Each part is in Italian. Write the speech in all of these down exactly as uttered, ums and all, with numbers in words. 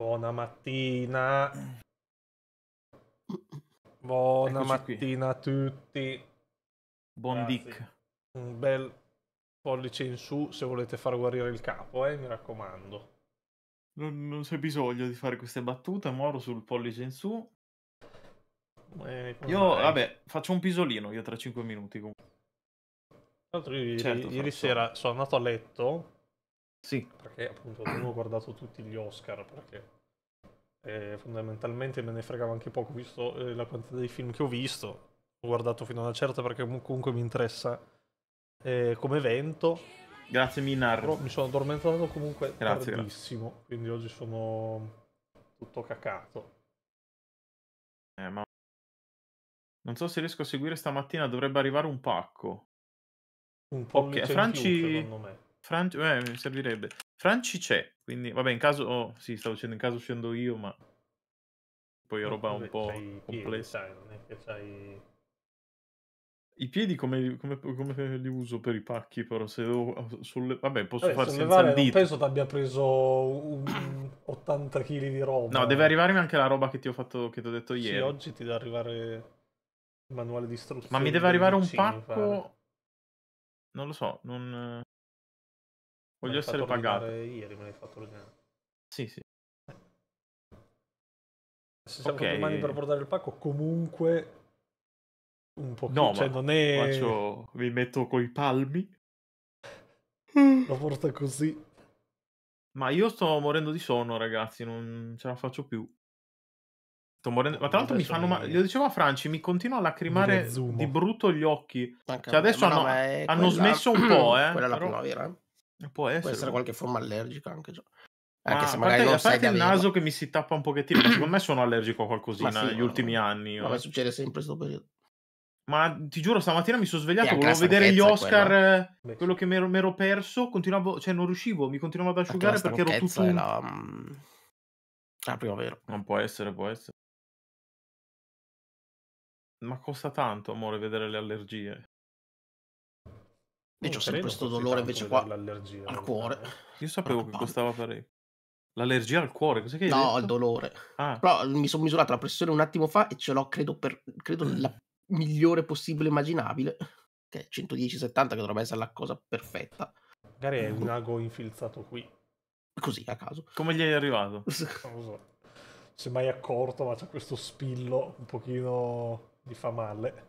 Buona mattina. Buona Eccoci mattina qui. a tutti. Buon Dick. Un bel pollice in su se volete far guarire il capo, eh, mi raccomando. Non, non c'è bisogno di fare queste battute, moro sul pollice in su. Eh, io, vai. vabbè, faccio un pisolino io tra cinque minuti comunque. L'altro ieri, certo, ieri sera sono andato a letto. Sì, perché appunto non ho guardato tutti gli Oscar, perché eh, fondamentalmente me ne fregava anche poco, visto eh, la quantità dei film che ho visto. Ho guardato fino a una certa perché comunque mi interessa eh, come evento. Grazie Minar. Però mi sono addormentato comunque grazie, tardissimo, grazie. quindi oggi sono tutto cacato. Eh, ma... Non so se riesco a seguire stamattina, dovrebbe arrivare un pacco. Un po' okay. Franci... secondo me. Franci... Eh, mi servirebbe. Franci c'è, quindi... Vabbè, in caso... Oh, sì, stavo dicendo, in caso scendo io, ma... Poi roba vabbè, un po' complessa. Piedi, sai, non è che c'hai... I piedi come, come, come li uso per i pacchi, però, se devo... Sulle... Vabbè, posso vabbè, far senza vale, il dito. Non penso ti abbia preso un... ottanta chili di roba. No, deve arrivarmi anche la roba che ti ho fatto, che ti ho detto ieri. Sì, oggi ti deve arrivare il manuale di istruzioni. Ma mi deve arrivare un vicini, pacco... Pare. Non lo so, non... Voglio essere pagato. Ieri me l'hai fatto ordinare. Sì, sì. Se siamo okay. domani per portare il pacco, comunque... Un po' no, cioè, non è... Faccio... Mi metto coi palmi. La porta così. Ma io sto morendo di sonno, ragazzi. Non ce la faccio più. Sto morendo... Ma tra l'altro mi fanno male. Glielo dicevo a Franci, mi continua a lacrimare di brutto gli occhi. Manca cioè adesso hanno, no, hanno quella... smesso un po', eh. Quella è la però... primavera, Può essere. Può essere qualche forma allergica anche già. Anche se magari non sai, a parte il naso che mi si tappa un pochettino, secondo me sono allergico a qualcosina sì, negli no, ultimi no. anni. Ma succede sempre in questo periodo. Ma ti giuro, stamattina mi sono svegliato, volevo vedere gli Oscar, quello, quello che mi ero perso, continuavo, cioè non riuscivo, mi continuavo ad asciugare perché ero tutto... Un... La... la primavera. Non può essere, può essere. Ma costa tanto, amore, vedere le allergie. Io c'ho sempre questo dolore invece qua al cuore. Io sapevo che costava parecchio. L'allergia al cuore, cos'è che hai detto? No, al dolore. Ah. Però mi sono misurato la pressione un attimo fa e ce l'ho, credo, per credo la migliore possibile immaginabile. Che è centodieci settanta, che dovrebbe essere la cosa perfetta. Magari è un ago infilzato qui. Così, a caso. Come gli è arrivato? Non lo so. Si è mai accorto, ma c'è questo spillo un pochino di fa male.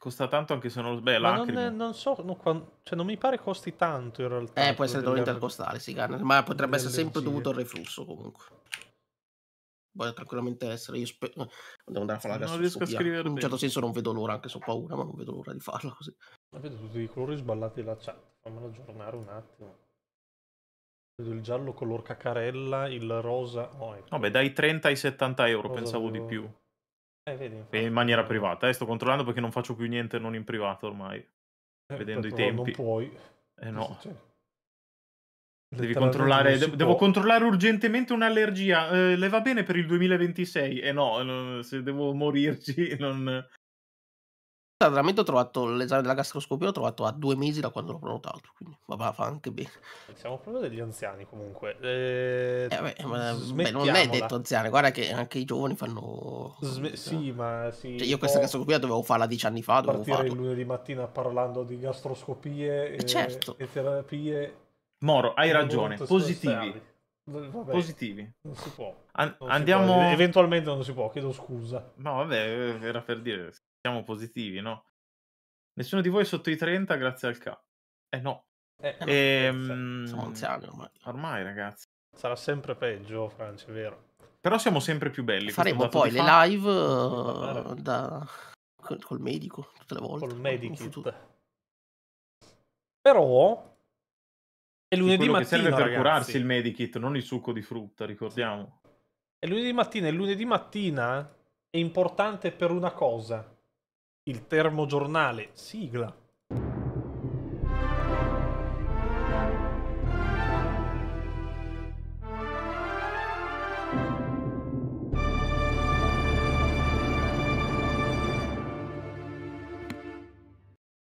Costa tanto anche se non... Beh, ma non, non so, no, quando... cioè non mi pare costi tanto in realtà. Eh, può essere dolore intercostale, sì, ma potrebbe essere sempre dovuto al reflusso comunque. Può tranquillamente essere, io spe... devo andare a fare la non riesco a scrivere. In un certo senso non vedo l'ora, anche se ho paura, ma non vedo l'ora di farla così. Ma vedo tutti i colori sballati della chat, fammelo aggiornare un attimo. Vedo il giallo color caccarella, il rosa... Oh, ecco. Vabbè, dai trenta ai settanta euro, rosa pensavo avevo... di più. Eh, vedi, in maniera privata, eh, sto controllando perché non faccio più niente non in privato ormai, eh, vedendo i tempi. Non puoi. Eh no. Devi controllare, de devo può. controllare urgentemente un'allergia, eh, le va bene per il duemilaventisei? Eh no, non, se devo morirci non... Veramente ho trovato l'esame della gastroscopia, l'ho trovato a due mesi da quando l'ho prenotato, quindi vabbè, fa anche bene. Siamo proprio degli anziani comunque. Eh, eh beh, ma, beh, non è detto anziani, guarda che anche i giovani fanno... Sme sì, ma sì. Cioè, io questa gastroscopia dovevo farla dieci anni fa, dovevo farla. Partire il lunedì mattina parlando di gastroscopie e, certo. e terapie... Moro, hai ragione, positivi. Vabbè, positivi. Non si può. An non andiamo... Si può. Eventualmente non si può, chiedo scusa. No, vabbè, era per dire... Siamo positivi, no? Nessuno di voi è sotto i trenta grazie al K. Eh no. Eh, ehm... Siamo anziani ormai. Ormai, ragazzi. Sarà sempre peggio, Franci, è vero. Però siamo sempre più belli. Faremo poi le fan... live uh, da... col, col medico, tutte le volte. Col medikit. Però... È lunedì mattina, che serve per ragazzi. curarsi il medikit, non il succo di frutta, ricordiamo. È lunedì mattina, è lunedì mattina è importante per una cosa. Il termogiornale, sigla.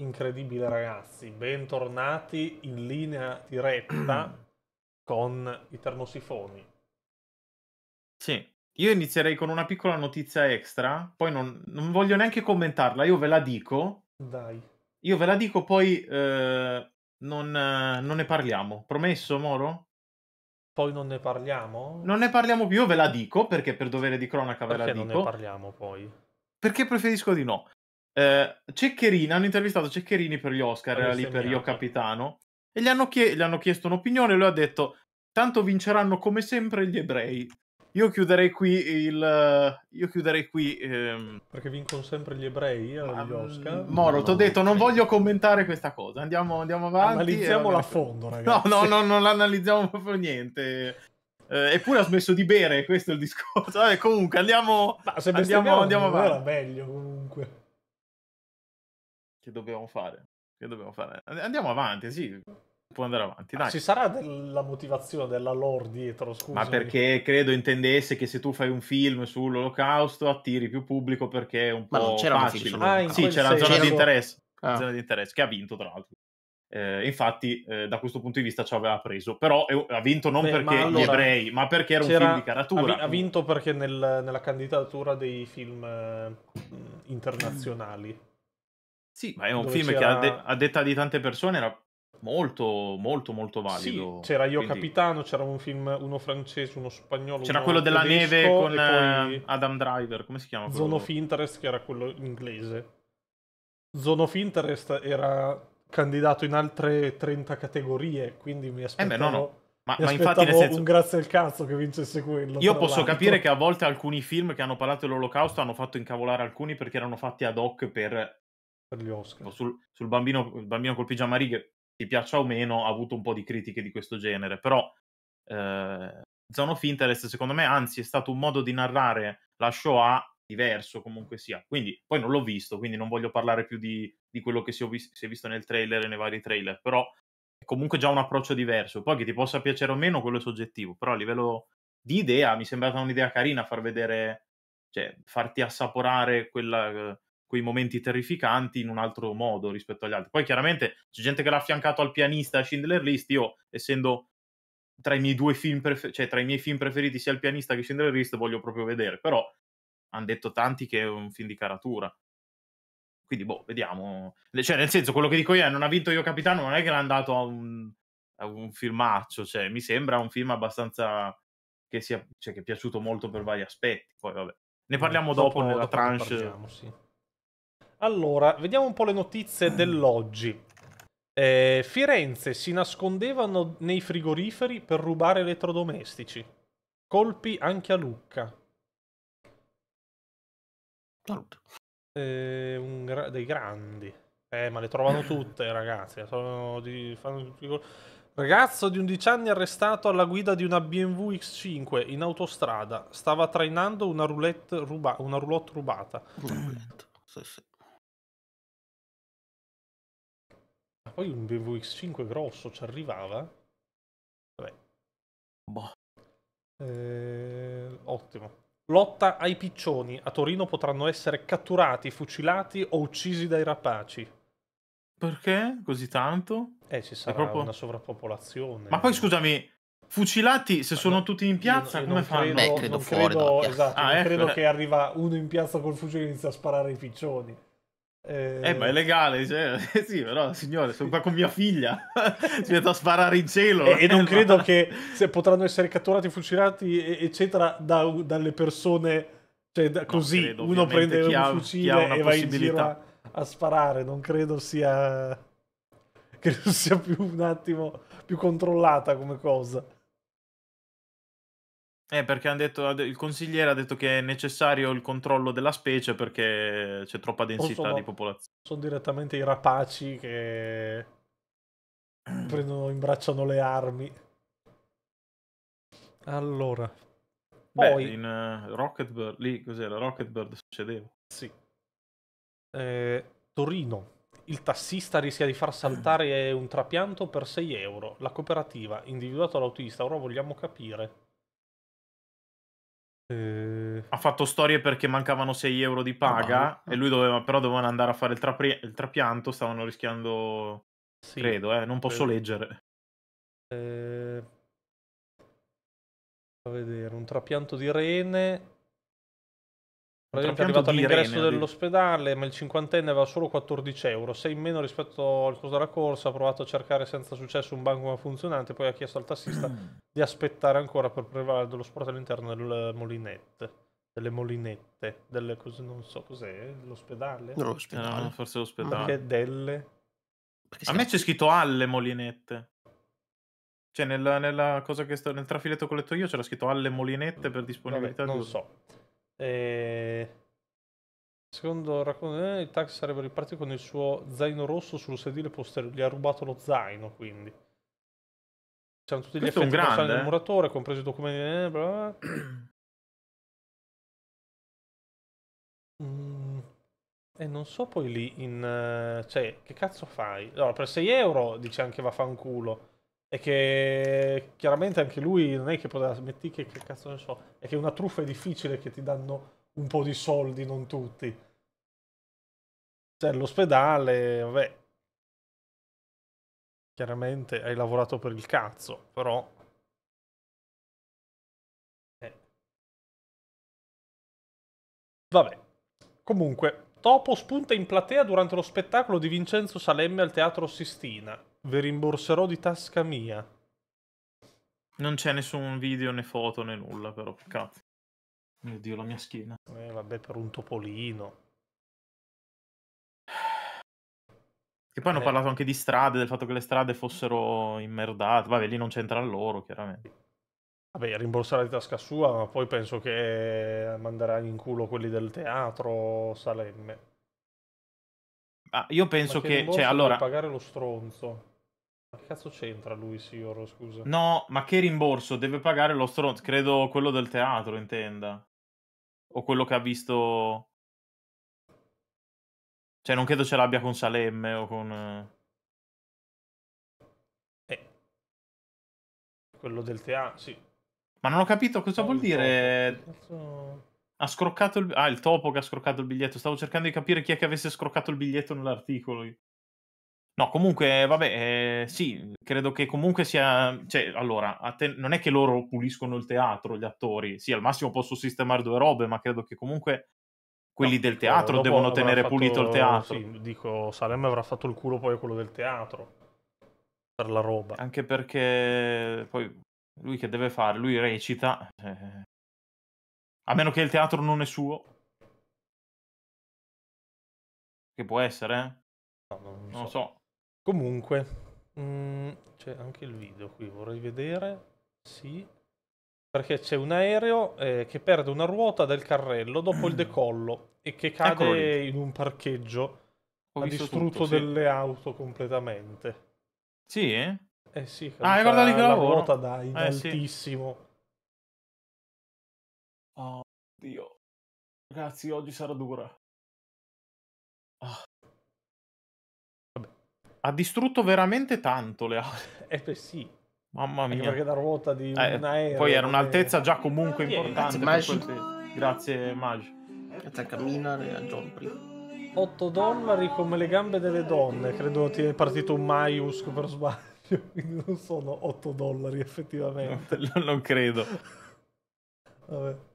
In incredibile, ragazzi, bentornati in linea diretta con i termosifoni. Sì, io inizierei con una piccola notizia extra, poi non, non voglio neanche commentarla, io ve la dico. Dai. Io ve la dico, poi eh, non, eh, non ne parliamo. Promesso, Moro? Poi non ne parliamo? Non ne parliamo più, io ve la dico, perché per dovere di cronaca ve la dico. Perché non ne parliamo poi? Perché preferisco di no. Eh, Ceccherini, hanno intervistato Ceccherini per gli Oscar, era lì per Io Capitano, e gli hanno, gli hanno chiesto un'opinione e lui ha detto: tanto vinceranno come sempre gli ebrei. Io chiuderei qui il... Io chiuderei qui... Ehm... Perché vincono sempre gli ebrei agli um, Oscar. Moro, ti ho detto, non voglio commentare questa cosa. Andiamo, andiamo avanti. Analizziamola a fondo, ragazzi. No, no, no, non l'analizziamo proprio niente. Eh, eppure ha smesso di bere, questo è il discorso. Vabbè, comunque, andiamo... Ma se andiamo, andiamo avanti. Era meglio, comunque. Che dobbiamo fare? Che dobbiamo fare? Andiamo avanti, sì. Può andare avanti, dai. Ci sarà della motivazione, della lore dietro, scusa. Ma perché credo intendesse che se tu fai un film sull'Olocausto attiri più pubblico perché è un po' ma non c'era facile. Film ah, sì, c'è la zona di interesse, ah. zona di interesse che ha vinto, tra l'altro. Eh, infatti, eh, da questo punto di vista ci aveva preso, però eh, ha vinto non Beh, perché allora, gli ebrei, ma perché era un film di caratura. Ha vinto perché nel, nella candidatura dei film eh, internazionali. Sì, ma è un film che a, de a detta di tante persone era molto molto molto valido. Sì, c'era Io Quindi... Capitano, c'era un film, uno francese, uno spagnolo, c'era quello della tedesco, neve con poi... Adam Driver, come si chiama? Zone quello? of Interest, che era quello inglese. Zone of Interest era candidato in altre trenta categorie, quindi mi aspettavo, eh beh, no, no. Ma, mi ma aspettavo infatti nel senso... un grazie al cazzo che vincesse quello. Io posso capire che a volte alcuni film che hanno parlato dell'Olocausto hanno fatto incavolare alcuni perché erano fatti ad hoc per, per gli Oscar. Sul, sul bambino, il bambino col pigiama a righe, ti piaccia o meno, ha avuto un po' di critiche di questo genere, però eh, Zone of Interest secondo me anzi è stato un modo di narrare la Shoah diverso comunque sia, quindi poi non l'ho visto, quindi non voglio parlare più di, di quello che si, ho vis si è visto nel trailer e nei vari trailer, però è comunque già un approccio diverso, poi che ti possa piacere o meno quello è soggettivo, però a livello di idea mi è sembrata un'idea carina far vedere, cioè farti assaporare quella... quei momenti terrificanti in un altro modo rispetto agli altri. Poi chiaramente c'è gente che l'ha affiancato al pianista Schindler List, io essendo tra i miei due film cioè tra i miei film preferiti sia il pianista che Schindler List voglio proprio vedere, però hanno detto tanti che è un film di caratura. Quindi boh, vediamo. Cioè nel senso, quello che dico io è non ha vinto Io Capitano, non è che l'ha andato a un, a un filmaccio, cioè mi sembra un film abbastanza che sia cioè che è piaciuto molto per vari aspetti. Poi vabbè. Ne parliamo no, dopo, dopo nella dopo tranche. Parliamo, sì. Allora, vediamo un po' le notizie dell'oggi. Eh, Firenze: si nascondevano nei frigoriferi per rubare elettrodomestici. Colpi anche a Lucca. Eh, un gra dei grandi. Eh, ma le trovano tutte, ragazzi. Sono di... Ragazzo di undici anni arrestato alla guida di una B M W X cinque in autostrada. Stava trainando una roulette, ruba una roulotte rubata. Roulette. Sì, sì. Poi un B M W X cinque grosso ci arrivava? Vabbè. Boh. Eh, ottimo. Lotta ai piccioni. A Torino potranno essere catturati, fucilati o uccisi dai rapaci. Perché? Così tanto? Eh, ci sarà proprio... una sovrappopolazione. Ma poi scusami, fucilati se sono no, tutti in piazza io, io come fanno? Credo, Beh, credo fuori credo, esatto, ah, eh, credo eh. che arriva uno in piazza col fucile e inizia a sparare ai piccioni. Eh... eh, ma è legale, cioè, eh sì, però signore, sono qua con mia figlia, si mette a sparare in cielo. E, e non credo che se potranno essere catturati, fucilati, eccetera, da, dalle persone, cioè da, così credo, uno prende un ha, fucile e va in giro a, a sparare, non credo sia, credo sia più un attimo più controllata come cosa. Eh, perché hanno detto, il consigliere ha detto che è necessario il controllo della specie perché c'è troppa densità sono, di popolazione. Sono direttamente i rapaci che prendono, imbracciano le armi. Allora, poi Beh, in uh, Rocketbird, lì cos'era? Rocketbird succedeva. Sì. Eh, Torino. Il tassista rischia di far saltare un trapianto per sei euro. La cooperativa individuato l'autista. Ora vogliamo capire. Eh... Ha fatto storie perché mancavano sei euro di paga, no, e lui doveva, però dovevano andare a fare il, trapi- il trapianto, stavano rischiando, sì, credo, eh, non posso credo. leggere. Eh... A vedere, un trapianto di rene. Praticamente è arrivato all'ingresso rene, dell'ospedale, ma il cinquantenne aveva solo quattordici euro, sei in meno rispetto al costo della corsa. Ha provato a cercare senza successo un bancomat funzionante, poi ha chiesto al tassista di aspettare ancora per provare dello sport all'interno delle molinette, delle molinette, delle cose, non so cos'è, l'ospedale? No, l'ospedale. No, forse l'ospedale. Perché delle? Perché a me c'è scritto alle molinette. Cioè nella, nella cosa che sto, nel trafiletto che ho letto io c'era scritto alle molinette per disponibilità. Vabbè, non so. E... secondo racconto, eh, il taxi sarebbe ripartito con il suo zaino rosso sul sedile posteriore. Gli ha rubato lo zaino, quindi c'erano tutti gli effetti personali del muratore, compresi i documenti. Eh, bla bla. mm. E non so poi lì in uh, cioè che cazzo fai? Allora, per sei euro dice anche vaffanculo. E che chiaramente anche lui non è che poteva smetti che, che cazzo ne so, è che una truffa è difficile che ti danno un po' di soldi, non tutti. Cioè l'ospedale, vabbè, chiaramente hai lavorato per il cazzo, però eh. Vabbè, comunque Topo spunta in platea durante lo spettacolo di Vincenzo Salemme al Teatro Sistina. Vi rimborserò di tasca mia. Non c'è nessun video né foto né nulla, però peccato. Mio Dio, la mia schiena. Eh, vabbè, per un topolino. Che poi eh. hanno parlato anche di strade, del fatto che le strade fossero immerdate. Vabbè, lì non c'entra loro, chiaramente. Vabbè, rimborsare di tasca sua, ma poi penso che manderà in culo quelli del teatro Salemme. Ah, io penso ma che, che cioè, allora pagare lo stronzo. Ma che cazzo c'entra lui, signor, scusa? No, ma che rimborso? Deve pagare lo stronzo, credo quello del teatro intenda. O quello che ha visto. Cioè non credo ce l'abbia con Salemme o con eh. quello del teatro, sì. Ma non ho capito cosa no, vuol dire. Cazzo... Ha scroccato il... Ah, il topo che ha scroccato il biglietto. Stavo cercando di capire chi è che avesse scroccato il biglietto nell'articolo. No, comunque, vabbè, eh, sì, credo che comunque sia... Cioè, allora, atten... non è che loro puliscono il teatro, gli attori. Sì, al massimo posso sistemare due robe, ma credo che comunque quelli no, del teatro devono tenere fatto... pulito il teatro. Sì, dico, Salemme avrà fatto il culo poi a quello del teatro. Per la roba. Anche perché poi lui che deve fare? Lui recita... Eh... A meno che il teatro non è suo. Che può essere, eh? No, non, non so. so. Comunque, mh, c'è anche il video qui, vorrei vedere. Sì. Perché c'è un aereo eh, che perde una ruota del carrello dopo il decollo e che cade in un parcheggio. Ho ha distrutto tutto, delle sì. auto completamente. Sì? Eh, eh sì. Ah, guarda lì che la lavoro. ruota da in eh, altissimo. Sì. Oh Dio, ragazzi, oggi sarà dura. Ah. Vabbè. Ha distrutto veramente tanto le auto. Eh beh, sì. Mamma mia. Anche perché la ruota di eh, un aereo. Poi era un'altezza già comunque eh, importante. Grazie, Maj. Grazie, Maj. Grazie a camminare a John prima. otto dollari come le gambe delle donne. Credo ti è partito un Maius per sbaglio. Quindi non sono otto dollari effettivamente. No, non credo. Vabbè.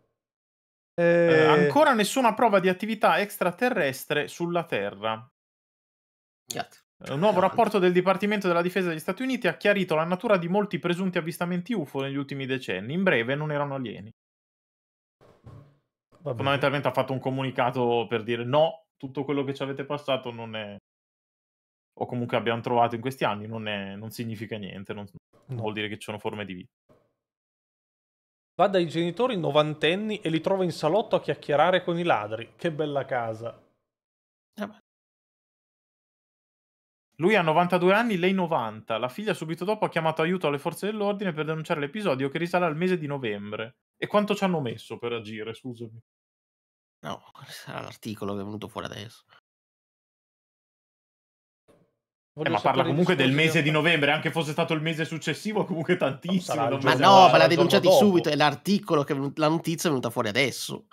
Eh, ancora nessuna prova di attività extraterrestre sulla Terra. Un nuovo rapporto del Dipartimento della Difesa degli Stati Uniti ha chiarito la natura di molti presunti avvistamenti U F O negli ultimi decenni. In breve, non erano alieni. Vabbè. Fondamentalmente ha fatto un comunicato per dire no, tutto quello che ci avete passato non è, o comunque abbiamo trovato in questi anni, non, è... non significa niente, non... non vuol dire che ci sono forme di vita. Va dai genitori novantenni e li trova in salotto a chiacchierare con i ladri. Che bella casa. Lui ha novantadue anni, lei novanta. La figlia subito dopo ha chiamato aiuto alle forze dell'ordine per denunciare l'episodio che risale al mese di novembre. E quanto ci hanno messo per agire, scusami? No, sarà l'articolo che è venuto fuori adesso. Eh, ma parla comunque del mese di novembre, anche fosse stato il mese successivo, comunque tantissimo. Non ma no, ma l'ha denunciato subito, è l'articolo, che la notizia è venuta fuori adesso.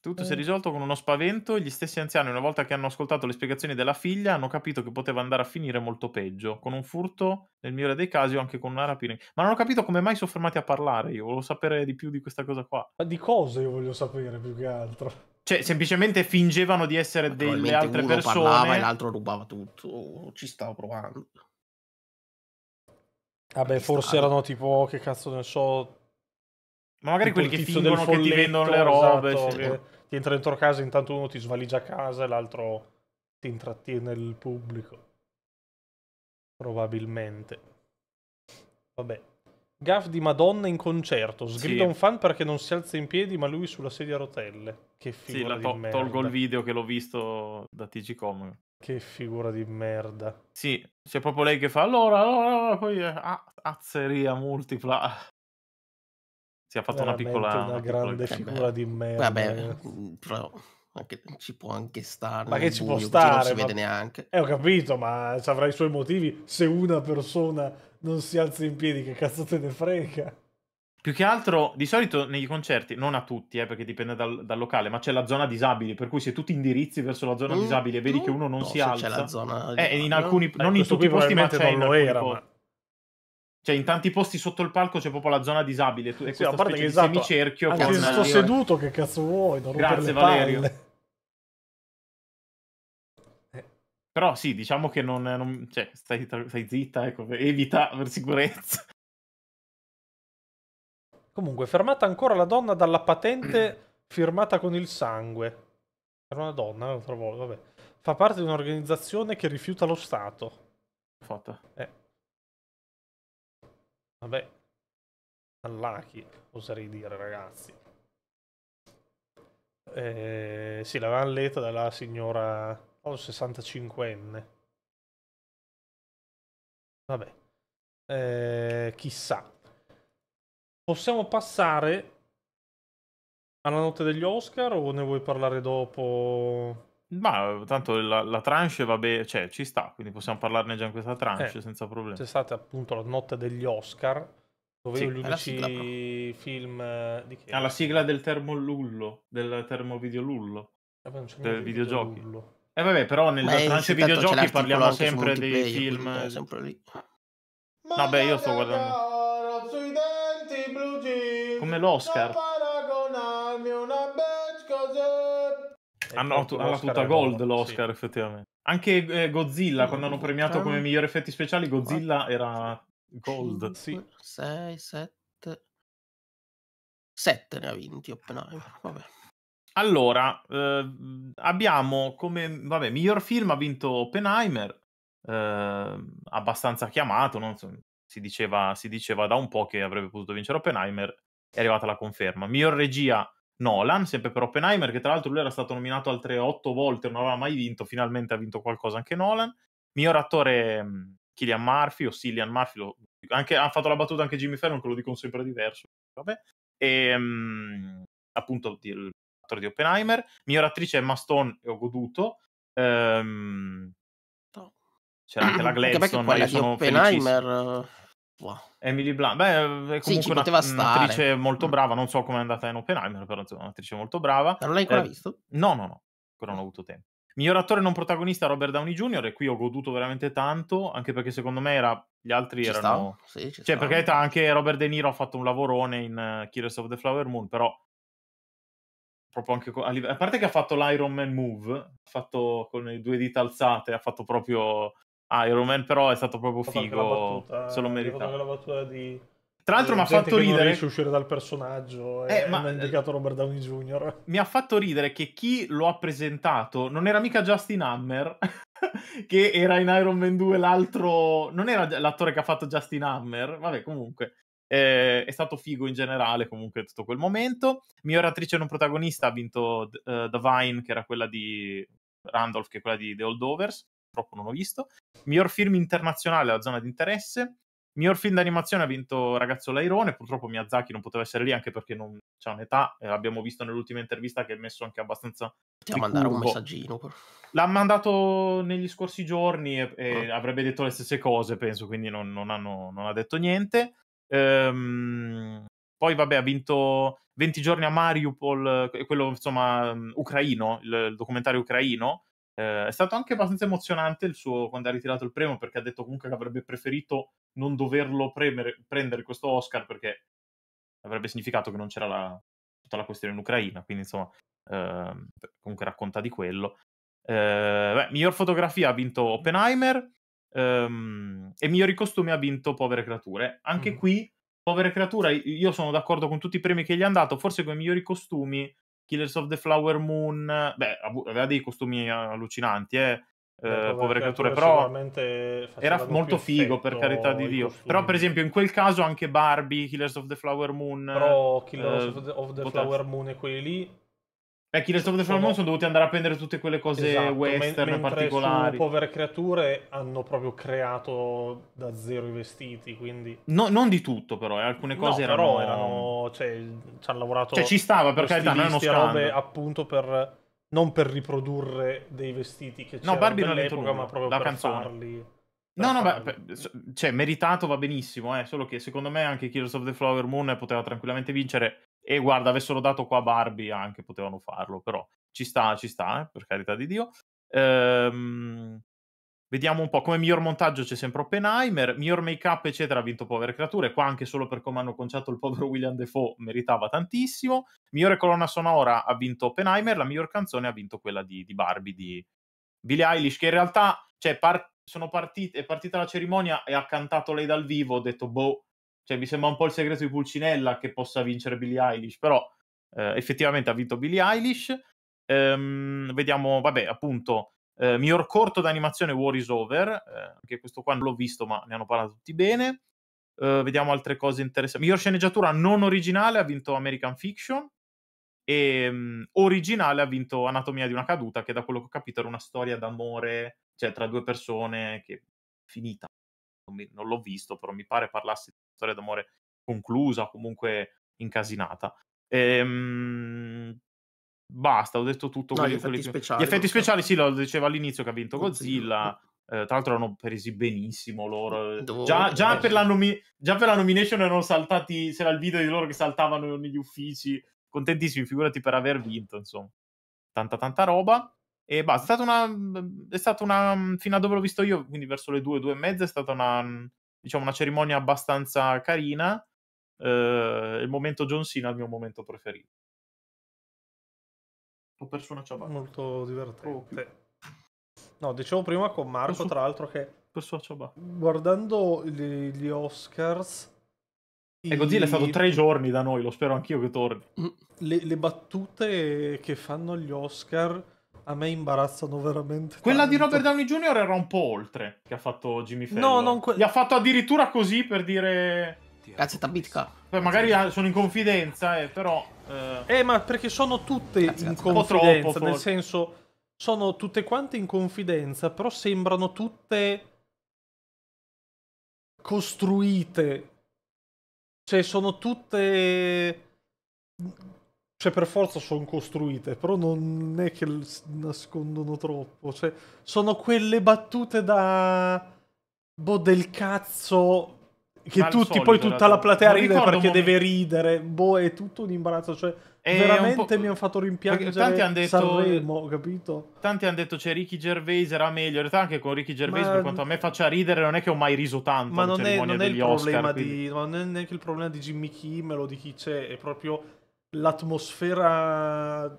Tutto eh. si è risolto con uno spavento e gli stessi anziani, una volta che hanno ascoltato le spiegazioni della figlia, hanno capito che poteva andare a finire molto peggio, con un furto, nel migliore dei casi, o anche con una rapina. Ma non ho capito come mai sono fermati a parlare, io volevo sapere di più di questa cosa qua. Ma di cosa io voglio sapere più che altro? Cioè, semplicemente fingevano di essere delle altre uno persone. Parlava e l'altro rubava tutto. Oh, ci stavo provando. Vabbè, ci forse stava. Erano tipo, che cazzo ne so. Ma magari quelli che fingono che ti vendono le robe. Esatto, sì. Che ti entra dentro casa, intanto uno ti svaligia a casa e l'altro ti intrattiene il pubblico. Probabilmente. Vabbè. Gaff di Madonna in concerto. Sgrida sì. un fan perché non si alza in piedi, ma lui sulla sedia a rotelle. Che figura sì, la to di merda. Tolgo il video che l'ho visto da T G com. Che figura di merda. Sì, c'è proprio lei che fa allora, allora, allora poi ah, azzeria multipla. Si è fatto veramente una piccola... una grande piccola... figura di merda. Vabbè, però anche, ci può anche stare. Ma che ci buio, può stare? Non si ma... vede neanche. Eh, ho capito, ma avrà i suoi motivi. Se una persona... non si alza in piedi, che cazzo te ne frega? Più che altro, di solito nei concerti, non a tutti, eh, perché dipende dal, dal locale, ma c'è la zona disabili, per cui se tu ti indirizzi verso la zona mm, disabili e vedi no, che uno non no, si alza... La zona... eh, in alcuni, no, non in tutti i posti, ma c'è in alcuni era, ma... Cioè, in tanti posti sotto il palco c'è proprio la zona disabile, e sì, a parte che esatto, semicerchio... Anche se sto seduto, che cazzo vuoi? Non Grazie, le Valerio. Palle. Però sì, diciamo che non... non cioè, stai, stai zitta, ecco, evita per sicurezza. Comunque, fermata ancora la donna dalla patente firmata con il sangue. Era una donna, l'altra volta, vabbè. Fa parte di un'organizzazione che rifiuta lo Stato. Fatta. Eh. Vabbè. Allachi, oserei dire, ragazzi. Eh, sì, l'avevamo letta dalla signora... Oh, sessantacinquenne. Vabbè. Eh, chissà. Possiamo passare alla notte degli Oscar o ne vuoi parlare dopo? Ma tanto la, la tranche, vabbè, cioè, ci sta, quindi possiamo parlarne già in questa tranche eh, senza problemi. C'è stata appunto la notte degli Oscar, dove sì, gli unici film... Di che? Alla sigla del termolullo, del termovideolullo. Eh, non del videogiochi. Video eh vabbè, però nella tranche videogiochi parliamo sempre dei film. Sempre lì. Ma no, beh, io sto guardando. Sui denti, blue jeans, come l'Oscar. Hanno ah, tutta gold, gold l'Oscar, sì. Effettivamente. Anche eh, Godzilla, mm, quando hanno premiato c'è... come migliori effetti speciali, Godzilla quattro, era gold. sei, sette, sette ne ha vinti Oppenheimer, vabbè. Allora, eh, abbiamo come, vabbè, miglior film ha vinto Oppenheimer, eh, abbastanza chiamato, non so, si, diceva, si diceva da un po' che avrebbe potuto vincere Oppenheimer, è arrivata la conferma. Miglior regia Nolan, sempre per Oppenheimer, che tra l'altro lui era stato nominato altre otto volte, non aveva mai vinto, finalmente ha vinto qualcosa anche Nolan. Miglior attore Cillian Murphy, o Cillian Murphy, lo, anche, ha fatto la battuta anche Jimmy Fallon, che lo dicono sempre diverso, vabbè, e mh, appunto... Il, di Oppenheimer, miglior attrice Emma Stone e ho goduto, ehm... c'era anche la Gladstone, ma io sono Oppenheimer... wow. Emily Blunt, beh, è comunque sì, ci poteva stare. Un'attrice molto brava, non so come è andata in Oppenheimer, però è un'attrice molto brava. Ma non l'hai ancora eh... visto? No, no, no, ancora non ho avuto tempo. Miglior attore non protagonista Robert Downey junior e qui ho goduto veramente tanto, anche perché secondo me era... gli altri ci erano... Sì, ci cioè, stavo. Perché anche Robert De Niro ha fatto un lavorone in Killers of the Flower Moon, però proprio anche a, livello... a parte che ha fatto l'Iron Man Move, ha fatto con le due dita alzate, ha fatto proprio ah, Iron Man, però è stato proprio ha figo, se lo merita. Di... Tra l'altro mi ha fatto ridere... non riesce a uscire dal personaggio, eh, è... ma... ha indicato Robert Downey junior Mi ha fatto ridere che chi lo ha presentato non era mica Justin Hammer, che era in Iron Man due l'altro... Non era l'attore che ha fatto Justin Hammer, vabbè comunque... Eh, è stato figo in generale comunque tutto quel momento. Miglior attrice non protagonista ha vinto uh, Divine, che era quella di Randolph, che è quella di The Holdovers, purtroppo non l'ho visto. Miglior film internazionale, la zona di interesse, Miglior film d'animazione ha vinto Ragazzo Lairone, purtroppo Miyazaki non poteva essere lì anche perché non c'ha un'età, eh, abbiamo visto nell'ultima intervista che è messo anche abbastanza... Ti mandare un messaggino. L'ha mandato negli scorsi giorni e, e oh. avrebbe detto le stesse cose, penso, quindi non, non, hanno, non ha detto niente. Ehm, poi vabbè ha vinto venti giorni a Mariupol, quello insomma ucraino, il, il documentario ucraino. Eh, è stato anche abbastanza emozionante il suo quando ha ritirato il premio, perché ha detto comunque che avrebbe preferito non doverlo premere, prendere questo Oscar, perché avrebbe significato che non c'era la, tutta la questione in Ucraina, quindi insomma eh, comunque racconta di quello. Eh, beh, miglior fotografia ha vinto Oppenheimer, ehm, e migliori costumi ha vinto Povere Creature. Anche mm. qui Povere Creature io sono d'accordo con tutti i premi che gli hanno dato, forse con i migliori costumi Killers of the Flower Moon, beh, aveva dei costumi allucinanti, eh, eh Povere Creature, però era molto figo, per carità di Dio. Costumi. Però, per esempio, in quel caso anche Barbie, Killers of the Flower Moon... Però Killers eh, of the, of the Flower Moon e quelli lì... Beh, Killers of the Flower Moon sono dovuti andare a prendere tutte quelle cose esatto, western men- particolari. Su Povere Creature hanno proprio creato da zero i vestiti, quindi... No, non di tutto, però, eh. Alcune cose no, erano... erano... Cioè, ci hanno lavorato... Cioè, ci stava, per carità, non è uno scandalo. Appunto per... Non per riprodurre dei vestiti che c'erano no, Barbie nell'epoca, ma proprio la per canzone. farli... No, no, beh, cioè, meritato va benissimo, eh. Solo che secondo me anche Killers of the Flower Moon poteva tranquillamente vincere... E guarda, avessero dato qua Barbie anche, potevano farlo, però ci sta, ci sta, eh, per carità di Dio. Ehm, vediamo un po', come miglior montaggio c'è sempre Oppenheimer, miglior make-up eccetera ha vinto Povere Creature, qua anche solo per come hanno conciato il povero William Dafoe meritava tantissimo. Migliore colonna sonora ha vinto Oppenheimer, la miglior canzone ha vinto quella di, di Barbie, di Billie Eilish, che in realtà cioè, par- sono partite, è partita la cerimonia e ha cantato lei dal vivo, ho detto boh, cioè, mi sembra un po' il segreto di Pulcinella che possa vincere Billie Eilish, però eh, effettivamente ha vinto Billie Eilish. Ehm, vediamo, vabbè, appunto, eh, miglior corto d'animazione War is Over, eh, anche questo qua non l'ho visto ma ne hanno parlato tutti bene. Eh, vediamo altre cose interessanti. Miglior sceneggiatura non originale ha vinto American Fiction e um, originale ha vinto Anatomia di una caduta, che da quello che ho capito era una storia d'amore, cioè tra due persone che è finita. Non l'ho visto, però mi pare parlassi di una storia d'amore conclusa, comunque incasinata. Ehm... Basta, ho detto tutto. No, gli effetti che... speciali. Gli effetti speciali, sì, lo dicevo all'inizio che ha vinto Godzilla. Godzilla. Eh, tra l'altro erano presi benissimo loro. Dove, già, già, per la nomi... già per la nomination erano saltati, c'era il video di loro che saltavano negli uffici. Contentissimi, figurati per aver vinto, insomma. Tanta, tanta roba. E basta, è stata una, è stata una, fino a dove l'ho visto io, quindi verso le due, due e mezza, è stata una, diciamo, una cerimonia abbastanza carina. Eh, il momento John Cena è il mio momento preferito. Ho perso una ciabatta. Molto divertente. No, dicevo prima con Marco, perso, tra l'altro, che guardando gli, gli Oscars... E Godzilla è stato tre giorni da noi, lo spero anch'io che torni. Le, le battute che fanno gli Oscar... A me imbarazzano veramente. Quella tanto. Di Robert Downey junior era un po' oltre, che ha fatto Jimmy Fallon. No, non que- Gli ha fatto addirittura così per dire... Cazzetta bitka. Beh, magari sono in confidenza, eh, però... Eh... eh, ma perché sono tutte Cazzi, in confidenza, troppo, nel forse. senso... Sono tutte quante in confidenza, però sembrano tutte... costruite. Cioè, sono tutte... Cioè, per forza sono costruite, però non è che nascondono troppo. Cioè, sono quelle battute da... Boh, del cazzo... Che tutti, solito, poi tutta la platea ride perché momento. deve ridere. Boh, è tutto un imbarazzo. Cioè, è veramente mi hanno fatto rimpiangere tanti han detto, Sanremo, capito? Tanti hanno detto, c'è Ricky Gervais, era meglio. In realtà anche con Ricky Gervais, ma... per quanto a me faccia ridere, non è che ho mai riso tanto. Ma non, è, non è il problema Oscar, di... Non è neanche il problema di Jimmy Kimmel o di chi c'è, è proprio... l'atmosfera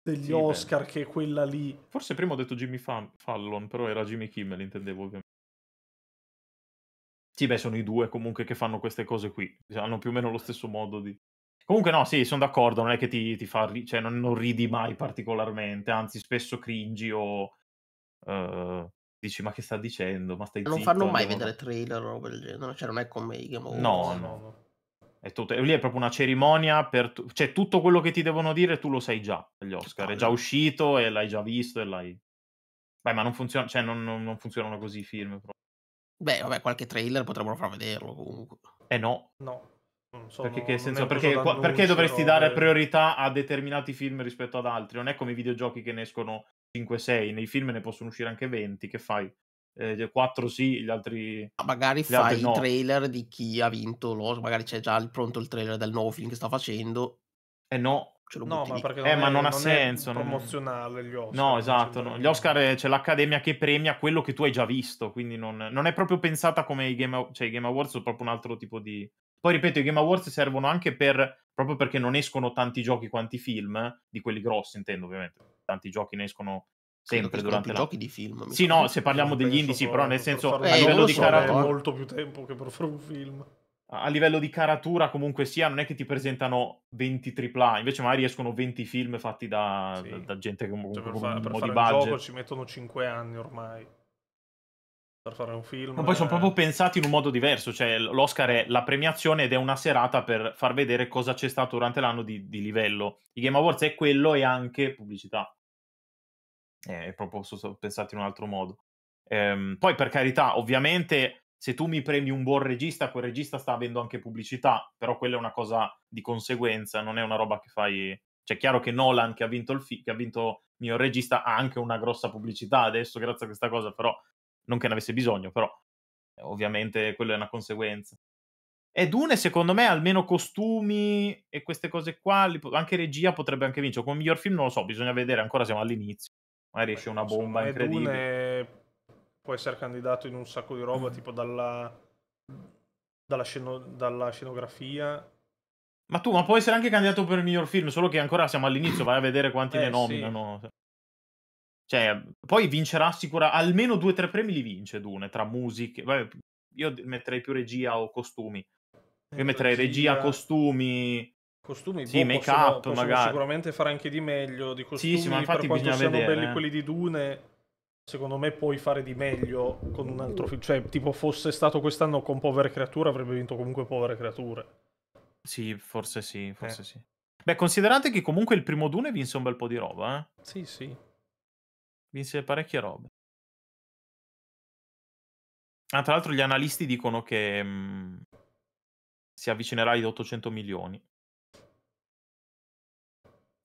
degli sì, Oscar, beh. che è quella lì. Forse prima ho detto Jimmy Fan- Fallon, però era Jimmy Kimmel, intendevo ovviamente. Sì, beh, sono i due comunque che fanno queste cose qui. Hanno più o meno lo stesso modo di... Comunque no, sì, sono d'accordo, non è che ti, ti fa... Ri- cioè, non, non ridi mai particolarmente, anzi, spesso cringi o... Uh... Dici, ma che sta dicendo? Ma stai non zitto? Fanno mai non... vedere trailer o roba del genere, cioè non è come i Game of No, no, no. È tutto, e lì è proprio una cerimonia per tu, cioè tutto quello che ti devono dire tu lo sai già, gli Oscar è già uscito e l'hai già visto e l'hai... Beh, ma non funziona, cioè non, non, non funzionano così i film proprio. Beh, vabbè, qualche trailer potrebbero far vederlo comunque. Eh no. No. Non so, perché, che senso, perché, qua, perché dovresti dare eh... priorità a determinati film rispetto ad altri? Non è come i videogiochi che ne escono cinque sei, nei film ne possono uscire anche venti, che fai? Eh, quattro sì, gli altri ah, magari gli fai altri no. Il trailer di chi ha vinto l'Oscar, magari c'è già il pronto il trailer del nuovo film che sta facendo. Eh no. No, ma perché non eh, è, ma non ha non senso. È promozionale gli Oscar. No, esatto. No. Gli Oscar c'è l'Accademia che premia quello che tu hai già visto, quindi non, non è proprio pensata come i Game Awards, cioè i Game Awards sono proprio un altro tipo di... Poi ripeto, i Game Awards servono anche per... proprio perché non escono tanti giochi quanti film, di quelli grossi intendo ovviamente, tanti giochi ne escono sempre durante la... giochi di film. Sì, no, se parliamo degli indici, però nel senso a livello di carattere... molto più tempo che per fare un film. A livello di caratura comunque sia, non è che ti presentano venti tripla A, invece magari escono venti film fatti da, sì. da, da gente che comunque cioè, per, fa, per fare un gioco ci mettono cinque anni ormai per fare un film. Ma poi è... sono proprio pensati in un modo diverso, cioè l'Oscar è la premiazione ed è una serata per far vedere cosa c'è stato durante l'anno di, di livello. I Game Awards è quello e anche pubblicità. È proprio sono pensati in un altro modo. Ehm, poi per carità, ovviamente... se tu mi premi un buon regista, quel regista sta avendo anche pubblicità, però quella è una cosa di conseguenza, non è una roba che fai... Cioè, è chiaro che Nolan, che ha vinto il fi... che ha vinto mio regista, ha anche una grossa pubblicità adesso, grazie a questa cosa, però... non che ne avesse bisogno, però... Eh, ovviamente quella è una conseguenza. E Dune, secondo me, almeno costumi e queste cose qua, li... anche regia potrebbe anche vincere. Come miglior film non lo so, bisogna vedere, ancora siamo all'inizio. Magari esce una bomba incredibile. Dune... può essere candidato in un sacco di roba, mm. tipo dalla, dalla, sceno, dalla scenografia. Ma tu, ma può essere anche candidato per il miglior film, solo che ancora siamo all'inizio, vai a vedere quanti eh, ne nominano. Sì. Cioè, poi vincerà sicura, almeno due o tre premi li vince Dune, tra musiche. Vabbè, io metterei più regia o costumi. Io metterei regia, regia costumi... Costumi sì, boh, make up, possono, magari. Sicuramente fare anche di meglio, di costumi, sì, sì, ma infatti per quanto siano vedere, belli eh. quelli di Dune... Secondo me puoi fare di meglio con un altro film. Cioè, tipo, fosse stato quest'anno con Povere Creature, avrebbe vinto comunque Povere Creature. Sì, forse sì, forse eh. sì. Beh, considerate che comunque il primo Dune vinse un bel po' di roba, eh? Sì, sì. Vinse parecchie robe. Ah, tra l'altro gli analisti dicono che mh, si avvicinerà agli ottocento milioni.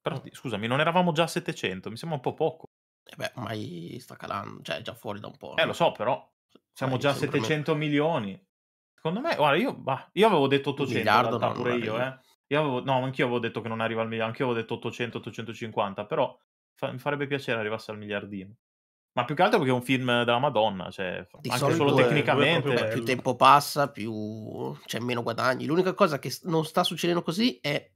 Però, scusami, non eravamo già a settecento? Mi sembra un po' poco. Eh beh, ormai sta calando, cioè è già fuori da un po'. Eh, no? Lo so, però siamo già a settecento milioni. Secondo me, guarda, io, bah, io avevo detto ottocento, miliardo, no, pure io, eh. Io avevo, no, anch'io avevo detto che non arriva al miliardo, anch'io avevo detto ottocento ottocentocinquanta, però fa, mi farebbe piacere arrivasse al miliardino. Ma più che altro perché è un film della Madonna, cioè, di anche solo due, tecnicamente. Beh, più tempo passa, più c'è meno guadagni. L'unica cosa che non sta succedendo così è...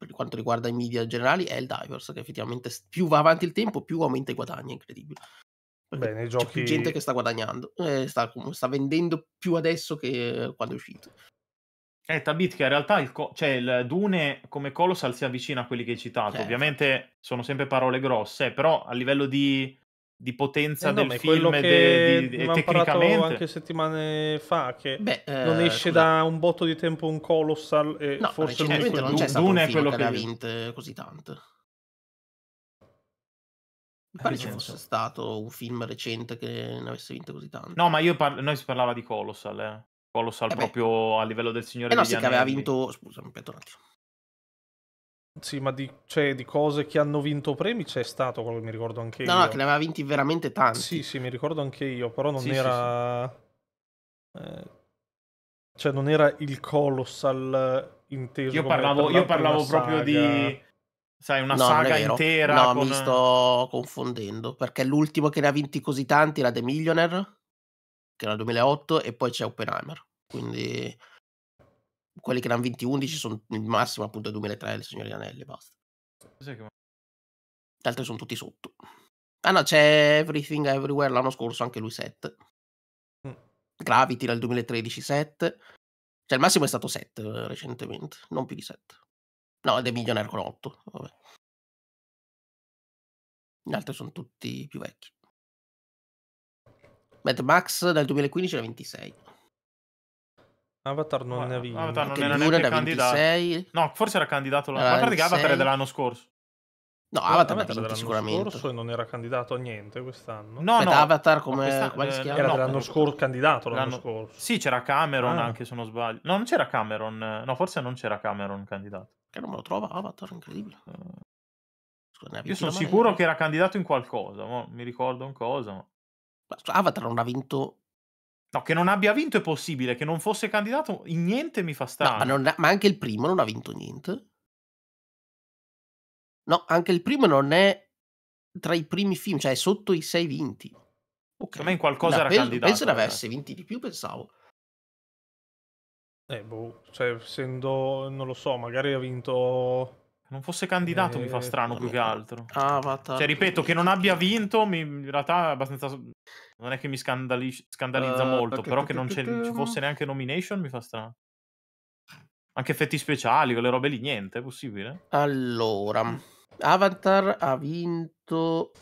per quanto riguarda i media generali, è il Divers, che effettivamente più va avanti il tempo, più aumenta i guadagni, è incredibile. Beh, nei giochi... c'è più gente che sta guadagnando, eh, sta, sta vendendo più adesso che quando è uscito. Eh, Tabit, che in realtà il, co- cioè, il Dune come Colossal si avvicina a quelli che hai citato, certo. Ovviamente sono sempre parole grosse, però a livello di, di potenza eh no, del film e de, de, de, tecnicamente... anche settimane fa, che Beh, eh, non esce scusate. da un botto di tempo un Colossal e no, forse non è quello, Dune è quello che ha vinto così tanto. Mi pare ci fosse stato un film recente che ne avesse vinto così tanto. No, ma io par- noi si parlava di Colossal, eh. Colossal eh proprio a livello del Signore eh no, degli sì, Anelli. Che aveva vinto... Scusa, mi petto un attimo. Sì, ma di, cioè, di cose che hanno vinto premi c'è stato, quello che mi ricordo anche io. No, no, che ne aveva vinti veramente tanti. Sì, sì, mi ricordo anche io, però non sì, era... Sì, sì. Eh, cioè, non era il Colossal inteso io parlavo, come... Io parlavo proprio di... Sai, una no, saga intera. No, con... mi sto confondendo, perché l'ultimo che ne ha vinti così tanti era The Millionaire, che era il duemilaotto, e poi c'è Oppenheimer, quindi... quelli che ne hanno vinti undici sono il massimo appunto del duemilatré, il Signore degli Anelli, basta. Gli altri sono tutti sotto. Ah no, c'è Everything Everywhere l'anno scorso, anche lui sette. Mm. Gravity dal duemilatredici, sette. Cioè il massimo è stato sette recentemente, non più di sette. No, The Millionaire con otto, vabbè. Gli altri sono tutti più vecchi. Mad Max dal duemilaquindici era ventisei. Avatar non ah, ne ha vinto. Avatar non era neanche candidato. ventisei. No, forse era candidato l'anno scorso. Ma guarda che Avatar è dell'anno scorso. No, Avatar l'ha vinto sicuramente. L'anno scorso e non era candidato a niente quest'anno. No, aspetta, no. Avatar come... come si chiama? Era no, l'anno scorso candidato l'anno scorso. Sì, c'era Cameron ah. anche, se non sbaglio. No, non c'era Cameron. No, forse non c'era Cameron candidato. Che non me lo trova Avatar, incredibile. Scusa, io sono sicuro mano. che era candidato in qualcosa. Ma mi ricordo un cosa. Ma... Ma, Avatar non ha vinto... No, che non abbia vinto è possibile. Che non fosse candidato in niente mi fa strano. No, ma, non ha... ma anche il primo non ha vinto niente. No, anche il primo non è tra i primi film, cioè è sotto i sei vinti. Okay. A me in qualcosa La era penso, candidato. Penso ne avesse vinti di più, pensavo. Eh, boh, cioè, essendo, non lo so, magari ha vinto... Non fosse candidato eh... mi fa strano più che altro. Avatar. Cioè, ripeto, che non abbia vinto, mi, in realtà è abbastanza... Non è che mi scandali... scandalizza uh, molto, però che non ci fosse neanche nomination mi fa strano. Anche effetti speciali, quelle robe lì, niente, è possibile? Allora, Avatar ha vinto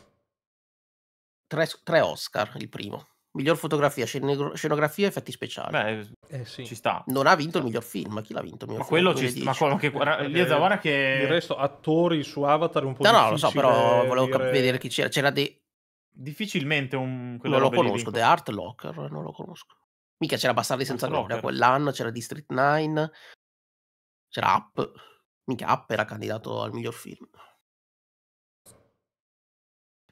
tre, tre Oscar, il primo. Miglior fotografia, scenografia e effetti speciali. Beh, eh sì. ci sta. Non ha vinto il miglior film, chi l'ha vinto? Il ma film? quello ci sta, ma quello che... Lì è Zavara che... Il resto, attori su Avatar un po' no, difficile. No, lo so, però volevo dire... vedere chi c'era. C'era dei... Difficilmente un... Non lo conosco, The Art Locker, non lo conosco. Mica c'era Bastardi senza gloria quell'anno, c'era District nine... C'era Up, mica Up era candidato al miglior film.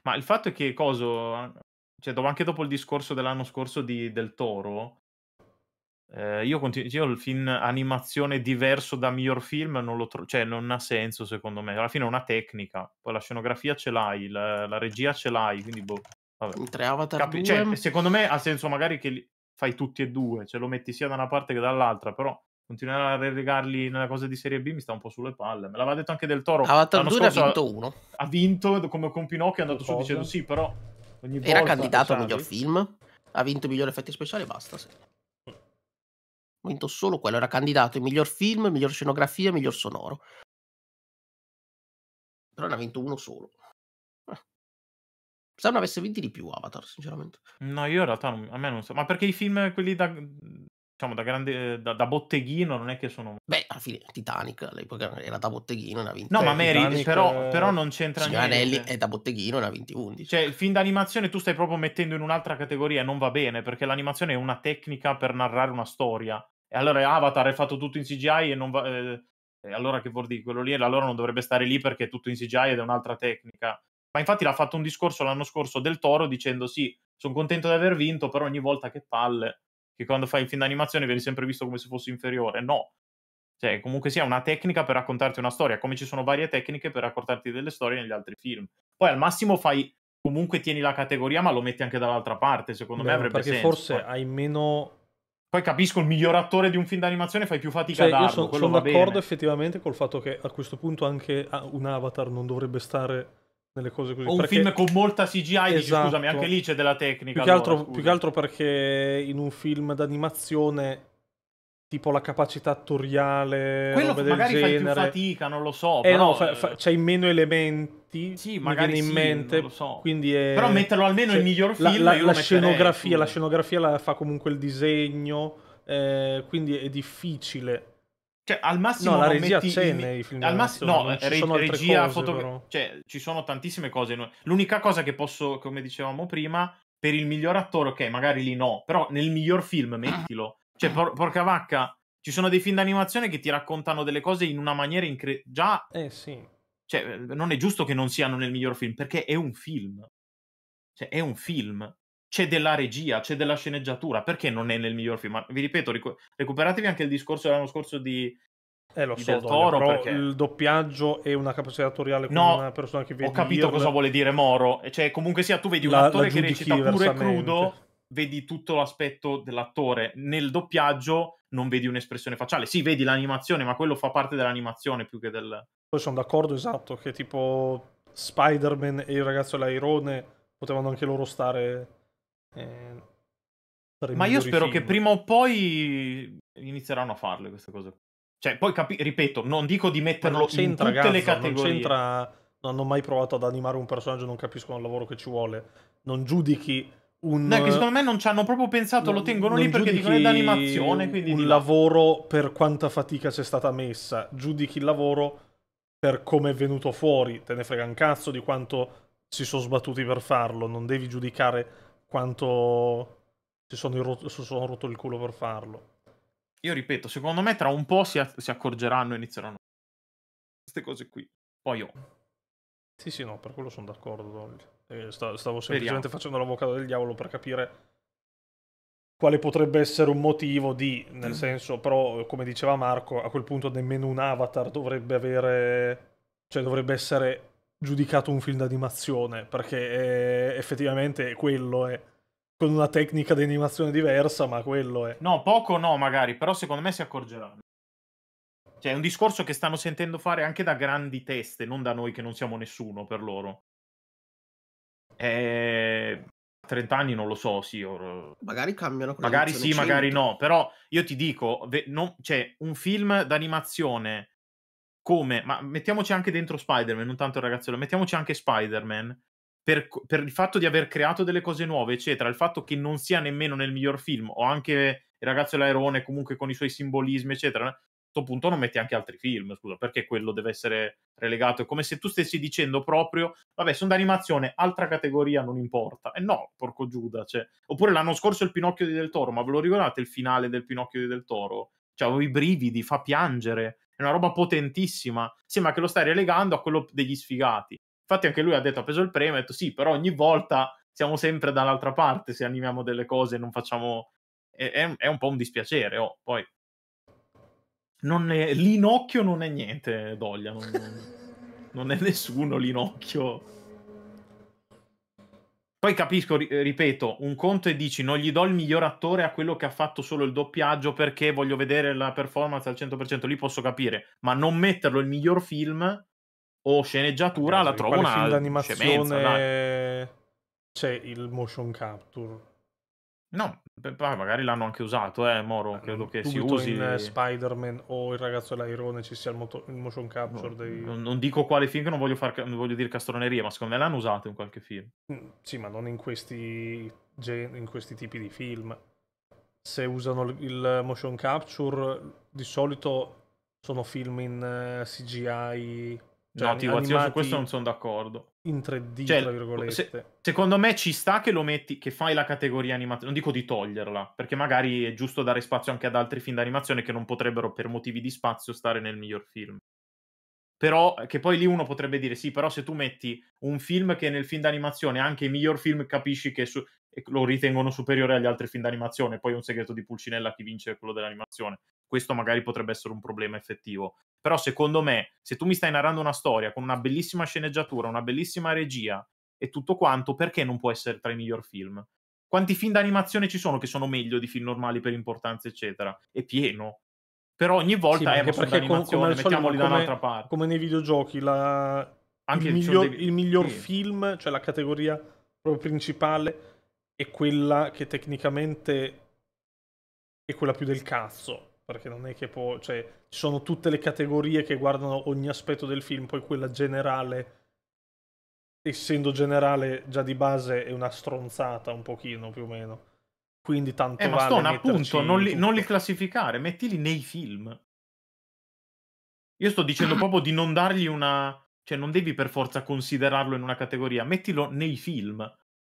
Ma il fatto è che coso, cioè dopo, anche dopo il discorso dell'anno scorso di Del Toro, eh, io continuo, io il film animazione diverso da miglior film non lo trovo, cioè non ha senso secondo me. Alla fine è una tecnica, poi la scenografia ce l'hai, la, la regia ce l'hai, quindi boh. Vabbè. Tre Avatar Cap- due... cioè, secondo me ha senso magari che fai tutti e due, cioè lo metti sia da una parte che dall'altra, però continuare a relegarli nella cosa di Serie B mi sta un po' sulle palle. Me l'aveva detto anche Del Toro. Avatar due ha vinto uno. Ha vinto come con Pinocchio, è andato su dicendo sì, però ogni volta era candidato al miglior film, ha vinto miglior effetti speciali e basta. Sì. Ha vinto solo quello, era candidato il miglior film, miglior scenografia, miglior sonoro. Però ne ha vinto uno solo. Eh. Se non avesse vinti di più Avatar, sinceramente. No, io in realtà non, a me non so, ma perché i film quelli da diciamo da grande da, da botteghino non è che sono... Beh, alla fine Titanic all'epoca era da botteghino e ne ha vinto. No, ma Mary Titanic... però, però non c'entra Signora niente. Anelli è da botteghino e ne ha vinti undici. Cioè, il film d'animazione tu stai proprio mettendo in un'altra categoria e non va bene, perché l'animazione è una tecnica per narrare una storia. E allora Avatar è fatto tutto in C G I e non va... Eh, e allora che vuol dire? Quello lì allora non dovrebbe stare lì perché è tutto in C G I ed è un'altra tecnica. Ma infatti l'ha fatto un discorso l'anno scorso Del Toro dicendo sì, sono contento di aver vinto, però ogni volta che palle... che quando fai il film d'animazione vieni sempre visto come se fosse inferiore. No. Cioè, comunque sia una tecnica per raccontarti una storia, come ci sono varie tecniche per raccontarti delle storie negli altri film. Poi al massimo fai, comunque tieni la categoria, ma lo metti anche dall'altra parte, secondo Beh, me avrebbe perché senso. Perché forse poi hai meno... Poi capisco, il miglior attore di un film d'animazione fai più fatica cioè, a darlo, son, quello son va bene. Sono d'accordo effettivamente col fatto che a questo punto anche un Avatar non dovrebbe stare... Nelle cose così. O un perché... film con molta C G I, esatto. Dici, scusami, anche lì c'è della tecnica. Più che, allora, altro, più che altro perché in un film d'animazione, tipo la capacità attoriale, quello robe magari del fai genere, più fatica, non lo so. Eh però... no, fa, fa, c'hai meno elementi, sì, magari viene in sì, mente, non lo so. Quindi è... Però metterlo almeno cioè, il miglior film. La, la, la, scenografia, la scenografia la fa comunque il disegno, eh, quindi è difficile. Cioè, al massimo no, la regia metti... c'è nei film al mass... no, ci re- sono regia, cose, foto... cioè ci sono tantissime cose. L'unica cosa che posso, come dicevamo prima, per il miglior attore, ok, magari lì no, però nel miglior film mettilo. Cioè, por- porca vacca, ci sono dei film d'animazione che ti raccontano delle cose in una maniera incredibile. Già, eh sì. Cioè, non è giusto che non siano nel miglior film, perché è un film. Cioè, è un film. C'è della regia, c'è della sceneggiatura, perché non è nel miglior film? Ma vi ripeto, ric- recuperatevi anche il discorso dell'anno scorso di, eh, lo di so, Del Toro, però perché... il doppiaggio è una capacità attoriale con no, una persona che vede. Ho capito dirle... cosa vuole dire Moro, cioè comunque sia tu vedi un la, attore la che recita pure crudo, vedi tutto l'aspetto dell'attore, nel doppiaggio non vedi un'espressione facciale, sì vedi l'animazione, ma quello fa parte dell'animazione più che del... Poi sono d'accordo, esatto, che tipo Spider-Man e il ragazzo dell'airone potevano anche loro stare... Eh, ma io spero film. che prima o poi inizieranno a farle queste cose. Cioè, poi capi- ripeto, non dico di metterlo in tutte ragazzo, le categorie. Non c'entra, non ho mai provato ad animare un personaggio, non capisco il lavoro che ci vuole. Non giudichi un. No, che secondo me non ci hanno proprio pensato, non, lo tengono lì perché dicono è d'animazione. Un, quindi un lavoro per quanta fatica c'è stata messa. Giudichi il lavoro per come è venuto fuori, te ne frega un cazzo di quanto si sono sbattuti per farlo, non devi giudicare quanto si sono, rotto, si sono rotto il culo per farlo. Io ripeto, secondo me tra un po' si, si accorgeranno e inizieranno queste cose qui. Poi io... Sì, sì, no, per quello sono d'accordo. Eh, stavo semplicemente Vediamo. facendo l'avvocato del diavolo per capire quale potrebbe essere un motivo di... Nel mm. senso, però, come diceva Marco, a quel punto nemmeno un avatar dovrebbe avere... Cioè, dovrebbe essere giudicato un film d'animazione, perché è, effettivamente quello è... Con una tecnica di animazione diversa, ma quello è... No, poco no, magari, però secondo me si accorgeranno. Cioè, è un discorso che stanno sentendo fare anche da grandi teste, non da noi che non siamo nessuno per loro. E... trenta anni non lo so, sì. Or... Magari cambiano. Magari sì, cento. Magari no. Però io ti dico, non... cioè, un film d'animazione come... Ma mettiamoci anche dentro Spider-Man, non tanto il ragazzello, mettiamoci anche Spider-Man. Per, per il fatto di aver creato delle cose nuove, eccetera, il fatto che non sia nemmeno nel miglior film, o anche il ragazzo e l'airone, comunque con i suoi simbolismi, eccetera, a questo punto non metti anche altri film, scusa, perché quello deve essere relegato? È come se tu stessi dicendo proprio, vabbè, sono d'animazione, altra categoria, non importa. E eh no, porco Giuda, cioè. Oppure l'anno scorso il Pinocchio di Del Toro, ma ve lo ricordate il finale del Pinocchio di Del Toro? Cioè, avevo i brividi, fa piangere, è una roba potentissima, sembra che lo stai relegando a quello degli sfigati. Infatti anche lui ha detto, ha preso il premio, ha detto sì, però ogni volta siamo sempre dall'altra parte se animiamo delle cose e non facciamo... È, è, è un po' un dispiacere, oh, poi... Non è... L'inocchio non è niente, Doglia, non, non è nessuno l'inocchio. Poi capisco, ripeto, un conto e dici non gli do il miglior attore a quello che ha fatto solo il doppiaggio perché voglio vedere la performance al cento per cento, lì posso capire, ma non metterlo il miglior film... o sceneggiatura, la trovo una film d'animazione c'è il motion capture. No, magari l'hanno anche usato, eh, Moro, credo che si usi. In Spider-Man o il ragazzo e l'airone ci sia il, il motion capture. No, dei... non, non dico quale film, che non voglio, far, non voglio dire castroneria, ma secondo me l'hanno usato in qualche film. Sì, ma non in questi, in questi tipi di film. Se usano il motion capture, di solito sono film in C G I... Cioè, no, ti guardo, su questo non sono d'accordo. In tre D, cioè, tra virgolette. Se, secondo me ci sta che lo metti, che fai la categoria animazione. Non dico di toglierla, perché magari è giusto dare spazio anche ad altri film d'animazione che non potrebbero, per motivi di spazio, stare nel miglior film. Però, che poi lì uno potrebbe dire, sì, però se tu metti un film che nel film d'animazione, anche i miglior film, capisci che su, lo ritengono superiore agli altri film d'animazione, poi è un segreto di Pulcinella chi vince è quello dell'animazione. Questo magari potrebbe essere un problema effettivo. Però secondo me, se tu mi stai narrando una storia con una bellissima sceneggiatura, una bellissima regia e tutto quanto, perché non può essere tra i miglior film? Quanti film d'animazione ci sono che sono meglio di film normali per importanza, eccetera? È pieno. Però ogni volta sì, è perché d'animazione, mettiamoli da un'altra parte. Come nei videogiochi, la... Anche il miglior, dei... il miglior sì. film, cioè la categoria proprio principale, è quella che tecnicamente è quella più del cazzo. Perché non è che può... Cioè, ci sono tutte le categorie che guardano ogni aspetto del film, poi quella generale, essendo generale già di base, è una stronzata un pochino, più o meno. Quindi tanto eh, vale metterci... Eh, ma appunto, non li, non li classificare, mettili nei film. Io sto dicendo proprio di non dargli una... Cioè, non devi per forza considerarlo in una categoria, mettilo nei film.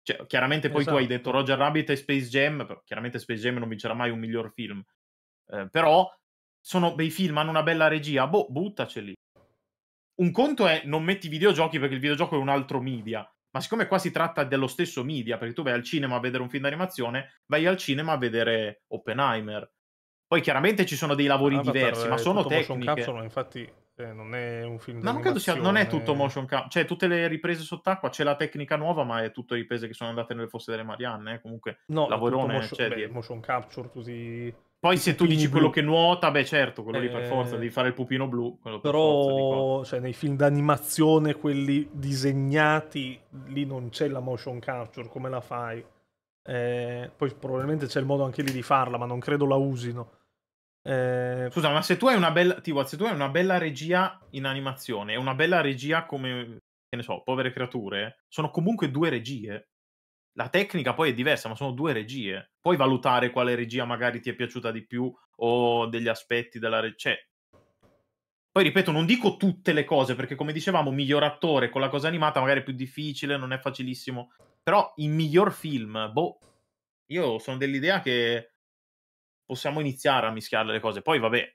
Cioè, chiaramente poi esatto. Tu hai detto Roger Rabbit e Space Jam, però chiaramente Space Jam non vincerà mai un miglior film. Eh, però sono bei film, hanno una bella regia, boh, buttaceli. Un conto è non metti videogiochi perché il videogioco è un altro media, ma siccome qua si tratta dello stesso media, perché tu vai al cinema a vedere un film d'animazione, vai al cinema a vedere Oppenheimer. Poi chiaramente ci sono dei lavori Avatar diversi, ma sono tecniche. Capsule, infatti eh, non è un film d'animazione. No, non credo sia, non è tutto motion capture, cioè tutte le riprese sott'acqua, c'è la tecnica nuova, ma è tutte riprese che sono andate nelle fosse delle Marianne, eh. Comunque no, lavorone motion, cioè, beh, motion capture tutti. Poi se tu dici blu. Quello che nuota, beh certo, quello eh... lì per forza, devi fare il pupino blu. Per però cioè, nei film d'animazione, quelli disegnati, lì non c'è la motion capture, come la fai? Eh, poi probabilmente c'è il modo anche lì di farla, ma non credo la usino. Eh... Scusa, ma se tu hai una bella tipo, se tu hai una bella regia in animazione e una bella regia come, che ne so, Povere Creature, sono comunque due regie. La tecnica poi è diversa, ma sono due regie. Puoi valutare quale regia magari ti è piaciuta di più o degli aspetti della regia. Cioè, Poi ripeto, non dico tutte le cose, perché come dicevamo, miglior attore con la cosa animata magari è più difficile, non è facilissimo. Però il miglior film, boh, io sono dell'idea che possiamo iniziare a mischiare le cose. Poi vabbè,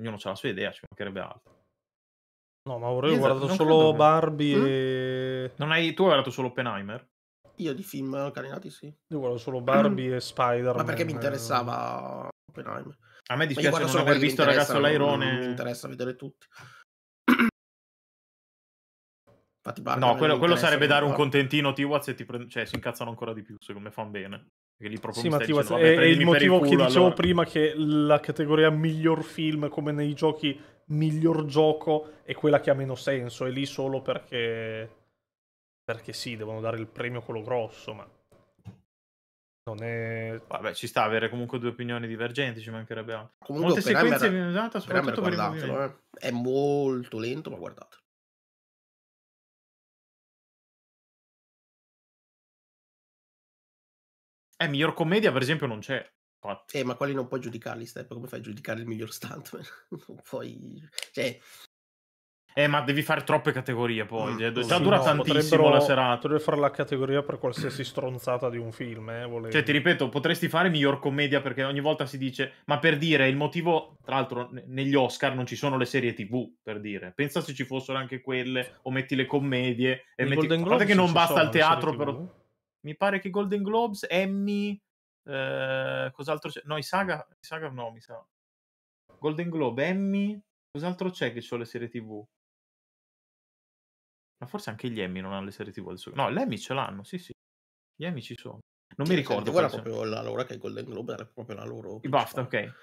ognuno ha la sua idea, ci mancherebbe altro. No, ma ora io ho guardato solo credo. Barbie mm? e... Non hai... Tu hai guardato solo Oppenheimer? Io di film carinati sì. Io guardo solo Barbie mm. e Spider-Man. Ma perché mi interessava Oppenheimer. A me dispiace non aver visto il Ragazzo all'Airone. Non mi interessa vedere tutti. Infatti, no, quello, quello sarebbe dare un contentino a T-Waz e ti prend... cioè, si incazzano ancora di più, secondo me fan bene. Lì sì, ma T-Waz è, è il motivo il culo, che allora. dicevo prima, che la categoria miglior film, come nei giochi miglior gioco, è quella che ha meno senso. È lì solo perché... perché sì, devono dare il premio quello grosso, ma... Non è... Vabbè, ci sta avere comunque due opinioni divergenti, ci mancherebbe altro. Comunque, molte sequenze viene usata soprattutto per il è molto lento, ma guardate. Eh, miglior commedia, per esempio, non c'è. Infatti. Eh, ma quali non puoi giudicarli, Step? Come fai a giudicare il miglior stuntman? Non puoi... Cioè... Eh, ma devi fare troppe categorie poi. Già sì, dura no, tantissimo la serata. Potrebbe fare la categoria per qualsiasi stronzata di un film. Eh, cioè, ti ripeto, potresti fare miglior commedia, perché ogni volta si dice... Ma per dire, il motivo... Tra l'altro, negli Oscar non ci sono le serie tivù, per dire. Pensa se ci fossero anche quelle, o metti le commedie. E metti... A parte che non basta il teatro, però... Mi pare che Golden Globes, Emmy... Eh, cos'altro c'è? No, i Saga... I Saga no, mi sa. Golden Globe, Emmy... Cos'altro c'è che c'ho le serie tivù? Ma forse anche gli Emmy non hanno le serie tivù adesso. No, gli Emmy ce l'hanno, sì sì. Gli Emmy ci sono. Non sì, mi ricordo. Quella proprio la loro, che il Golden Globe era proprio la loro... I BAFTA, ok.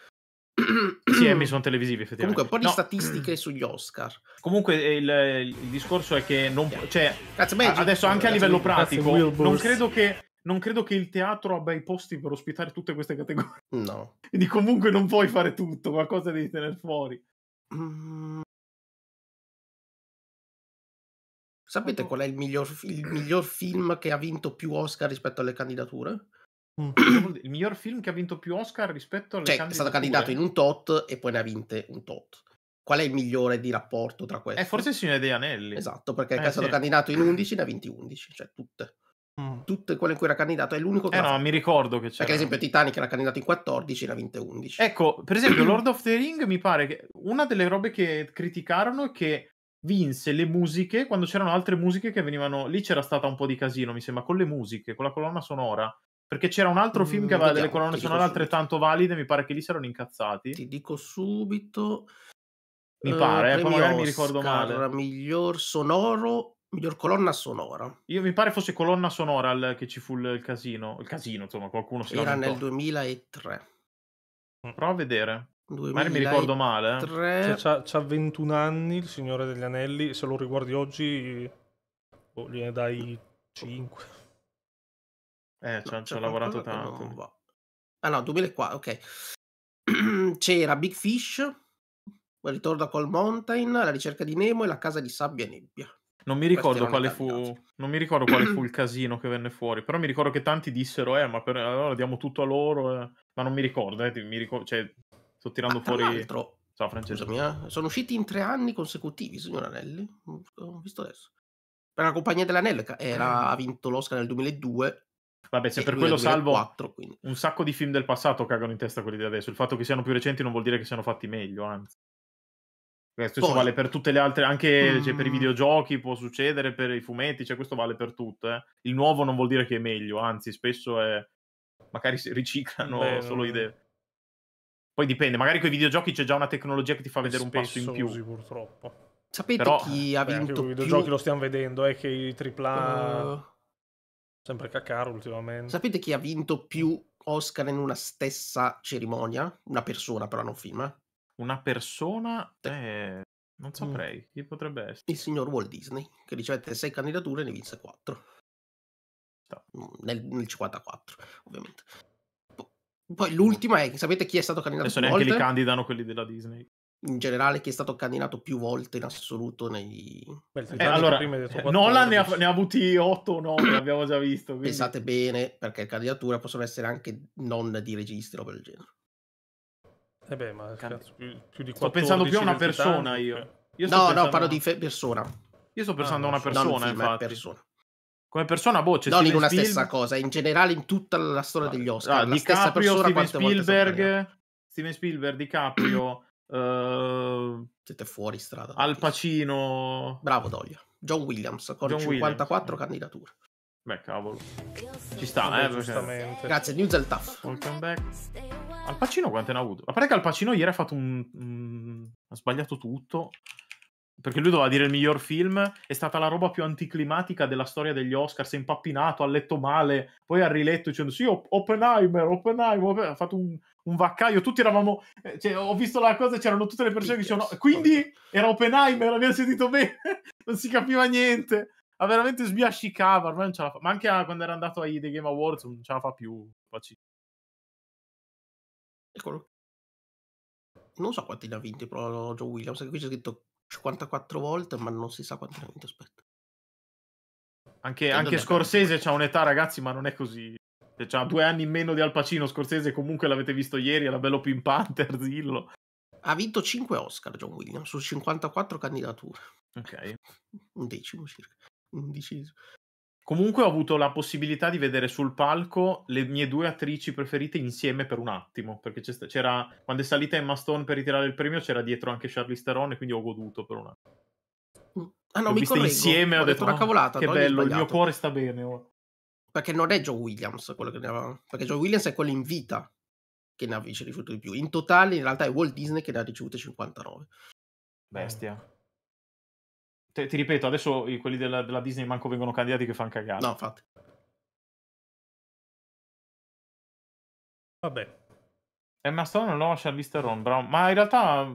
Sì, Emmy sono televisivi, effettivamente. Comunque, un po' di no. statistiche sugli Oscar. Comunque, il, il discorso è che non... Yeah. Cioè, That's adesso anche a livello pratico, non credo che... Non credo che il teatro abbia i posti per ospitare tutte queste categorie. No. Quindi comunque non puoi fare tutto, qualcosa devi tenere fuori. Mm. Sapete qual è il miglior, il miglior film che ha vinto più Oscar rispetto alle candidature? Il miglior film che ha vinto più Oscar rispetto alle cioè, candidature? Cioè, è stato candidato in un tot e poi ne ha vinte un tot. Qual è il migliore di rapporto tra questi? Eh, forse il Signore degli Anelli. Esatto, perché eh, è stato sì. candidato in undici, ne ha vinti undici, cioè tutte. Mm. Tutte quelle in cui era candidato, è l'unico che... Eh no, mi ricordo che c'era. Perché ad esempio Titanic era candidato in quattordici e ne ha vinte undici. Ecco, per esempio Lord of the Ring, mi pare che una delle robe che criticarono è che vinse le musiche quando c'erano altre musiche che venivano... Lì c'era stata un po' di casino, mi sembra, con le musiche, con la colonna sonora. Perché c'era un altro film mm, che aveva vediamo, delle colonne sonore altrettanto valide, mi pare che lì si erano incazzati. Ti dico subito... Mi pare, eh, poi magari mi ricordo male. Miglior sonoro... Miglior colonna sonora. Io mi pare fosse colonna sonora il, che ci fu il, il casino. Il casino, insomma, qualcuno si era nel duemilatré. Prova a vedere. Magari mi ricordo male. Eh. Cioè, c'ha ventuno anni il Signore degli Anelli. Se lo riguardi oggi, oh, gliene dai cinque. Eh, ci no, ha lavorato tanto. Ah no, duemilaquattro, ok. C'era Big Fish, Ritorno a Cold Mountain, La ricerca di Nemo e La casa di sabbia e nebbia. Non mi ricordo quale fu, non mi ricordo quale fu il casino che venne fuori, però mi ricordo che tanti dissero, eh, ma per, allora diamo tutto a loro, eh. Ma non mi ricordo, eh, mi ricordo, cioè, sto tirando ah, fuori... Ciao, Francesco. Scusami, eh. Sono usciti in tre anni consecutivi, signor Anelli, ho visto adesso. Per la Compagnia dell'Anello era, ha vinto l'Oscar nel duemiladue. Vabbè, se per quello duemilaquattro, salvo quindi. Un sacco di film del passato cagano in testa quelli di adesso, il fatto che siano più recenti non vuol dire che siano fatti meglio, anzi. Questo poi, vale per tutte le altre, anche mm, cioè, per i videogiochi può succedere, per i fumetti, cioè questo vale per tutto. Eh. Il nuovo non vuol dire che è meglio, anzi spesso è... magari riciclano beh, solo idee. Poi dipende, magari con i videogiochi c'è già una tecnologia che ti fa vedere un passo in più. Usi, purtroppo. Sapete però, chi ha beh, vinto più? I videogiochi lo stiamo vedendo, è eh, che i tripla uh... sempre cacaro ultimamente. Sapete chi ha vinto più Oscar in una stessa cerimonia? Una persona però, non film, eh? Una persona, eh, non saprei, mm. chi potrebbe essere? Il signor Walt Disney, che ricevette sei candidature e ne vinse quattro. No. Nel, nel cinquantaquattro, ovviamente. Poi l'ultima è, sapete chi è stato candidato adesso più volte? Adesso neanche li candidano quelli della Disney. In generale, chi è stato candidato più volte in assoluto nei... Beh, eh, allora, prima detto quattordici. Nolan ne ha, ne ha avuti otto o nove, l'abbiamo già visto. Quindi... Pensate bene, perché candidature possono essere anche non di registro, per il genere. Eh beh, ma cazzo, più, più di quattordici, sto pensando più a una persona io. io no, pensando... no, parlo di persona. Io sto pensando ah, no, a una persona, film, infatti. Persona. Come persona, boh, c'è non Steven in una Spiel... stessa cosa, in generale in tutta la storia degli Oscar. Ah, la DiCaprio, stessa persona, Steven Spielberg, Steven Spielberg, DiCaprio... Uh... Siete fuori strada. Al Pacino... Bravo, Dolia. John Williams, con John cinquantaquattro Williams. Candidature. Beh, cavolo. Ci sta, Vabbè, eh, giustamente. Grazie, News al Taff. Welcome back. Al Pacino quante ne ha avuto? A parte che Al Pacino ieri ha fatto un... Mm, ha sbagliato tutto... Perché lui doveva dire il miglior film, è stata la roba più anticlimatica della storia degli Oscar, si è impappinato, ha letto male, poi ha riletto dicendo sì, Oppenheimer, Oppenheimer, ha fatto un, un vaccaio, tutti eravamo, cioè, ho visto la cosa, c'erano tutte le persone che dicevano, no, quindi era Oppenheimer, abbiamo sentito bene, non si capiva niente, ha veramente sbiascicava, ormai non ce la fa, ma anche quando era andato ai The Game Awards non ce la fa più, eccolo. Non so quanti ne ha vinti, però John Williams, qui c'è scritto cinquantaquattro volte, ma non si sa quanto ne ha vinto, aspetta. Anche, anche Scorsese c'ha un'età, ragazzi, ma non è così. C'ha due anni in meno di Al Pacino, Scorsese comunque l'avete visto ieri, era bello Pink Panther, zillo. Ha vinto cinque Oscar John Williams, su cinquantaquattro candidature. Ok. Un decimo circa. Un decimo. Comunque ho avuto la possibilità di vedere sul palco le mie due attrici preferite insieme per un attimo, perché c'era, quando è salita Emma Stone per ritirare il premio, c'era dietro anche Charlize Theron e quindi ho goduto per un attimo. Ah no, mi correggo, insieme, ho, ho detto, detto una cavolata, oh, che bello, il mio cuore sta bene. Oh. Perché non è John Williams quello che ne aveva, perché John Williams è quello in vita che ne ha ricevuto di più. In totale in realtà è Walt Disney che ne ha ricevute cinquantanove. Bestia. Te, ti ripeto, adesso quelli della, della Disney manco vengono candidati che fanno cagare. No, infatti. Vabbè. Emma Stone no, Charlize Theron, bravo. Ma in realtà,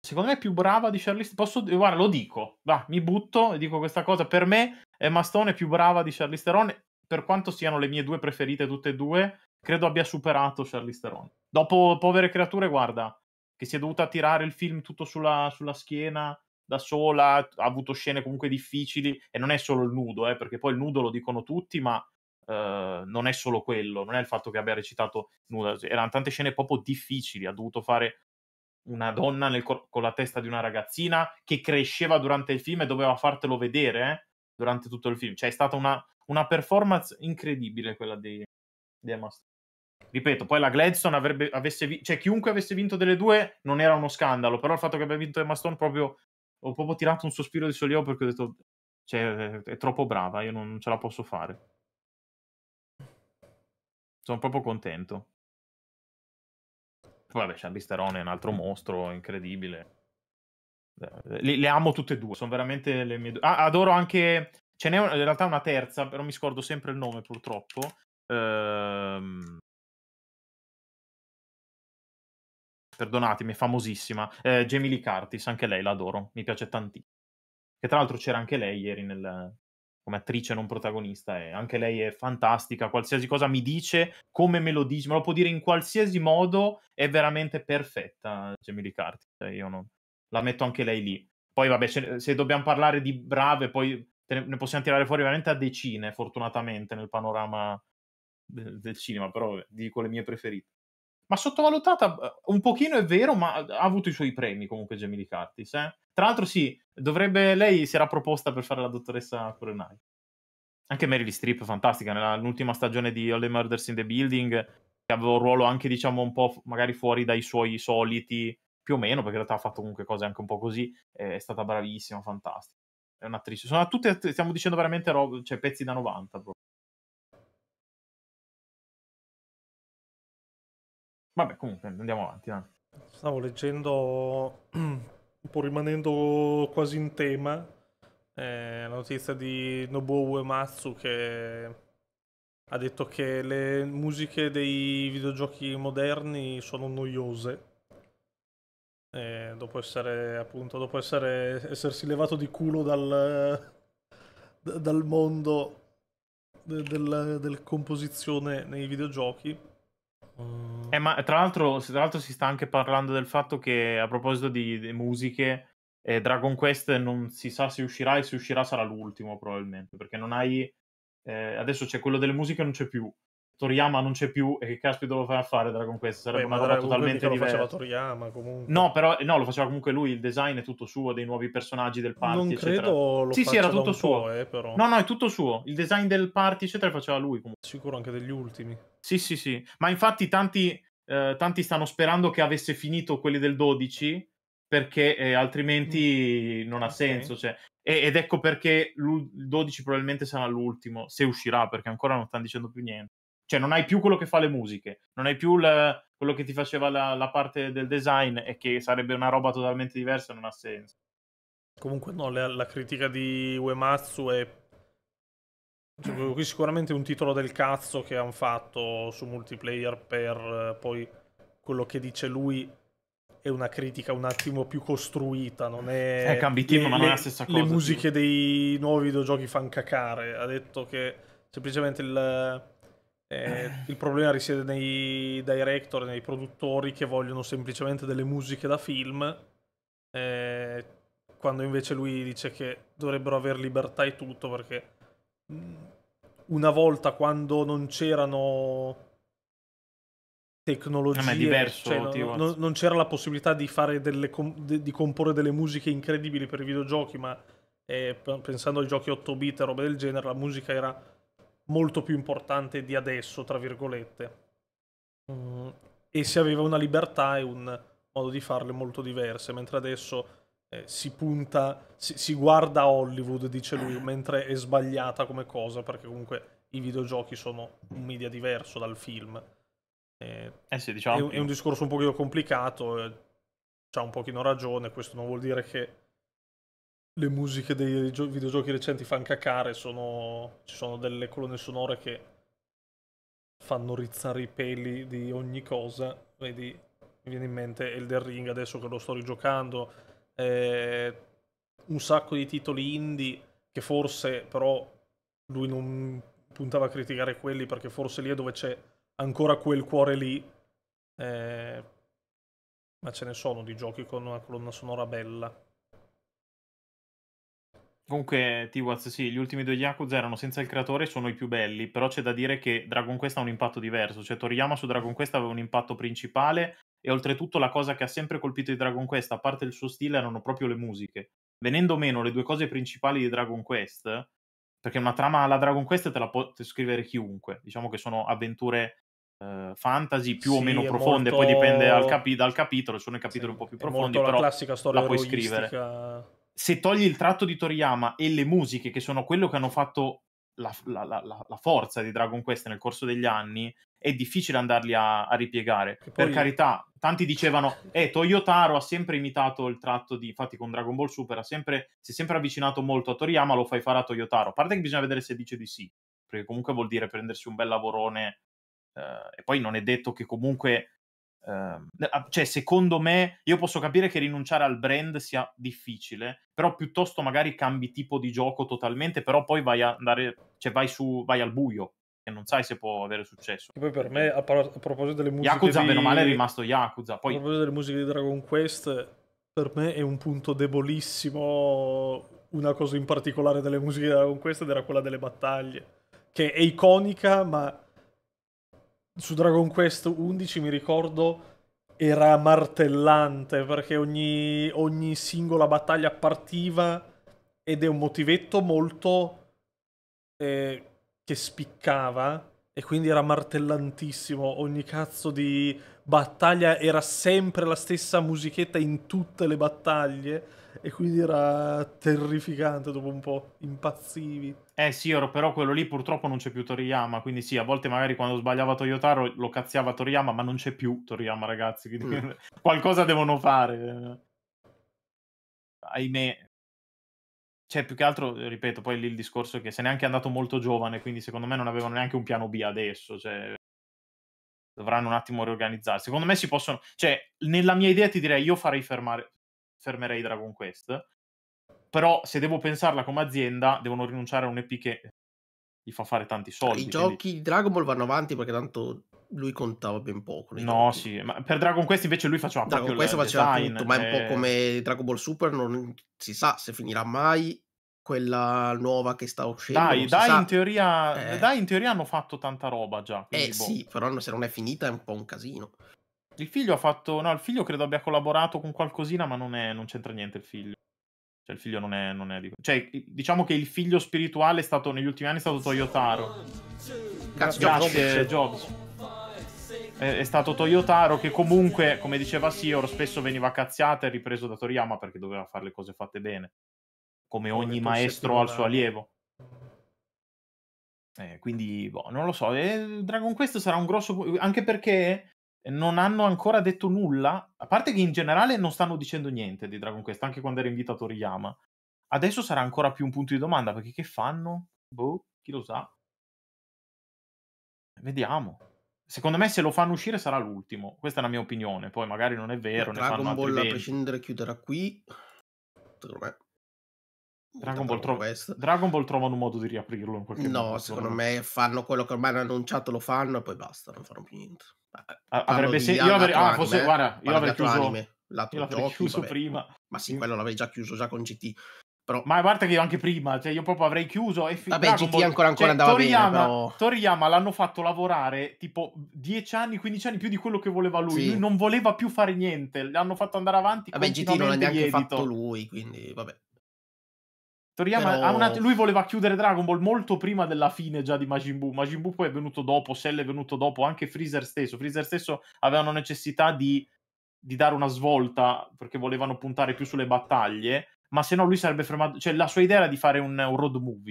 secondo me è più brava di Charlize Theron. Posso... Guarda, lo dico. Va, mi butto e dico questa cosa. Per me Emma Stone è più brava di Charlize Theron. Per quanto siano le mie due preferite tutte e due, credo abbia superato Charlize Theron. Dopo Povere Creature, guarda, che si è dovuta tirare il film tutto sulla, sulla schiena... da sola, ha avuto scene comunque difficili, e non è solo il nudo, eh, perché poi il nudo lo dicono tutti, ma eh, non è solo quello, non è il fatto che abbia recitato nuda, erano tante scene proprio difficili, ha dovuto fare una donna nel cor- con la testa di una ragazzina che cresceva durante il film e doveva fartelo vedere eh, durante tutto il film, cioè è stata una, una performance incredibile quella di, di Emma Stone. Ripeto, poi la Gladstone avrebbe, avesse vi- cioè chiunque avesse vinto delle due non era uno scandalo, però il fatto che abbia vinto Emma Stone proprio ho proprio tirato un sospiro di sollievo perché ho detto cioè, è troppo brava, io non ce la posso fare. Sono proprio contento. Poi vabbè, Charlize Theron è un altro mostro incredibile. Le, le amo tutte e due, sono veramente le mie due. Ah, adoro anche, ce n'è in realtà una terza, però mi scordo sempre il nome purtroppo. Ehm... Perdonatemi, è famosissima. Eh, Jamie Lee Curtis, anche lei l'adoro, mi piace tantissimo. Che tra l'altro c'era anche lei ieri nel... come attrice non protagonista, e anche lei è fantastica. Qualsiasi cosa mi dice, come me lo dice, me lo può dire in qualsiasi modo, è veramente perfetta. Jamie Lee Curtis, io non... la metto anche lei lì. Poi, vabbè, se dobbiamo parlare di brave, poi ne possiamo tirare fuori veramente a decine, fortunatamente, nel panorama del cinema, però dico le mie preferite. Ma sottovalutata un pochino è vero, ma ha avuto i suoi premi comunque Jamie Lee Curtis, eh? Tra l'altro sì, dovrebbe, lei si era proposta per fare la dottoressa Kurenai. Anche Meryl Streep, fantastica, nell'ultima stagione di All the Murders in the Building, che aveva un ruolo anche, diciamo, un po' magari fuori dai suoi soliti, più o meno, perché in realtà ha fatto comunque cose anche un po' così, è stata bravissima, fantastica. È un'attrice. Sono tutte, stiamo dicendo veramente ro- cioè, pezzi da novanta proprio. Vabbè, comunque, andiamo avanti. Eh. Stavo leggendo, un po' rimanendo quasi in tema, eh, la notizia di Nobuo Uematsu che ha detto che le musiche dei videogiochi moderni sono noiose. Eh, dopo essere, appunto, dopo essere, essersi levato di culo dal, dal mondo della del composizione nei videogiochi. Eh, ma tra l'altro, tra l'altro si sta anche parlando del fatto che a proposito di, di musiche, eh, Dragon Quest non si sa se uscirà, e se uscirà sarà l'ultimo probabilmente, perché non hai eh, adesso c'è quello delle musiche, non c'è più, Toriyama non c'è più e che caspita lo fa a fare Dragon Quest, sarebbe Beh, una roba totalmente diversa. Lo faceva Toriyama comunque. No, però no, lo faceva comunque lui, il design è tutto suo dei nuovi personaggi del party, non eccetera. Credo lo sì, sì, era tutto suo. Eh, però. No, no, è tutto suo. Il design del party eccetera lo faceva lui comunque. Sicuro anche degli ultimi. Sì, sì, sì. Ma infatti tanti eh, tanti stanno sperando che avesse finito quelli del dodici perché eh, altrimenti mm. non ha okay. senso, cioè. Ed ecco perché il dodici probabilmente sarà l'ultimo, se uscirà, perché ancora non stanno dicendo più niente. Cioè non hai più quello che fa le musiche, non hai più la, quello che ti faceva la, la parte del design, e che sarebbe una roba totalmente diversa, non ha senso. Comunque no, la, la critica di Uematsu è... Cioè, qui sicuramente un titolo del cazzo che hanno fatto su multiplayer per poi quello che dice lui... è una critica un attimo più costruita, non è... Eh, cambi team, le, ma non è la stessa cosa. Le musiche dei nuovi videogiochi fan cacare. Ha detto che semplicemente il, eh, il problema risiede nei director, nei produttori che vogliono semplicemente delle musiche da film, eh, quando invece lui dice che dovrebbero avere libertà e tutto, perché una volta quando non c'erano... tecnologie, è diverso, cioè, non, non, non c'era la possibilità di fare delle di comporre delle musiche incredibili per i videogiochi, ma eh, pensando ai giochi otto bit e roba del genere, la musica era molto più importante di adesso, tra virgolette, mm, e si aveva una libertà e un modo di farle molto diverse, mentre adesso eh, si punta, si, si guarda a Hollywood, dice lui, mentre è sbagliata come cosa, perché comunque i videogiochi sono un media diverso dal film. Eh sì, diciamo è un discorso un pochino complicato, eh, c'ha un pochino ragione. Questo non vuol dire che le musiche dei videogiochi recenti fan cacare, sono, ci sono delle colonne sonore che fanno rizzare i peli di ogni cosa. Vedi, mi viene in mente Elden Ring adesso che lo sto rigiocando, eh, un sacco di titoli indie che forse però lui non puntava a criticare quelli, perché forse lì è dove c'è ancora quel cuore lì, eh, ma ce ne sono di giochi con una colonna sonora bella. Comunque T-Waz, sì, gli ultimi due Yakuza erano senza il creatore, sono i più belli, però c'è da dire che Dragon Quest ha un impatto diverso, cioè Toriyama su Dragon Quest aveva un impatto principale, e oltretutto la cosa che ha sempre colpito di Dragon Quest, a parte il suo stile, erano proprio le musiche, venendo meno le due cose principali di Dragon Quest, perché una trama alla Dragon Quest te la può scrivere chiunque, diciamo che sono avventure fantasy più sì, o meno profonde, molto... poi dipende dal, capi... dal capitolo, sono i capitoli sì, un po' più profondi, però la, classica storia la puoi scrivere. Se togli il tratto di Toriyama e le musiche, che sono quello che hanno fatto la, la, la, la forza di Dragon Quest nel corso degli anni, è difficile andarli a, a ripiegare. Poi... Per carità, tanti dicevano eh, Toyotaro ha sempre imitato il tratto di... Infatti con Dragon Ball Super ha sempre... si è sempre avvicinato molto a Toriyama, lo fai fare a Toyotaro. A parte che bisogna vedere se dice di sì, perché comunque vuol dire prendersi un bel lavorone. Uh, e poi non è detto che comunque uh, cioè secondo me io posso capire che rinunciare al brand sia difficile, però piuttosto magari cambi tipo di gioco totalmente, però poi vai a andare, cioè vai su vai al buio e non sai se può avere successo. E poi per me a, par- a proposito delle musiche Yakuza di... bene o male è rimasto Yakuza. Poi... a proposito delle musiche di Dragon Quest, per me è un punto debolissimo una cosa in particolare delle musiche di Dragon Quest, ed era quella delle battaglie, che è iconica, ma su Dragon Quest undici mi ricordo era martellante, perché ogni, ogni singola battaglia partiva ed è un motivetto molto eh, che spiccava, e quindi era martellantissimo. Ogni cazzo di battaglia era sempre la stessa musichetta in tutte le battaglie, e quindi era terrificante, dopo un po' impazzivi. Eh sì, però quello lì purtroppo non c'è più Toriyama, quindi sì, a volte magari quando sbagliava Toyotaro lo cazziava Toriyama, ma non c'è più Toriyama, ragazzi, quindi mm. qualcosa devono fare, ahimè. Cioè più che altro, ripeto, poi lì il discorso è che se n'è anche andato molto giovane, quindi secondo me non avevano neanche un piano B adesso, cioè dovranno un attimo riorganizzarsi. Secondo me si possono, cioè nella mia idea ti direi io farei fermare fermerei Dragon Quest, però se devo pensarla come azienda devono rinunciare a un E P che gli fa fare tanti soldi. I giochi quindi... Dragon Ball vanno avanti, perché tanto lui contava ben poco. No, giochi. Sì, ma per Dragon Quest invece lui faceva Dragon Quest faceva design, tutto, ma è un po' come Dragon Ball Super, non si sa se finirà mai, quella nuova che sta uscendo. Dai, dai, sa... in teoria, eh... dai, in teoria hanno fatto tanta roba già. Eh boh. Sì, però se non è finita è un po' un casino. Il figlio ha fatto... No, il figlio credo abbia collaborato con qualcosina, ma non, è... non c'entra niente il figlio. Cioè, il figlio non è... Non è... Cioè, diciamo che il figlio spirituale è stato, negli ultimi anni è stato Toyotaro. Cazzo, grazie, Jobs. È, è stato Toyotaro che comunque, come diceva Sior, spesso veniva cazziato e ripreso da Toriyama perché doveva fare le cose fatte bene. Come ogni maestro al suo allievo. Eh, quindi, boh, non lo so. Eh, Dragon Quest sarà un grosso... Anche perché... non hanno ancora detto nulla, a parte che in generale non stanno dicendo niente di Dragon Quest, anche quando era in vita Toriyama. Adesso sarà ancora più un punto di domanda, perché che fanno? Boh, chi lo sa. Vediamo. Secondo me se lo fanno uscire sarà l'ultimo, questa è la mia opinione, poi magari non è vero, ne fanno altri venti. Dragon Ball a prescindere chiuderà qui. Dragon Ball, tro- Dragon Ball trovano un modo di riaprirlo in qualche modo. No, secondo me fanno quello che ormai hanno annunciato, lo fanno e poi basta, non fanno più niente. Ah, avrebbe se... io avrei... ah, forse... guarda, io avrei chiuso, anime, io l'avrei giochi, chiuso prima. Ma sì, quello l'avrei già chiuso già con G T. Però... ma guarda che io anche prima, cioè io proprio avrei chiuso e fi... Vabbè, Dragon G T Ball... ancora, ancora cioè, andava Toriyama, bene, però... Toriyama l'hanno fatto lavorare tipo dieci anni, quindici anni più di quello che voleva lui. Sì. Lui non voleva più fare niente, l'hanno fatto andare avanti. Vabbè, G T non l'ha neanche fatto lui, quindi vabbè. Toriyama, però... una... lui voleva chiudere Dragon Ball molto prima della fine già di Majin Buu. Majin Buu poi è venuto dopo, Cell è venuto dopo, anche Freezer stesso. Freezer stesso avevano necessità di, di dare una svolta perché volevano puntare più sulle battaglie, ma se no lui sarebbe fermato. Cioè la sua idea era di fare un, un road movie.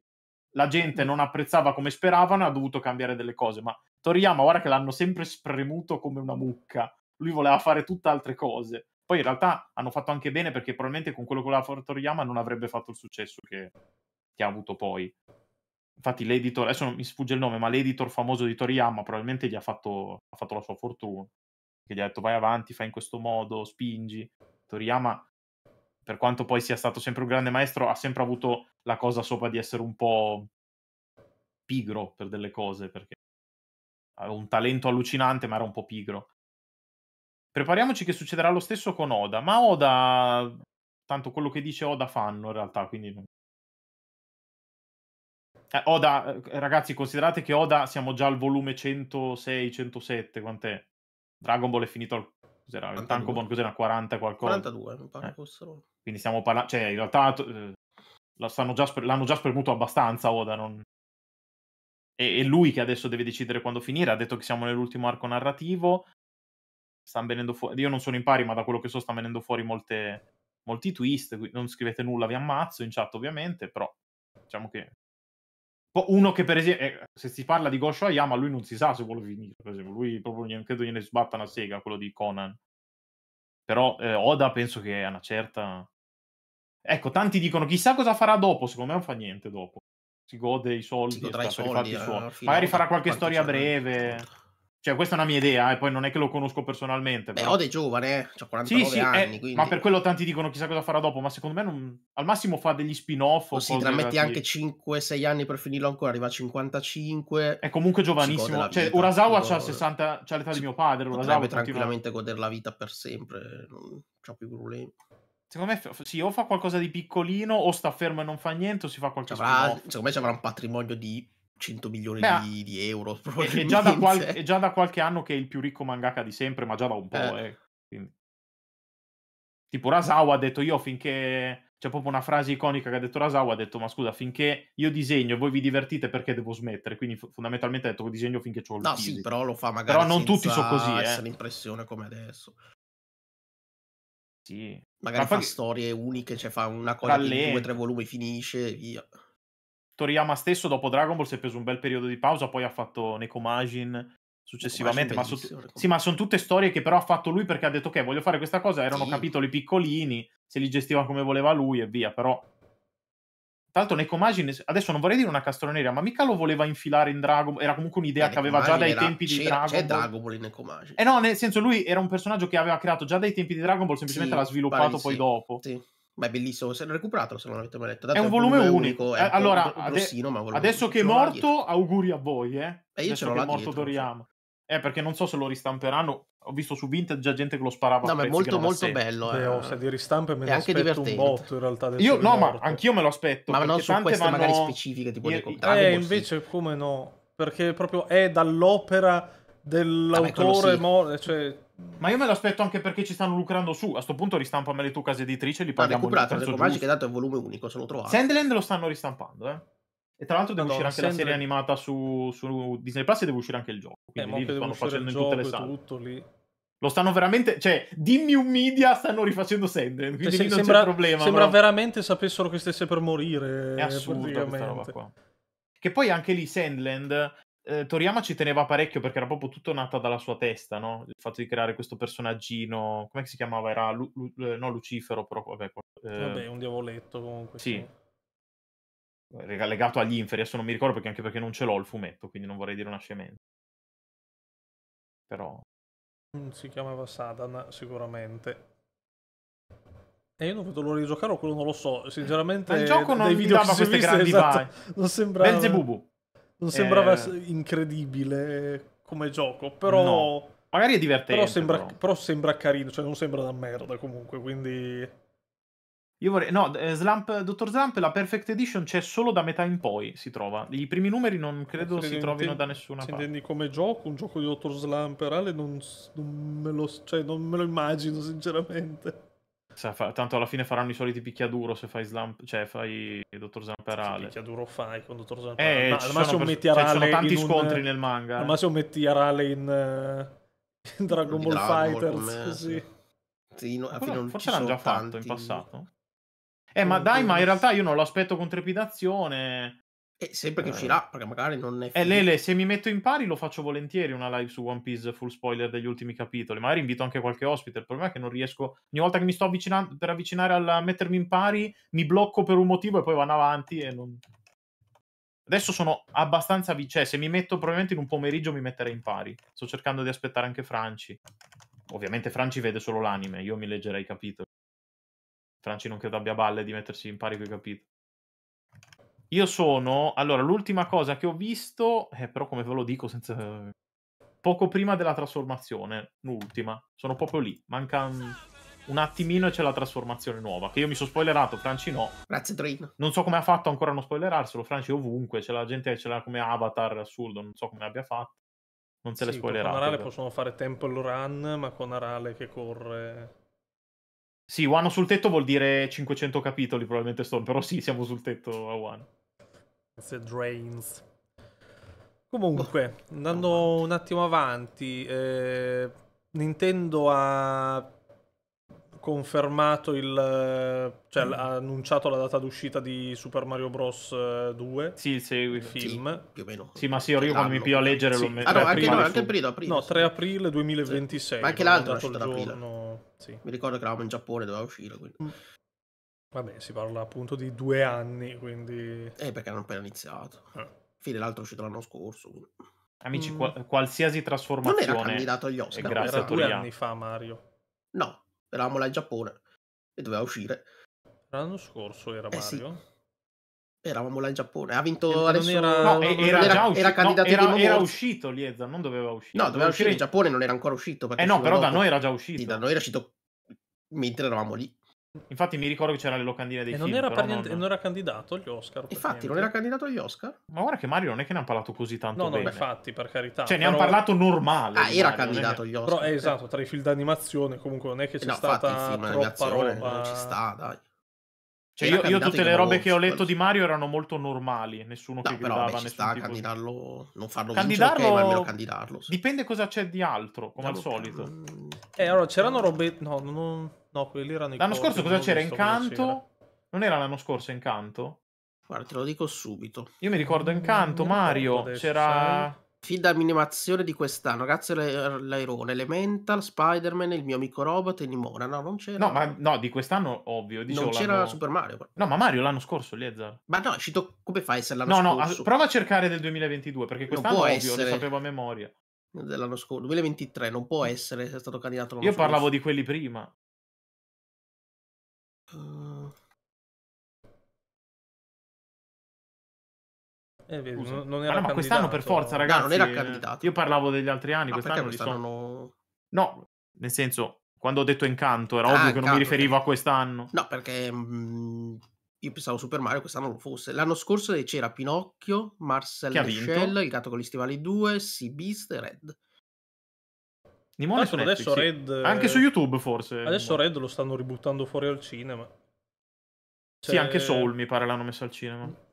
La gente non apprezzava come speravano e ha dovuto cambiare delle cose, ma Toriyama guarda che l'hanno sempre spremuto come una mucca. Lui voleva fare tutte altre cose. Poi in realtà hanno fatto anche bene perché probabilmente con quello che voleva fare Toriyama non avrebbe fatto il successo che, che ha avuto poi. Infatti l'editor, adesso mi sfugge il nome, ma l'editor famoso di Toriyama probabilmente gli ha fatto, ha fatto la sua fortuna. Che gli ha detto vai avanti, fai in questo modo, spingi. Toriyama, per quanto poi sia stato sempre un grande maestro, ha sempre avuto la cosa sopra di essere un po' pigro per delle cose, perché aveva un talento allucinante ma era un po' pigro. Prepariamoci che succederà lo stesso con Oda, ma Oda, tanto quello che dice Oda fanno in realtà, quindi... Eh, Oda, ragazzi, considerate che Oda siamo già al volume centosei centosette, quant'è? Dragon Ball è finito al... cos'era? Il Tankobon cos'era? quaranta qualcosa? quarantadue, mi pare eh. fossero... Quindi stiamo parlando... Cioè, in realtà eh, la stanno già sper... l'hanno già spremuto abbastanza Oda, non... E, e lui che adesso deve decidere quando finire, ha detto che siamo nell'ultimo arco narrativo... Stanno venendo fuori, io non sono in pari, ma da quello che so stanno venendo fuori molte, molti twist. Non scrivete nulla, vi ammazzo in chat ovviamente, però diciamo che uno che per esempio eh, se si parla di Gosho Ayama lui non si sa se vuole finire, per esempio lui proprio credo gliene sbatta una sega quello di Conan, però eh, Oda penso che è una certa, ecco, tanti dicono chissà cosa farà dopo, secondo me non fa niente dopo, si gode i soldi, si sta, i soldi eh, i magari farà qualche storia breve. Cioè, questa è una mia idea, e eh, poi non è che lo conosco personalmente. Però Oda è giovane, c'ha quarantanove sì, sì, anni, eh, quindi... Ma per quello tanti dicono chissà cosa farà dopo, ma secondo me non... al massimo fa degli spin-off o, o si trametti anche cinque sei anni per finirlo ancora, arriva a cinquantacinque... È comunque giovanissimo, cioè vita, Urasawa però... c'ha sessanta, c'ha l'età di mio padre, Urasawa... Potrebbe tranquillamente godere la vita per sempre, non c'ha più problemi. Secondo me sì, o fa qualcosa di piccolino, o sta fermo e non fa niente, o si fa qualcosa spin-off. Secondo me ci avrà un patrimonio di... cento milioni Beh, di, di euro probabilmente. È già, da qual- è già da qualche anno che è il più ricco mangaka di sempre, ma già da un po'. Eh. Eh. Quindi... Tipo Urasawa ha detto io finché... C'è proprio una frase iconica che ha detto Urasawa, ha detto ma scusa, finché io disegno voi vi divertite perché devo smettere? Quindi fondamentalmente ha detto che disegno finché c'ho il No fisico. Sì, però lo fa magari però non tutti sono così, eh. L'impressione come adesso. Sì. Magari ma fa che... storie uniche, cioè fa una cosa che in due tre volumi finisce e via. Toriyama stesso dopo Dragon Ball si è preso un bel periodo di pausa, poi ha fatto Nekomajin successivamente, Nekomajin ma, so- sì, ma sono tutte storie che però ha fatto lui perché ha detto ok voglio fare questa cosa, erano sì. capitoli piccolini, se li gestiva come voleva lui e via, però tra l'altro Nekomajin, adesso non vorrei dire una castroneria, ma mica lo voleva infilare in Dragon Ball, era comunque un'idea eh, che aveva già dai era... tempi di Dragon Ball. C'è Dragon Ball in Nekomajin. Eh no, nel senso lui era un personaggio che aveva creato già dai tempi di Dragon Ball, semplicemente sì, l'ha sviluppato poi sì. dopo. Sì. Ma è bellissimo, se l'ho recuperato se non l'avete mai letto. Dato è un volume, volume unico, unico. È allora, grossino, ade- ma adesso che è morto, auguri a voi eh. E io adesso ce l'ho che è morto Toriyama. Eh, perché non so se lo ristamperanno. Ho visto su Vinted già gente che lo sparava. No, ma è molto molto bello. Eh. O se di ristampe me lo aspetto un botto in realtà. Io no, ma anch'io me lo aspetto. Ma non su queste vanno... magari specifiche tipo le comprate. Eh, invece sì. Come no? Perché proprio è dall'opera dell'autore. Vabbè, sì. Cioè... ma io me lo aspetto anche perché ci stanno lucrando su. A sto punto ristampamele tu case editrice, li paghiamo. Ma recuperato, che dato è volume unico, se lo trovate. Sandland lo stanno ristampando, eh. E tra l'altro deve Madonna, uscire anche Sandland... la serie animata su, su Disney Plus e deve uscire anche il gioco. Quindi eh, lì lo stanno facendo in tutte le sale. Tutto lì. Lo stanno veramente... cioè, dimmi un media, stanno rifacendo Sandland. Quindi cioè, lì sembra, non c'è problema. Sembra però... veramente sapessero che stesse per morire. È assurdo questa roba qua. Che poi anche lì Sandland... Eh, Toriyama ci teneva parecchio perché era proprio tutto nata dalla sua testa, no? Il fatto di creare questo personaggino... com'è che si chiamava? Era... Lu, Lu, no, Lucifero, però... vabbè, eh... vabbè, un diavoletto comunque. Sì. sì. Legato agli inferi, adesso non mi ricordo perché, anche perché non ce l'ho il fumetto, quindi non vorrei dire una scemenza. Però si chiamava Sadana sicuramente. E io non vedo l'ora di giocare o quello non lo so, sinceramente. Ma il gioco non mi dava queste grandi esatto, non sembrava Belzebubu. Non sembrava eh... incredibile come gioco, però no. Magari è divertente. Però sembra, però. però sembra carino, cioè non sembra da merda comunque, quindi io vorrei... no, Slump, dottor Slump, la Perfect Edition c'è solo da metà in poi, si trova. I primi numeri non credo, credo si trovino da nessuna parte. Se intendi come gioco, un gioco di dottor Slump, reale, non, non, me lo, cioè, non me lo immagino, sinceramente. Tanto alla fine faranno i soliti picchiaduro se fai Slump, cioè fai dottor Zamperale. Che picchiaduro fai con dottor Zamperale? Eh, ma, ci, ma sono metti a cioè, ci sono tanti scontri un, nel manga. Ma eh. se metti a Rale in, in Dragon Ball Fighters, sì. sì no, non forse l'hanno già tanti. fatto in passato. Eh, ma dai, ma in realtà io non lo aspetto con trepidazione. E eh, sempre che uscirà, perché magari non è finito. Eh, Lele, se mi metto in pari lo faccio volentieri una live su One Piece full spoiler degli ultimi capitoli. Magari invito anche qualche ospite, il problema è che non riesco... ogni volta che mi sto avvicinando per avvicinare alla mettermi in pari, mi blocco per un motivo e poi vanno avanti e non... Adesso sono abbastanza... cioè, se mi metto probabilmente in un pomeriggio mi metterei in pari. Sto cercando di aspettare anche Franci. Ovviamente Franci vede solo l'anime, io mi leggerei i capitoli. Franci non credo abbia balle di mettersi in pari coi capitoli. Io sono... allora, l'ultima cosa che ho visto... Eh, però come ve lo dico senza... poco prima della trasformazione. L'ultima. Sono proprio lì. Manca un, un attimino e c'è la trasformazione nuova. Che io mi sono spoilerato, Franci no. Grazie, Trino. Non so come ha fatto ancora a non spoilerarselo. Franci ovunque. C'è la gente che ce l'ha come avatar, assurdo. Non so come abbia fatto. Non se sì, l'è spoilerato. Con Arale possono fare temple run, ma con Arale che corre... Sì, Wano sul tetto vuol dire cinquecento capitoli probabilmente sto, però sì, siamo sul tetto a Wano. The Drains. Comunque, andando un attimo avanti, eh, Nintendo ha confermato il... cioè mm. ha annunciato la data d'uscita di Super Mario Bros. due. Sì, segui il film. Sì, più o meno. Sì, ma sì, io quando mi più a leggere sì. lo metto. Ah, no, anche, no, anche aprile, aprile. No, tre aprile duemilaventisei. Sì. Ma anche l'altro è uscito ad aprile. Sì. Mi ricordo che eravamo in Giappone, doveva uscire, quindi... Mm. Vabbè, si parla appunto di due anni, quindi... Eh, perché hanno appena iniziato. Eh. Fine, l'altro è uscito l'anno scorso. Quindi... Amici, mm. qual qualsiasi trasformazione... Non era candidato agli Oscar. Era due Toriyama. anni fa, Mario. No, eravamo là in Giappone. E doveva uscire l'anno scorso era eh Mario sì. eravamo là in Giappone ha vinto adesso... era... No, no, era, era, già usci... era candidato no, era, era uscito Liezza non doveva uscire no doveva, doveva uscire in Giappone non era ancora uscito perché eh no però dopo... da noi era già uscito sì, da noi era uscito mentre eravamo lì infatti mi ricordo che c'era le locandine dei e film non era, però niente... non... non era candidato agli Oscar infatti non era candidato agli Oscar ma guarda che Mario non è che ne hanno parlato così tanto no, bene no infatti per carità cioè però... ne hanno parlato normale ah era Mario, candidato agli Oscar però eh, esatto tra i film d'animazione comunque non è che c'è no, stata infatti, il film troppa roba non ci sta dai cioè io, io tutte le robe che ho letto di Mario erano molto normali nessuno no, che però, gridava beh, ci sta nessun tipo candidarlo non farlo candidarlo vincere, okay, ma almeno candidarlo sì. Dipende cosa c'è di altro come al solito eh allora c'erano robe no non No, quelli erano i L'anno scorso cosa c'era? Incanto? Non era l'anno scorso Incanto? Guarda, te lo dico subito. Io mi ricordo Incanto, Mario, c'era... Fin da animazione di quest'anno, Cazzo l'Airone, Elemental, Spider-Man, Il mio amico robot e Nimona. No, non c'era... No, ma no, di quest'anno, ovvio. Dicevo, non c'era Super Mario. Però. No, ma Mario l'anno scorso, Liezza. Ma no, è uscito... Come fai se l'anno no, scorso? No, no, prova a cercare del duemilaventidue, perché quest'anno, ovvio, essere... lo sapevo a memoria. Dell'anno scorso, duemilaventitré, non può essere se è stato candidato l'anno scorso. Io parlavo di quelli prima. Eh, vedi, non, non era ma, no, ma quest'anno per forza, ragazzi. No, non era candidato. Io parlavo degli altri anni, ma quest'anno, quest'anno sono... No, nel senso, quando ho detto Encanto era ah, ovvio che non mi riferivo a quest'anno. No, perché mh, io pensavo Super Mario quest'anno lo fosse. L'anno scorso c'era Pinocchio, Marcel e Shell, Il gatto con gli stivali due, Sea Beast e Red. Nimone su Netflix, adesso Red, sì. Anche su YouTube forse. Adesso Red lo stanno ributtando fuori al cinema. Cioè... Sì, anche Soul mi pare l'hanno messo al cinema.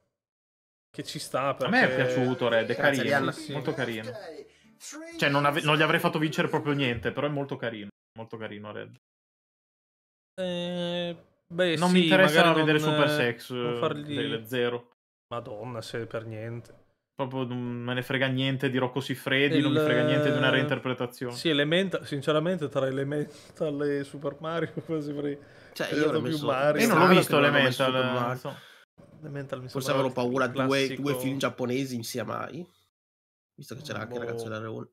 Che ci sta, perché... A me è piaciuto Red, è Grazie carino, sì. molto carino. Cioè non, ave- non gli avrei fatto vincere proprio niente, però è molto carino, molto carino Red. Eh, beh, non sì, mi interessa vedere non, Super Sex, fargli... zero. Madonna, se per niente. Proprio non me ne frega niente di Rocco Siffredi, Il... non mi frega niente di una reinterpretazione. Sì, Elemental, sinceramente tra Elemental e Super Mario quasi avrei... Cioè, io, più messo... Mario. Io non l'ho visto Elemental, non so. Elemental mi forse avevano paura due, due film giapponesi insieme a I, visto che c'era oh, anche boh. la canzone da Reul.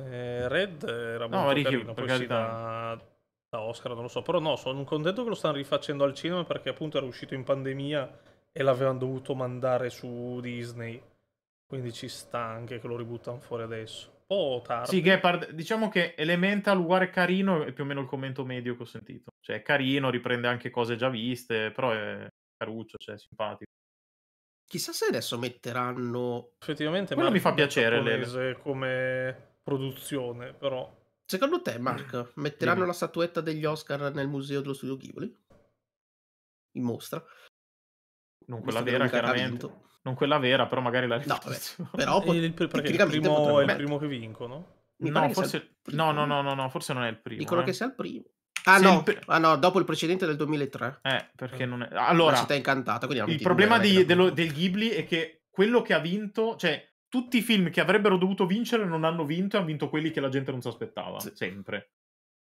Eh, Red era molto no, Ricky, carino, per poi sì, da, da Oscar non lo so, però no, sono contento che lo stanno rifacendo al cinema perché appunto era uscito in pandemia e l'avevano dovuto mandare su Disney, quindi ci sta anche che lo ributtano fuori adesso. Oh, tardi. Sì, Gepard, diciamo che Elemental uguale carino è più o meno il commento medio che ho sentito. Cioè, è carino, riprende anche cose già viste, però è caruccio, cioè, è simpatico. Chissà se adesso metteranno... Effettivamente, quello Mark mi fa piacere, Lele. Come produzione, però... Secondo te, Mark, metteranno mm. la statuetta degli Oscar nel museo dello studio Ghibli? In mostra? Non quella vera, chiaramente. Non quella vera, però magari la riflessione. No, però pot- il, pr- perché il primo è il primo che vincono? No, forse... no, no, no, no, no, forse non è il primo. Dicono eh. che sia il primo. Ah, no. Il pr- ah no, dopo il precedente del duemilatré. Eh, perché eh. non è... Allora, la città incantata. Il problema di, dello, del Ghibli è che quello che ha vinto... Cioè, tutti i film che avrebbero dovuto vincere non hanno vinto e hanno vinto quelli che la gente non si aspettava. Sì. Sempre.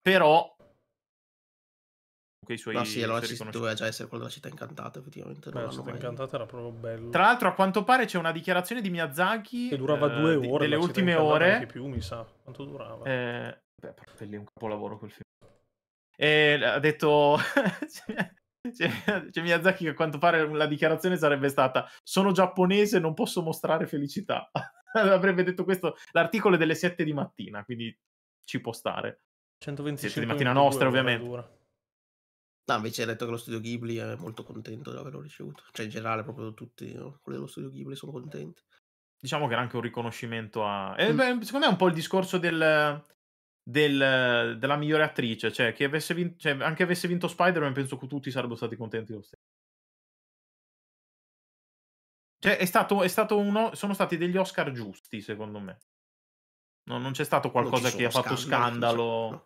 Però... Suoi, no, sì, allora ci doveva già essere quello della città incantata, effettivamente. Beh, la città mai... incantata era proprio bello. Tra l'altro, a quanto pare c'è una dichiarazione di Miyazaki che durava due eh, ore, delle ultime ore. Anche più, mi sa. Quanto durava? Eh, beh, lì è un capolavoro quel film. E ha detto c'è, c'è, c'è Miyazaki che a quanto pare la dichiarazione sarebbe stata: sono giapponese, non posso mostrare felicità. Avrebbe detto questo. L'articolo è delle sette di mattina, quindi ci può stare. centoventicinque di mattina nostra, ovviamente. Dura. No, invece ha detto che lo studio Ghibli è molto contento di averlo ricevuto. Cioè, in generale, proprio tutti no? quelli dello studio Ghibli sono contenti. Diciamo che era anche un riconoscimento a... Eh, mm. beh, secondo me è un po' il discorso del, del, della migliore attrice. Cioè, che avesse vinto, cioè, anche avesse vinto Spider-Man, penso che tutti sarebbero stati contenti lo stesso. Cioè, è stato, è stato uno... Sono stati degli Oscar giusti, secondo me. No, non c'è stato qualcosa che ha fatto scandalo... scandalo. No.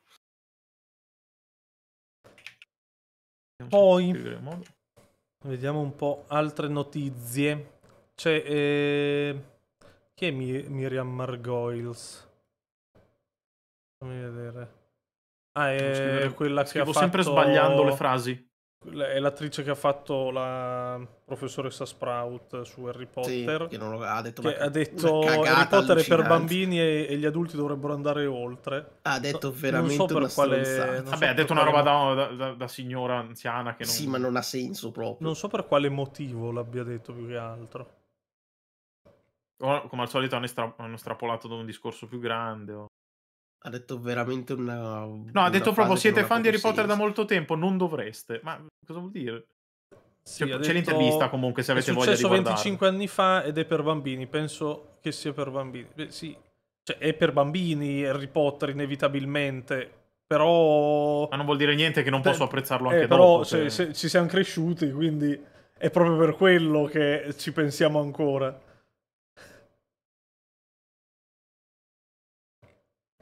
Poi vediamo un po' altre notizie. C'è eh... chi è Mir- Miriam Margolyes? Fammi vedere. Ah, è scrivere... quella Scrivo che ha sempre fatto... sbagliando le frasi. È l'attrice che ha fatto la professoressa Sprout su Harry Potter. Sì, che non lo... ha detto, che ha detto Harry Potter è per bambini e, e gli adulti dovrebbero andare oltre. Ha detto veramente non so per una quale, stronzata. Vabbè, so ha detto una roba da, da, da, da signora anziana che non... Sì, ma non ha senso proprio. Non so per quale motivo l'abbia detto più che altro. O, come al solito hanno, estra... hanno strapolato da un discorso più grande o... Ha detto veramente una... No, una ha detto proprio siete fan di Harry Potter da molto tempo, non dovreste. Ma cosa vuol dire? Sì, cioè, c'è l'intervista comunque, se avete voglia di guardarla. È successo venticinque anni fa ed è per bambini. Penso che sia per bambini. Beh, sì. Cioè, è per bambini Harry Potter, inevitabilmente. Però... Ma non vuol dire niente che non posso apprezzarlo anche eh, però dopo. Però se... ci siamo cresciuti, quindi è proprio per quello che ci pensiamo ancora.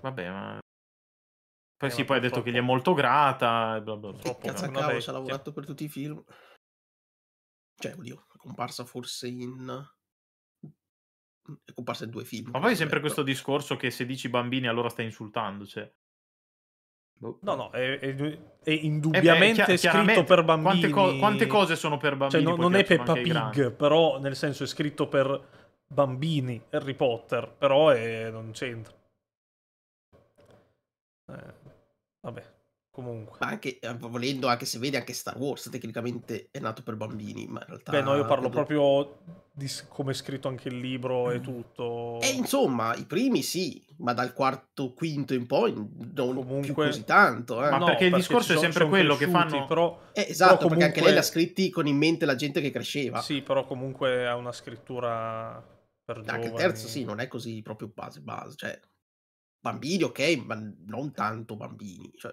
Vabbè, ma poi eh, sì, ma poi ha detto troppo. Che gli è molto grata. Bla bla, troppo, cazzo a cavolo, ci ha lavorato per tutti i film. Cioè, oddio, è comparsa forse in... È comparsa in due film. Ma poi sempre detto. Questo discorso che se dici bambini allora stai insultando, cioè... No, no, è, è, è indubbiamente eh beh, è chiar- scritto per bambini. Quante, co- quante cose sono per bambini? Cioè, no, non è Peppa Pig, però nel senso è scritto per bambini, Harry Potter, però è... non c'entra. Eh, vabbè, comunque. Ma anche volendo, anche se vedi anche Star Wars, tecnicamente è nato per bambini, ma in realtà... Beh, no, io parlo proprio di come è scritto anche il libro e tutto. E insomma, i primi sì, ma dal quarto, quinto in poi non comunque, più così tanto. Eh. Ma no, perché il perché discorso è sempre quello che fanno. Però, eh, esatto, però comunque... perché anche lei l'ha scritti con in mente la gente che cresceva. Sì, però comunque ha una scrittura per anche giovani. Il terzo sì, non è così proprio base base. Cioè, bambini ok, ma non tanto bambini. Cioè...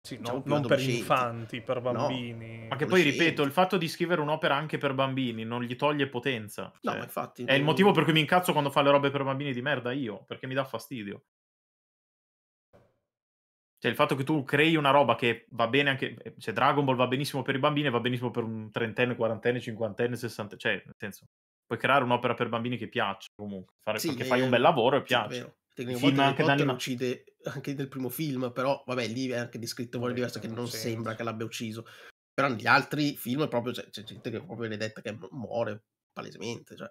Sì, diciamo non, non per infanti, per bambini. No, ma che poi ripeto, il fatto di scrivere un'opera anche per bambini non gli toglie potenza. Cioè, no, infatti, è non... il motivo per cui mi incazzo quando fa le robe per bambini di merda io, perché mi dà fastidio. Cioè il fatto che tu crei una roba che va bene anche... Cioè Dragon Ball va benissimo per i bambini e va benissimo per un trentenne, quarantenne, cinquantenne, sessantenne. Cioè, nel senso, puoi creare un'opera per bambini che piaccia comunque, fare, sì, perché fai un bel lavoro e piace. Film anche Potter uccide anche nel primo film, però vabbè lì è anche descritto in modo diverso, che non senso. Sembra che l'abbia ucciso, però negli altri film è proprio c'è gente che proprio viene detta che muore palesemente, cioè.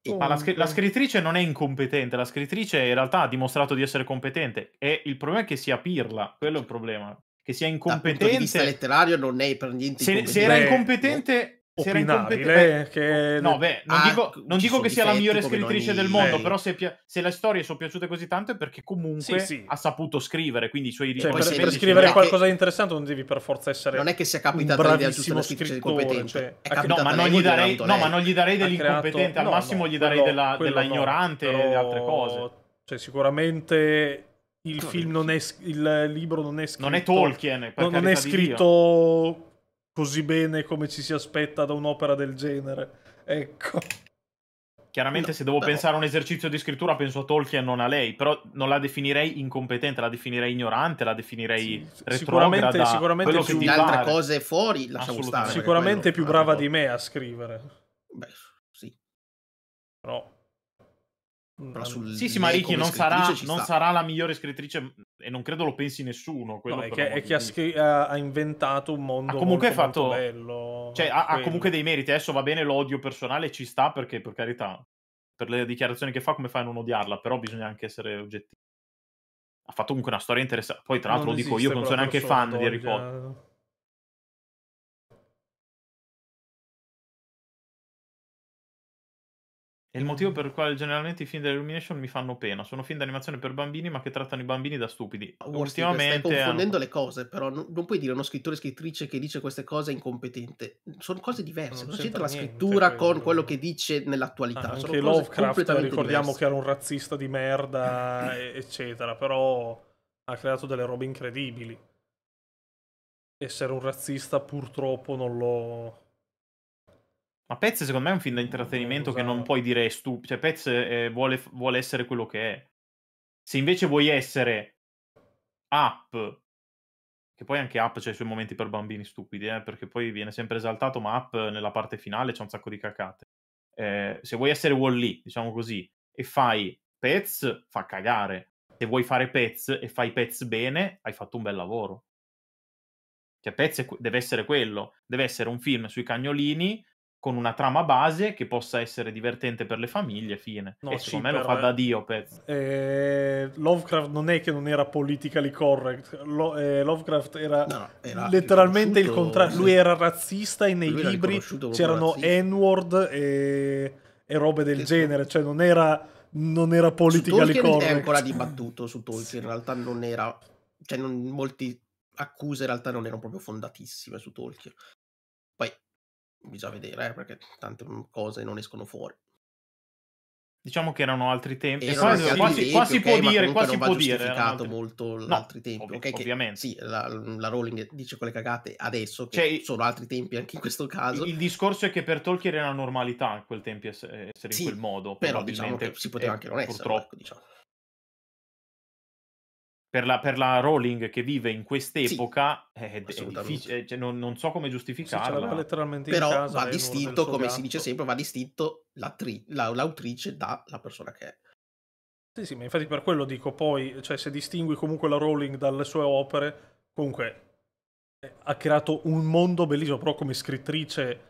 E... ma la, scr la scrittrice non è incompetente, la scrittrice in realtà ha dimostrato di essere competente, e il problema è che sia pirla, quello è il problema, che sia incompetente dal punto di vista letterario, non è per niente se, se era incompetente. Se era incompetente... che... no, beh, non ah, dico, non dico che sia la migliore scrittrice del mondo, lei. Però se, se le storie sono piaciute così tanto è perché comunque sì, sì. ha saputo scrivere, quindi i suoi... Cioè, per, per scrivere che... qualcosa di interessante non devi per forza essere non è che sia capitato l'idea giusta scrittrice competente, cioè, è no, ma non gli darei, no, ma non gli darei dell'incompetente, creato... al no, massimo no, gli darei quello, della, quello della no, ignorante però... e altre cose. Cioè, sicuramente... il film non è... il libro non è scritto... Non è Tolkien, non è scritto... così bene come ci si aspetta da un'opera del genere, ecco. Chiaramente no, se devo no. pensare a un esercizio di scrittura penso a Tolkien, non a lei, però non la definirei incompetente, la definirei ignorante, la definirei sì, retrograda. Sicuramente più di altre cose fuori, lasciamo stare. Sicuramente è più brava di me a scrivere. Beh, sì. Però... Però sì, sì, ma Ricky non, sarà, non sarà la migliore scrittrice e non credo lo pensi nessuno. Quello no, è che, è che ha, ha inventato un mondo ha comunque molto, fatto, molto bello. Cioè, ha, ha comunque dei meriti. Adesso va bene l'odio personale, ci sta, perché per carità, per le dichiarazioni che fa come fai a non odiarla? Però bisogna anche essere oggettivi. Ha fatto comunque una storia interessante. Poi tra l'altro lo dico io che non sono neanche fan di Harry Potter. È il motivo per il quale generalmente i film dell'Illumination mi fanno pena. Sono film d'animazione per bambini, ma che trattano i bambini da stupidi. Ultimamente stai confondendo hanno... le cose, però non, non puoi dire uno scrittore scrittrice che dice queste cose è incompetente. Sono cose diverse. Non c'entra la scrittura niente, con quello che dice nell'attualità. Ah, anche Lovecraft, ricordiamo diverse. Che era un razzista di merda, eccetera. Però ha creato delle robe incredibili. Essere un razzista purtroppo non lo... Ma Pez secondo me è un film da intrattenimento no, che non puoi dire stupido. Cioè Pez eh, vuole, vuole essere quello che è. Se invece vuoi essere Up, che poi anche Up c'è i suoi momenti per bambini stupidi, eh, perché poi viene sempre esaltato, ma Up nella parte finale c'è un sacco di cacate. Eh, se vuoi essere Wall-E, diciamo così, e fai Pez, fa cagare. Se vuoi fare Pez e fai Pez bene, hai fatto un bel lavoro. Cioè Pez deve essere quello. Deve essere un film sui cagnolini con una trama base che possa essere divertente per le famiglie, fine. No, e sì, secondo me lo fa da Dio, Pez. Eh, Lovecraft non è che non era politically correct. Lo, eh, Lovecraft era, no, era letteralmente il contrario. Sì. Lui era razzista e nei lui libri c'erano N-word e, e robe del che genere. Cioè non era, non era politically correct. È ancora dibattuto su Tolkien, in realtà non era... Cioè non, molti accuse in realtà non erano proprio fondatissime su Tolkien. Poi... bisogna vedere, eh, perché tante cose non escono fuori. Diciamo che erano altri tempi. E qua si okay, può dire, qua si può dire. Altri... molto no, altri tempi. Ovvi okay, ovviamente. Che, sì, la, la Rowling dice quelle cagate adesso, che cioè, sono altri tempi anche in questo caso. Il discorso è che per Tolkien era una normalità in quel tempo essere in sì, quel modo. Però diciamo che si poteva anche non essere, purtroppo. Ecco, diciamo. Per la, per la Rowling che vive in quest'epoca sì, è, è difficile, cioè, non, non so come giustificarla. Però va distinto, come gatto. Si dice sempre, va distinto l'autrice dalla persona che è. Sì, sì, ma infatti per quello dico poi, cioè se distingui comunque la Rowling dalle sue opere, comunque ha creato un mondo bellissimo, però come scrittrice...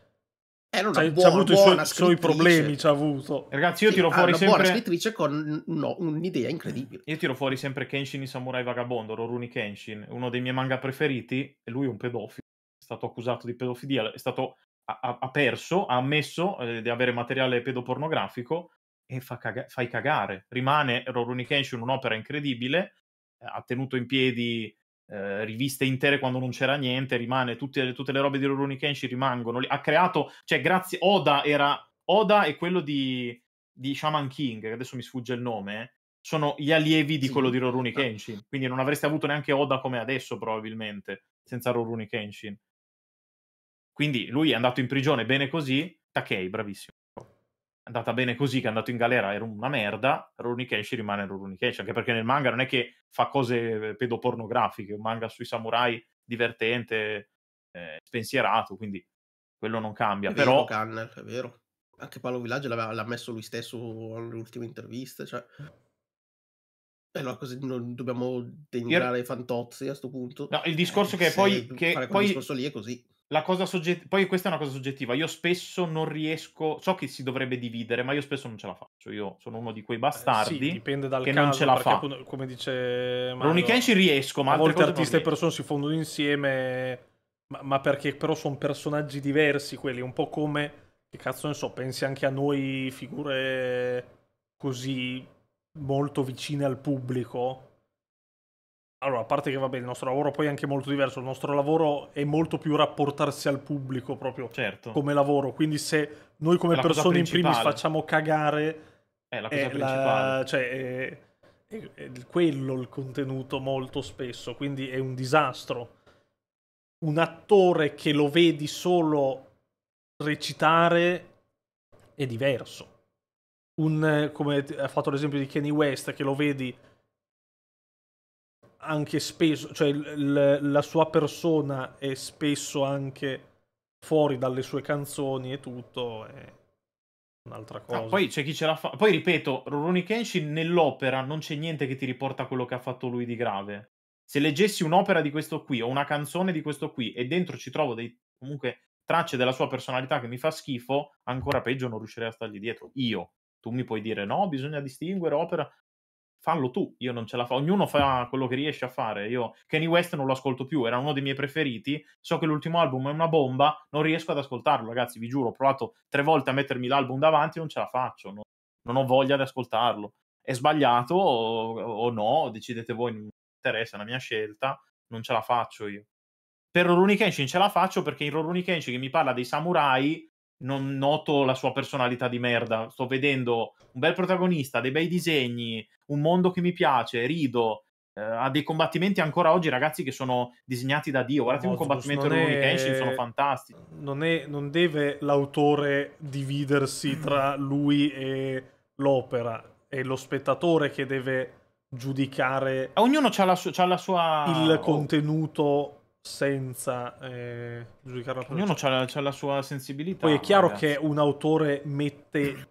Era una buona, ha avuto buona i suoi, suoi problemi, ci ha avuto. Ragazzi, io sì, tiro fuori una sempre... una buona scrittrice con no, un'idea incredibile. Io tiro fuori sempre Kenshin in Samurai Vagabondo, Rurouni Kenshin, uno dei miei manga preferiti, e lui è un pedofilo. È stato accusato di pedofilia, è stato ha, ha perso, ha ammesso eh, di avere materiale pedopornografico e fa caga- fai cagare. Rimane Rurouni Kenshin un'opera incredibile, eh, ha tenuto in piedi eh, riviste intere quando non c'era niente, rimane tutte, tutte le robe di Rurouni Kenshin rimangono lì. Ha creato, cioè grazie, Oda era, Oda e quello di, di Shaman King, che adesso mi sfugge il nome, eh, sono gli allievi di sì. quello di Rurouni Kenshin, quindi non avreste avuto neanche Oda come adesso probabilmente, senza Rurouni Kenshin. Quindi lui è andato in prigione bene così, Takei, bravissimo, è andata bene così, che è andato in galera, era una merda, Rurouni Kenshin rimane Rurouni Kenshin, anche perché nel manga non è che fa cose pedopornografiche, un manga sui samurai divertente, eh, spensierato, quindi quello non cambia. È vero, però Gunner, è vero, anche Paolo Villaggio l'ha messo lui stesso all'ultima intervista, cioè... E allora così non dobbiamo denigrare i fantozzi a questo punto. No, il discorso eh, che poi... Che fare quel poi... discorso lì è così. La cosa sogget... Poi questa è una cosa soggettiva, io spesso non riesco, so che si dovrebbe dividere, ma io spesso non ce la faccio, io sono uno di quei bastardi eh, sì, dipende dal che caso, non ce la fa. Perché, come dice Rurouni Kenshin riesco, ma a volte artisti e persone si fondono insieme, ma, ma perché però sono personaggi diversi quelli, un po' come, che cazzo ne so, pensi anche a noi figure così molto vicine al pubblico. Allora, a parte che vabbè, il nostro lavoro poi è anche molto diverso, il nostro lavoro è molto più rapportarsi al pubblico proprio certo. come lavoro, quindi se noi come la persone in primis facciamo cagare è la cosa è principale. La, cioè, è, è, è quello il contenuto molto spesso, quindi è un disastro. Un attore che lo vedi solo recitare è diverso. Un, come ha fatto l'esempio di Kanye West, che lo vedi anche spesso, cioè l- la sua persona è spesso anche fuori dalle sue canzoni e tutto è un'altra cosa. Ah, poi c'è chi ce la fa. Poi ripeto, Rurouni Kenshin nell'opera non c'è niente che ti riporta a quello che ha fatto lui di grave. Se leggessi un'opera di questo qui o una canzone di questo qui e dentro ci trovo dei comunque tracce della sua personalità che mi fa schifo, ancora peggio non riuscirei a stargli dietro. Io, tu mi puoi dire no, bisogna distinguere opera. Fallo tu, io non ce la fa, ognuno fa quello che riesce a fare. Io Kanye West non lo ascolto più, era uno dei miei preferiti, so che l'ultimo album è una bomba, non riesco ad ascoltarlo, ragazzi, vi giuro, ho provato tre volte a mettermi l'album davanti, non ce la faccio, non, non ho voglia di ascoltarlo. È sbagliato o, o no, decidete voi, non mi interessa, è la mia scelta, non ce la faccio io. Per Rurouni Kenshin ce la faccio perché in Rurouni Kenshin che mi parla dei samurai non noto la sua personalità di merda, sto vedendo un bel protagonista, dei bei disegni, un mondo che mi piace, rido, eh, ha dei combattimenti ancora oggi, ragazzi, che sono disegnati da Dio, guardate no, un combattimento di Rurouni Kenshin, sono fantastici. Non, è... non deve l'autore dividersi tra lui e l'opera, è lo spettatore che deve giudicare. Ognuno c'ha la, su... c'ha la sua... il contenuto... senza eh, giudicare la ognuno c'ha la, c'ha la sua sensibilità. Poi è chiaro, ragazzi, che un autore mette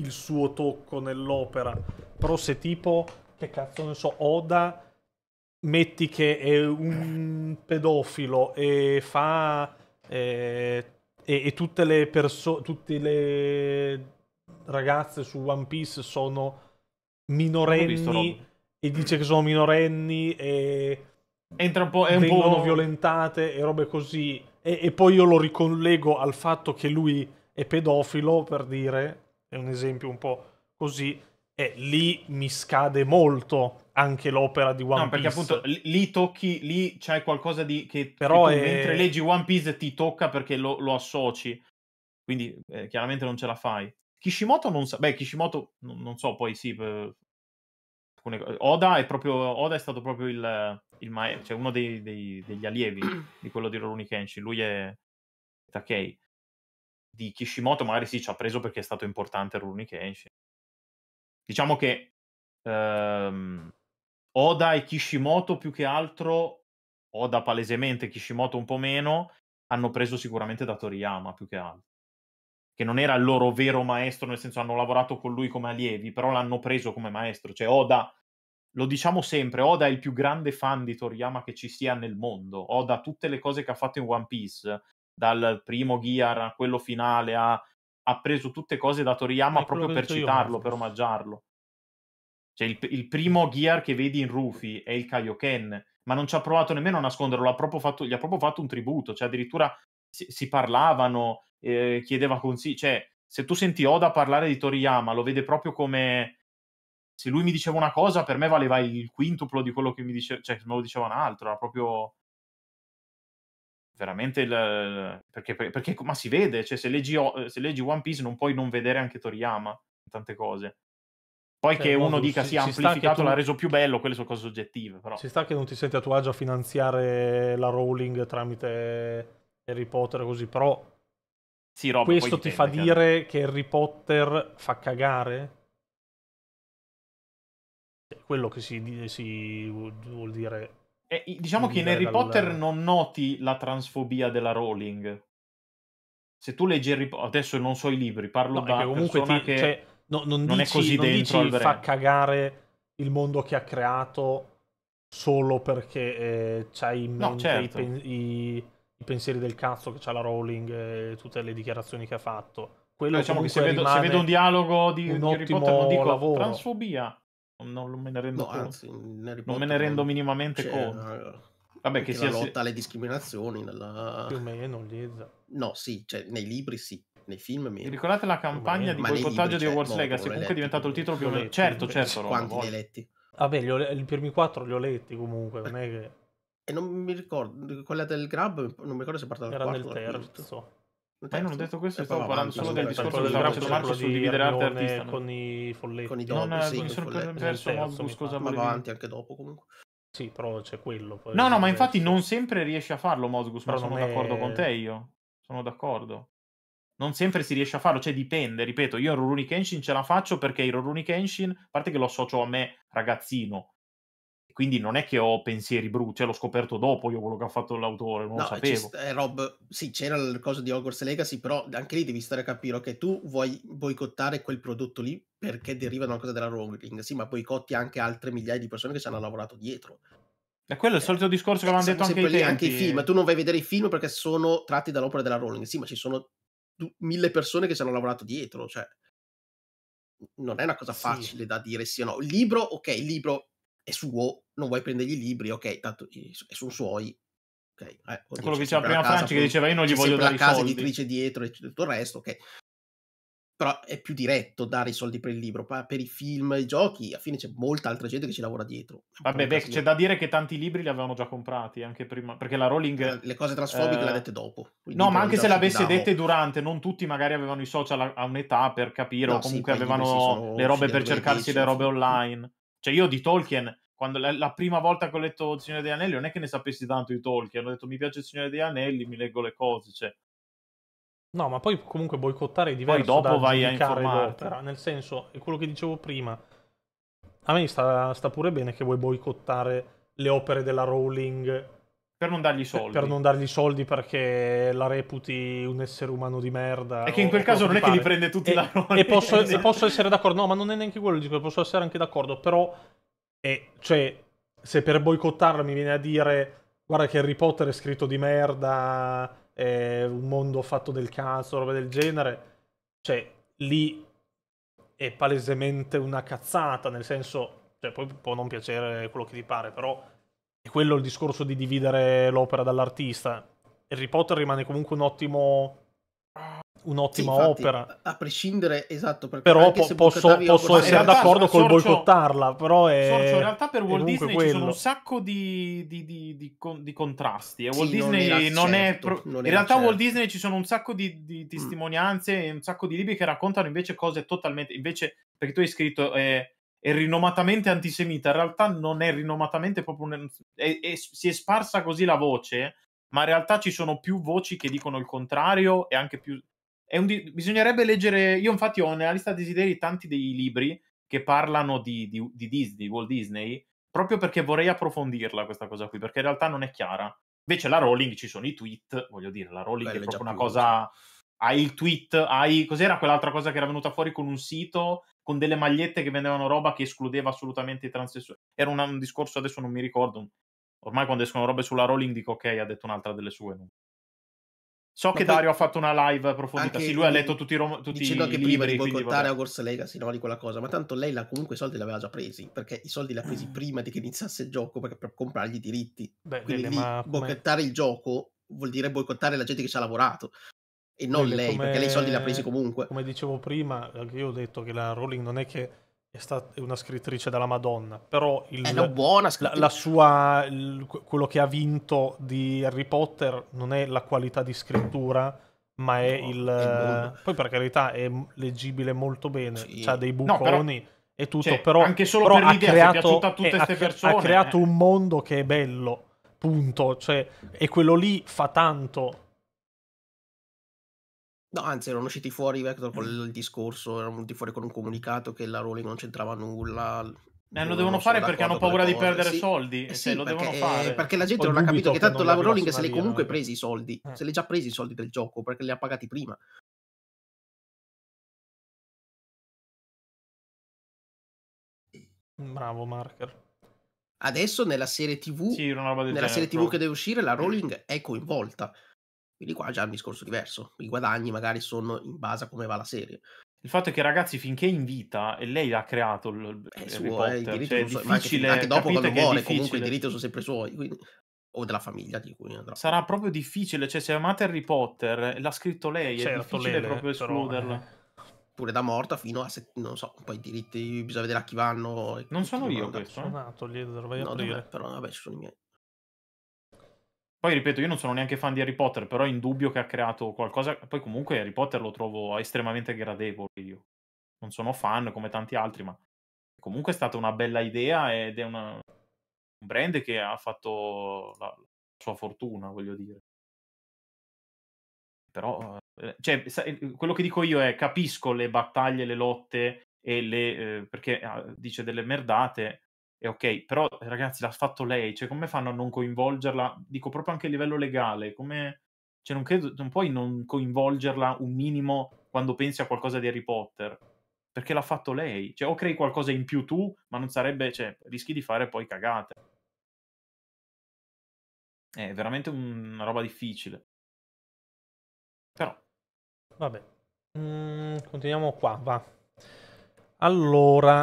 il suo tocco nell'opera, però se tipo, che cazzo ne so, Oda metti che è un pedofilo e fa eh, e, e tutte le persone, tutte le ragazze su One Piece sono minorenni e dice che sono minorenni e entra un po', è un vengono po' violentate e robe così, e, e poi io lo ricollego al fatto che lui è pedofilo, per dire, è un esempio un po' così, e lì mi scade molto anche l'opera di One no, Piece. Perché appunto lì tocchi, lì c'è qualcosa di che però che tu, è... mentre leggi One Piece ti tocca perché lo, lo associ, quindi eh, chiaramente non ce la fai. Kishimoto non sa, beh Kishimoto non, non so, poi sì per... Oda è proprio Oda è stato proprio il, il maestro, cioè uno dei, dei, degli allievi di quello di Rurouni Kenshin. Lui è Takei. Di Kishimoto magari sì ci ha preso perché è stato importante Rurouni Kenshin. Diciamo che ehm, Oda e Kishimoto più che altro, Oda palesemente, Kishimoto un po' meno, hanno preso sicuramente da Toriyama più che altro, che non era il loro vero maestro, nel senso hanno lavorato con lui come allievi, però l'hanno preso come maestro. Cioè Oda, lo diciamo sempre, Oda è il più grande fan di Toriyama che ci sia nel mondo. Oda, tutte le cose che ha fatto in One Piece, dal primo Gear a quello finale, ha, ha preso tutte cose da Toriyama proprio per citarlo, per omaggiarlo. Cioè il, il primo Gear che vedi in Ruffy è il Kaioken, ma non ci ha provato nemmeno a nasconderlo, l'ha proprio fatto, gli ha proprio fatto un tributo, cioè addirittura si, si parlavano... eh, chiedeva consigli, cioè se tu senti Oda parlare di Toriyama lo vede proprio come se lui mi diceva una cosa, per me valeva il quintuplo di quello che mi diceva, cioè me lo diceva un altro, era proprio veramente il... perché, perché ma si vede, cioè se leggi, se leggi One Piece non puoi non vedere anche Toriyama in tante cose. Poi cioè, che uno dica si, sì, ha amplificato, tu... l'ha reso più bello, quelle sono cose soggettive, però. Ci sta che non ti senti a tuo agio a finanziare la Rowling tramite Harry Potter così, però sì, Rob, questo dipende, ti fa chiaro. Dire che Harry Potter fa cagare? Quello che si, si vuol dire... Eh, diciamo che in Harry dal... Potter non noti la transfobia della Rowling. Se tu leggi Harry Potter... Adesso non so i libri, parlo no, da che comunque ti, che... Cioè... No, non, non dici, è così non dentro dici fa cagare il mondo che ha creato solo perché eh, c'hai in mente no, certo. i, pen i, i pensieri del cazzo che c'ha la Rowling e tutte le dichiarazioni che ha fatto. Quello diciamo che se vedo, se vedo un dialogo di, un di Harry Potter non dico lavoro. transfobia, non, non me ne rendo no, anzi, non me ne rendo minimamente conto. Vabbè, che sia la lotta alle discriminazioni nella... più o meno lì. No, sì, cioè nei libri sì. Nei film meno. Ricordate la campagna di boicottaggio di Hogwarts Legacy? Comunque è diventato il titolo più o meno. Certo, certo. Quanti li hai letti? Vabbè, i primi quattro li ho letti comunque. Non è che... E non mi ricordo, quella del Grab, non mi ricordo se è partita dal quarto. Era nel terzo. Ma io non ho detto questo, stavo parlando solo del discorso del Grab sul dividere arte artista. Con i folletti. Non mi sono perso Modbus, cosa ma va avanti anche dopo comunque. Sì, però c'è quello. No, no, ma infatti non sempre riesci a farlo Modbus, ma sono d'accordo con te io. Sono d'accordo. Non sempre si riesce a farlo, cioè dipende, ripeto, io Rurouni Kenshin ce la faccio perché Rurouni Kenshin, a parte che lo associo a me ragazzino, quindi non è che ho pensieri brutti, cioè l'ho scoperto dopo io quello che ha fatto l'autore, non no, lo sapevo. Eh, Rob, sì, c'era il coso di Hogwarts Legacy, però anche lì devi stare a capire che tu vuoi boicottare quel prodotto lì perché deriva da una cosa della Rowling, sì, ma boicotti anche altre migliaia di persone che ci hanno lavorato dietro. E quello è il solito discorso eh, che avevamo detto anche, lì, anche i film, tu non vai a vedere i film perché sono tratti dall'opera della Rowling, sì, ma ci sono mille persone che ci hanno lavorato dietro, cioè non è una cosa facile sì. da dire sì o no. Il libro, ok, il libro è suo, non vuoi prendergli i libri, ok, tanto sono suoi, ok. Eh, oddio, quello che diceva prima Franci, che poi, diceva io non gli voglio dare i soldi. C'è la casa editrice dietro e tutto il resto, ok. Però è più diretto dare i soldi per il libro, per i film, i giochi, alla fine c'è molta altra gente che ci lavora dietro. Vabbè, beh, c'è da dire che tanti libri li avevano già comprati anche prima, perché la Rowling... Le cose transfobiche eh... le ha dette dopo. No, ma anche se le avesse dette durante, non tutti magari avevano i social a, a un'età per capire, no, o comunque sì, avevano le robe per cercarsi le robe online. Cioè io di Tolkien, quando la, la prima volta che ho letto Il Signore degli Anelli, non è che ne sapessi tanto di Tolkien, ho detto mi piace Il Signore degli Anelli, mi leggo le cose, cioè... No, ma poi comunque boicottare è diverso poi dopo da vai giudicare l'opera. Nel senso, è quello che dicevo prima. A me sta, sta pure bene che vuoi boicottare le opere della Rowling per non dargli soldi. Per non dargli soldi perché la reputi un essere umano di merda. E che in quel caso non è che li prende tutti e, la Rowling. E posso, esatto. e posso essere d'accordo. No, ma non è neanche quello, dico, posso essere anche d'accordo. Però, eh, cioè, se per boicottarla mi viene a dire guarda che Harry Potter è scritto di merda... Eh, un mondo fatto del cazzo, roba del genere, cioè lì è palesemente una cazzata, nel senso, cioè, poi può non piacere quello che ti pare, però è quello il discorso di dividere l'opera dall'artista. Harry Potter rimane comunque un ottimo un'ottima sì, opera a prescindere, esatto, però po posso, posso essere d'accordo col boicottarla, però è Sorcio, in realtà per Walt Disney quello. Ci sono un sacco di, di, di, di, di contrasti e sì, Walt Disney non è, certo, non è non in realtà certo. Walt Disney ci sono un sacco di, di testimonianze mm. e un sacco di libri che raccontano invece cose totalmente invece, perché tu hai scritto eh, è rinomatamente antisemita, in realtà non è rinomatamente proprio un, è, è, si è sparsa così la voce, ma in realtà ci sono più voci che dicono il contrario e anche più bisognerebbe leggere, io infatti ho nella lista desideri tanti dei libri che parlano di, di, di Disney, Walt Disney, proprio perché vorrei approfondirla questa cosa qui, perché in realtà non è chiara. Invece la Rowling, ci sono i tweet, voglio dire, la Rowling Beh, è proprio una più, cosa... Sì. Hai il tweet, hai... Cos'era quell'altra cosa che era venuta fuori con un sito, con delle magliette che vendevano roba che escludeva assolutamente i transessuali? Era un, un discorso, adesso non mi ricordo, ormai quando escono robe sulla Rowling dico ok, ha detto un'altra delle sue, non... So ma che Dario ha fatto una live approfondita, sì, lui ha letto tutti i tutti dicendo anche prima di boicottare Hogwarts Legacy, no, di quella cosa, ma tanto lei la, comunque i soldi li aveva già presi, perché i soldi li ha presi prima di che iniziasse il gioco, perché per comprargli i diritti. Beh, quindi bene, lì, ma... boicottare il gioco vuol dire boicottare la gente che ci ha lavorato. E non perché lei, come... perché lei i soldi li ha presi comunque. Come dicevo prima, io ho detto che la Rowling non è che è stata una scrittrice della Madonna, però il, è una buona scrittrice. La, la sua, il, quello che ha vinto di Harry Potter non è la qualità di scrittura, ma è no, il... È poi per carità è leggibile molto bene, sì. C'ha dei buconi... No, però... E tutto, cioè, però, anche solo però per ha, creato, a tutte eh, ha, persone, ha creato eh. un mondo che è bello, punto. Cioè, e quello lì fa tanto. No, anzi, erano usciti fuori Vector con il discorso, erano venuti fuori con un comunicato che la Rowling non c'entrava nulla. Eh, lo devono fare perché hanno paura di perdere sì. soldi. Sì, se lo perché, devono fare. Perché la gente Poi non ha capito che tanto la Rowling se li ha comunque presi i soldi, eh. se li ha già presi i soldi del gioco perché li ha pagati prima. Bravo Marker. Adesso nella serie tivù, sì, una roba del nella genere, serie tivù proprio. Che deve uscire la Rowling è coinvolta. Quindi qua è già un discorso diverso. I guadagni magari sono in base a come va la serie. Il fatto è che ragazzi finché è in vita e lei l'ha creato il è suo, eh, i diritti cioè, sono, è difficile, anche, anche dopo quando muore comunque i diritti sono sempre suoi, quindi o della famiglia di cui andrà. Sarà proprio difficile, cioè se amate Harry Potter l'ha scritto lei, certo, è difficile lei, proprio escluderla. Però, eh. Pure da morta fino a se, non so poi i diritti bisogna vedere a chi vanno. Non sono io questo eh? Nato, lì, no, vabbè, però vabbè ci sono i miei. Poi ripeto io non sono neanche fan di Harry Potter però è indubbio che ha creato qualcosa. Poi comunque Harry Potter lo trovo estremamente gradevole, io non sono fan come tanti altri ma comunque è stata una bella idea ed è una... un brand che ha fatto la, la sua fortuna, voglio dire. Però cioè, quello che dico io è capisco le battaglie, le lotte e le eh, perché eh, dice delle merdate è ok, però ragazzi l'ha fatto lei, cioè come fanno a non coinvolgerla? Dico proprio anche a livello legale, come cioè non credo non puoi non coinvolgerla un minimo quando pensi a qualcosa di Harry Potter, perché l'ha fatto lei, cioè o crei qualcosa in più tu, ma non sarebbe, cioè rischi di fare poi cagate. È veramente una roba difficile. Però, vabbè, mm, continuiamo qua, va. Allora,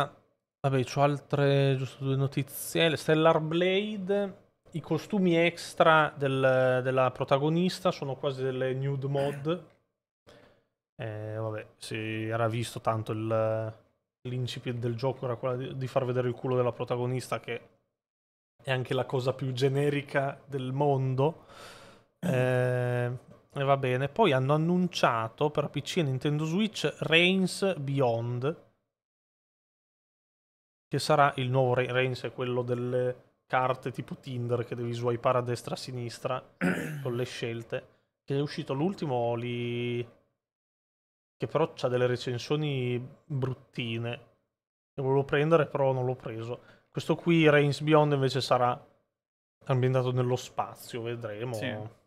vabbè, c'ho altre, giusto due notizie. Stellar Blade, i costumi extra del, della protagonista sono quasi delle nude mod. Eh, vabbè, si era visto tanto l'incipit del gioco, era quella di, di far vedere il culo della protagonista, che è anche la cosa più generica del mondo. Eh... E va bene, poi hanno annunciato per P C e Nintendo Switch Reigns Beyond, che sarà il nuovo Re Reigns, è quello delle carte tipo Tinder che devi swipare a destra e a sinistra con le scelte, che è uscito l'ultimo lì, che però c'ha delle recensioni bruttine, che volevo prendere però non l'ho preso. Questo qui Reigns Beyond invece sarà ambientato nello spazio, vedremo. Sì.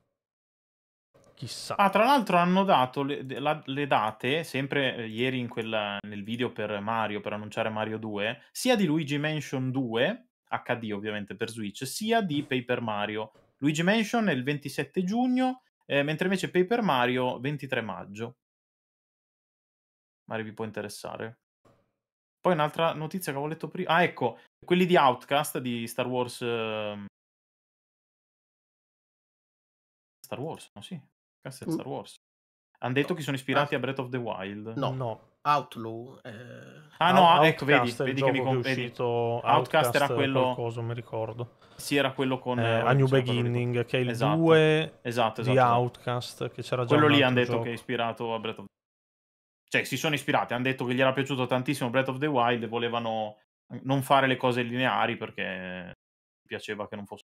Chissà. Ah, tra l'altro hanno dato le, la, le date, sempre eh, ieri in quella, nel video per Mario, per annunciare Mario due, sia di Luigi Mansion due, acca di ovviamente per Switch, sia di Paper Mario. Luigi Mansion è il ventisette giugno, eh, mentre invece Paper Mario ventitré maggio. Mario vi può interessare. Poi un'altra notizia che avevo letto prima. Ah, ecco, quelli di Outcast, di Star Wars... Eh... Star Wars, no sì. Star Wars. Hanno detto no. che sono ispirati ah. a Breath of the Wild. No, no. Outlaw. Eh... Ah no, Out ecco, vedi, vedi che mi competi. Outcast era quello... Qualcosa, mi ricordo. Sì, era quello con... Eh, a New Beginning, che è il esatto. due esatto, esatto, di esatto. Outcast, che c'era già. Quello lì hanno detto gioco. Che è ispirato a Breath of the Wild. Cioè, si sono ispirati, hanno detto che gli era piaciuto tantissimo Breath of the Wild e volevano non fare le cose lineari perché piaceva che non fosse.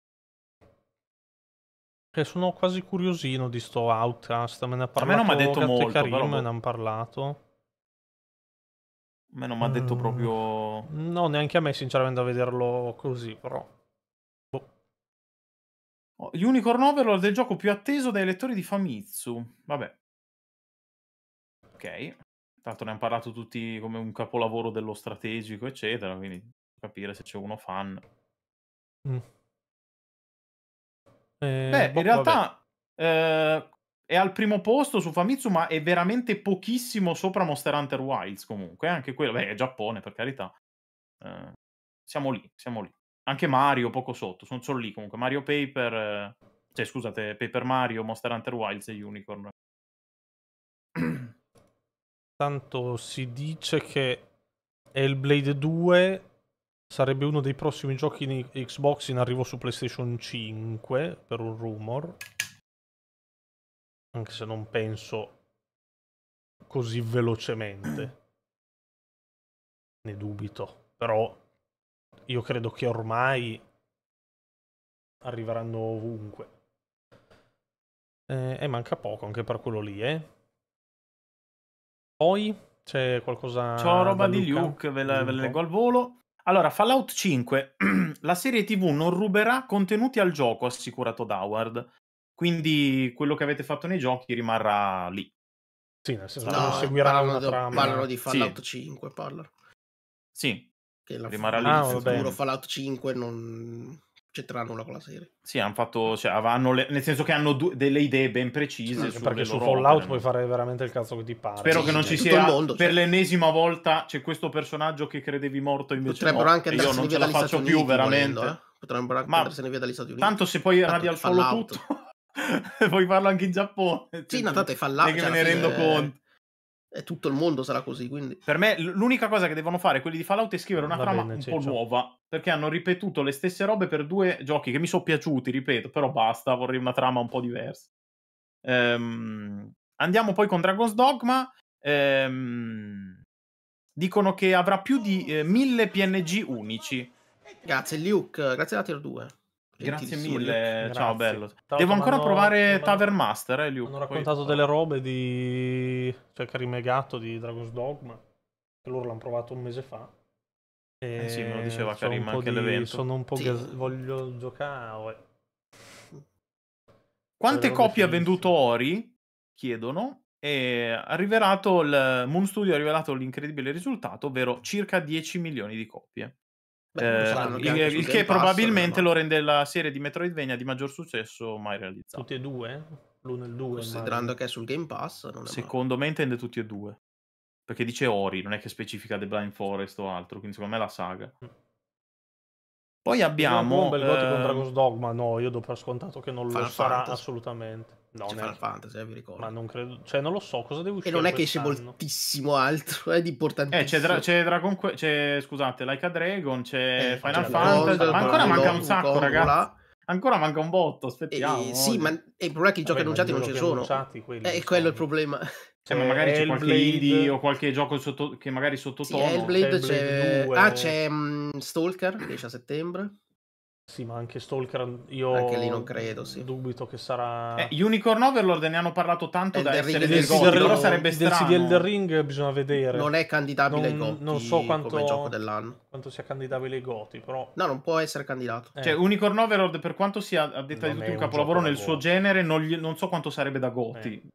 Sono quasi curiosino di sto Outcast, me ne ha parlato. A me non mi ha detto molto, Karim, però... me ne hanno parlato. A me non mi ha detto mm, proprio... No, neanche a me, sinceramente, a vederlo così, però... Boh. Oh, Unicorn Overlord è il gioco più atteso dai lettori di Famitsu. Vabbè. Ok. Tanto ne hanno parlato tutti come un capolavoro dello strategico, eccetera, quindi capire se c'è uno fan. Mm. Eh, Beh, boh, in realtà eh, è al primo posto su Famitsu, ma è veramente pochissimo sopra Monster Hunter Wilds comunque, anche quello, beh, è Giappone per carità. Eh, siamo lì, siamo lì. Anche Mario poco sotto, sono solo lì comunque. Mario Paper, eh, cioè scusate, Paper Mario, Monster Hunter Wilds e Unicorn. Tanto si dice che Hellblade due sarebbe uno dei prossimi giochi in Xbox in arrivo su PlayStation cinque, per un rumor. Anche se non penso così velocemente. Ne dubito. Però io credo che ormai arriveranno ovunque. E eh, manca poco anche per quello lì, eh. Poi c'è qualcosa... C'ho roba Luca. di Luke, ve la, ve la leggo al volo. Allora, Fallout cinque. La serie tivù non ruberà contenuti al gioco, assicurato da Howard. Quindi quello che avete fatto nei giochi rimarrà lì. Sì, nel senso no, che non seguirà parlano una di, trama. Parlano di Fallout sì. cinque, parlano. Sì, che la rimarrà lì. Ah, il futuro Fallout cinque non... c'entrerà nulla con la serie. Sì, hanno fatto, cioè, hanno le, nel senso che hanno delle idee ben precise. Sì, perché su Fallout puoi fare veramente il cazzo che ti pare. Spero sì, che non ci sia mondo, per cioè. l'ennesima volta c'è questo personaggio che credevi morto invece Potrebbero no. anche io non ce la faccio Stati più Uniti, veramente. Volendo, eh? Potrebbero anche Ma andarsene via dagli Stati Uniti. Tanto se poi radia al suolo tutto puoi farlo anche in Giappone. Sì, cioè, no, tanto è Fallout. Che me ne rendo conto. E tutto il mondo sarà così, quindi per me l'unica cosa che devono fare quelli di Fallout è scrivere una Va trama bene, un po' nuova, perché hanno ripetuto le stesse robe per due giochi che mi sono piaciuti, ripeto, però basta, vorrei una trama un po' diversa. Ehm, andiamo poi con Dragon's Dogma. Ehm, dicono che avrà più di eh, mille P N G unici. Grazie Luke, grazie a Tier due. Grazie mille, Luke. Ciao, grazie. Bello. Devo ancora hanno, provare Tavern Master, eh, Luke. Hanno raccontato Poi... delle robe di... cioè che ha rimegato di Dragon's Dogma, che loro l'hanno provato un mese fa. E eh sì, me lo diceva Karim anche all'evento. Sono un po' sì. gas... voglio giocare. Quante copie ha venduto Ori? Chiedono. E ha rivelato il... Moon Studio ha rivelato l'incredibile risultato, ovvero circa dieci milioni di copie. Beh, eh, che il, il che probabilmente no? lo rende la serie di Metroidvania di maggior successo mai realizzata. Tutti e due? L'uno e il due. Considerando che è sul Game Pass. Non è secondo male. me intende tutti e due. Perché dice Ori, non è che specifica The Blind Forest o altro. Quindi secondo me è la saga. Poi abbiamo. Un bel voto ehm... con Dragon's Dogma. No, io do per scontato che non lo Final sarà Fantasy. assolutamente. No, non Final Fantasy, eh, vi ricordo. Ma non credo. Cioè, non lo so cosa devo uscire. E non è che c'è moltissimo altro, è di importantissimo. Eh, c'è dra Dragon Quest, c'è, scusate, Like a Dragon, c'è eh, Final Fantasy. Cosa, ma ancora manca un sacco, Congola. ragazzi. Ancora manca un botto, aspettiamo. Eh, eh, sì, ma il problema è che i giochi Vabbè, annunciati non ci sono. E eh, quello è il problema. Cioè, ma magari c'è qualche indie o qualche gioco sotto, che magari sottotono. Sì, Hellblade c'è... Ah, c'è um, Stalker, dieci a settembre. Sì, ma anche Stalker io anche lì non credo, sì. dubito che sarà... Eh, Unicorn Overlord ne hanno parlato tanto da essere del Gotti, però sarebbe strano. Del Elden Ring bisogna vedere. Non è candidabile ai Gotti non so quanto, come gioco dell'anno. quanto sia candidabile ai Gotti, però... No, non può essere candidato. Eh. Cioè, Unicorn Overlord, per quanto sia addetta di tutti un capolavoro nel suo genere, non, gli... non so quanto sarebbe da Gotti. Eh.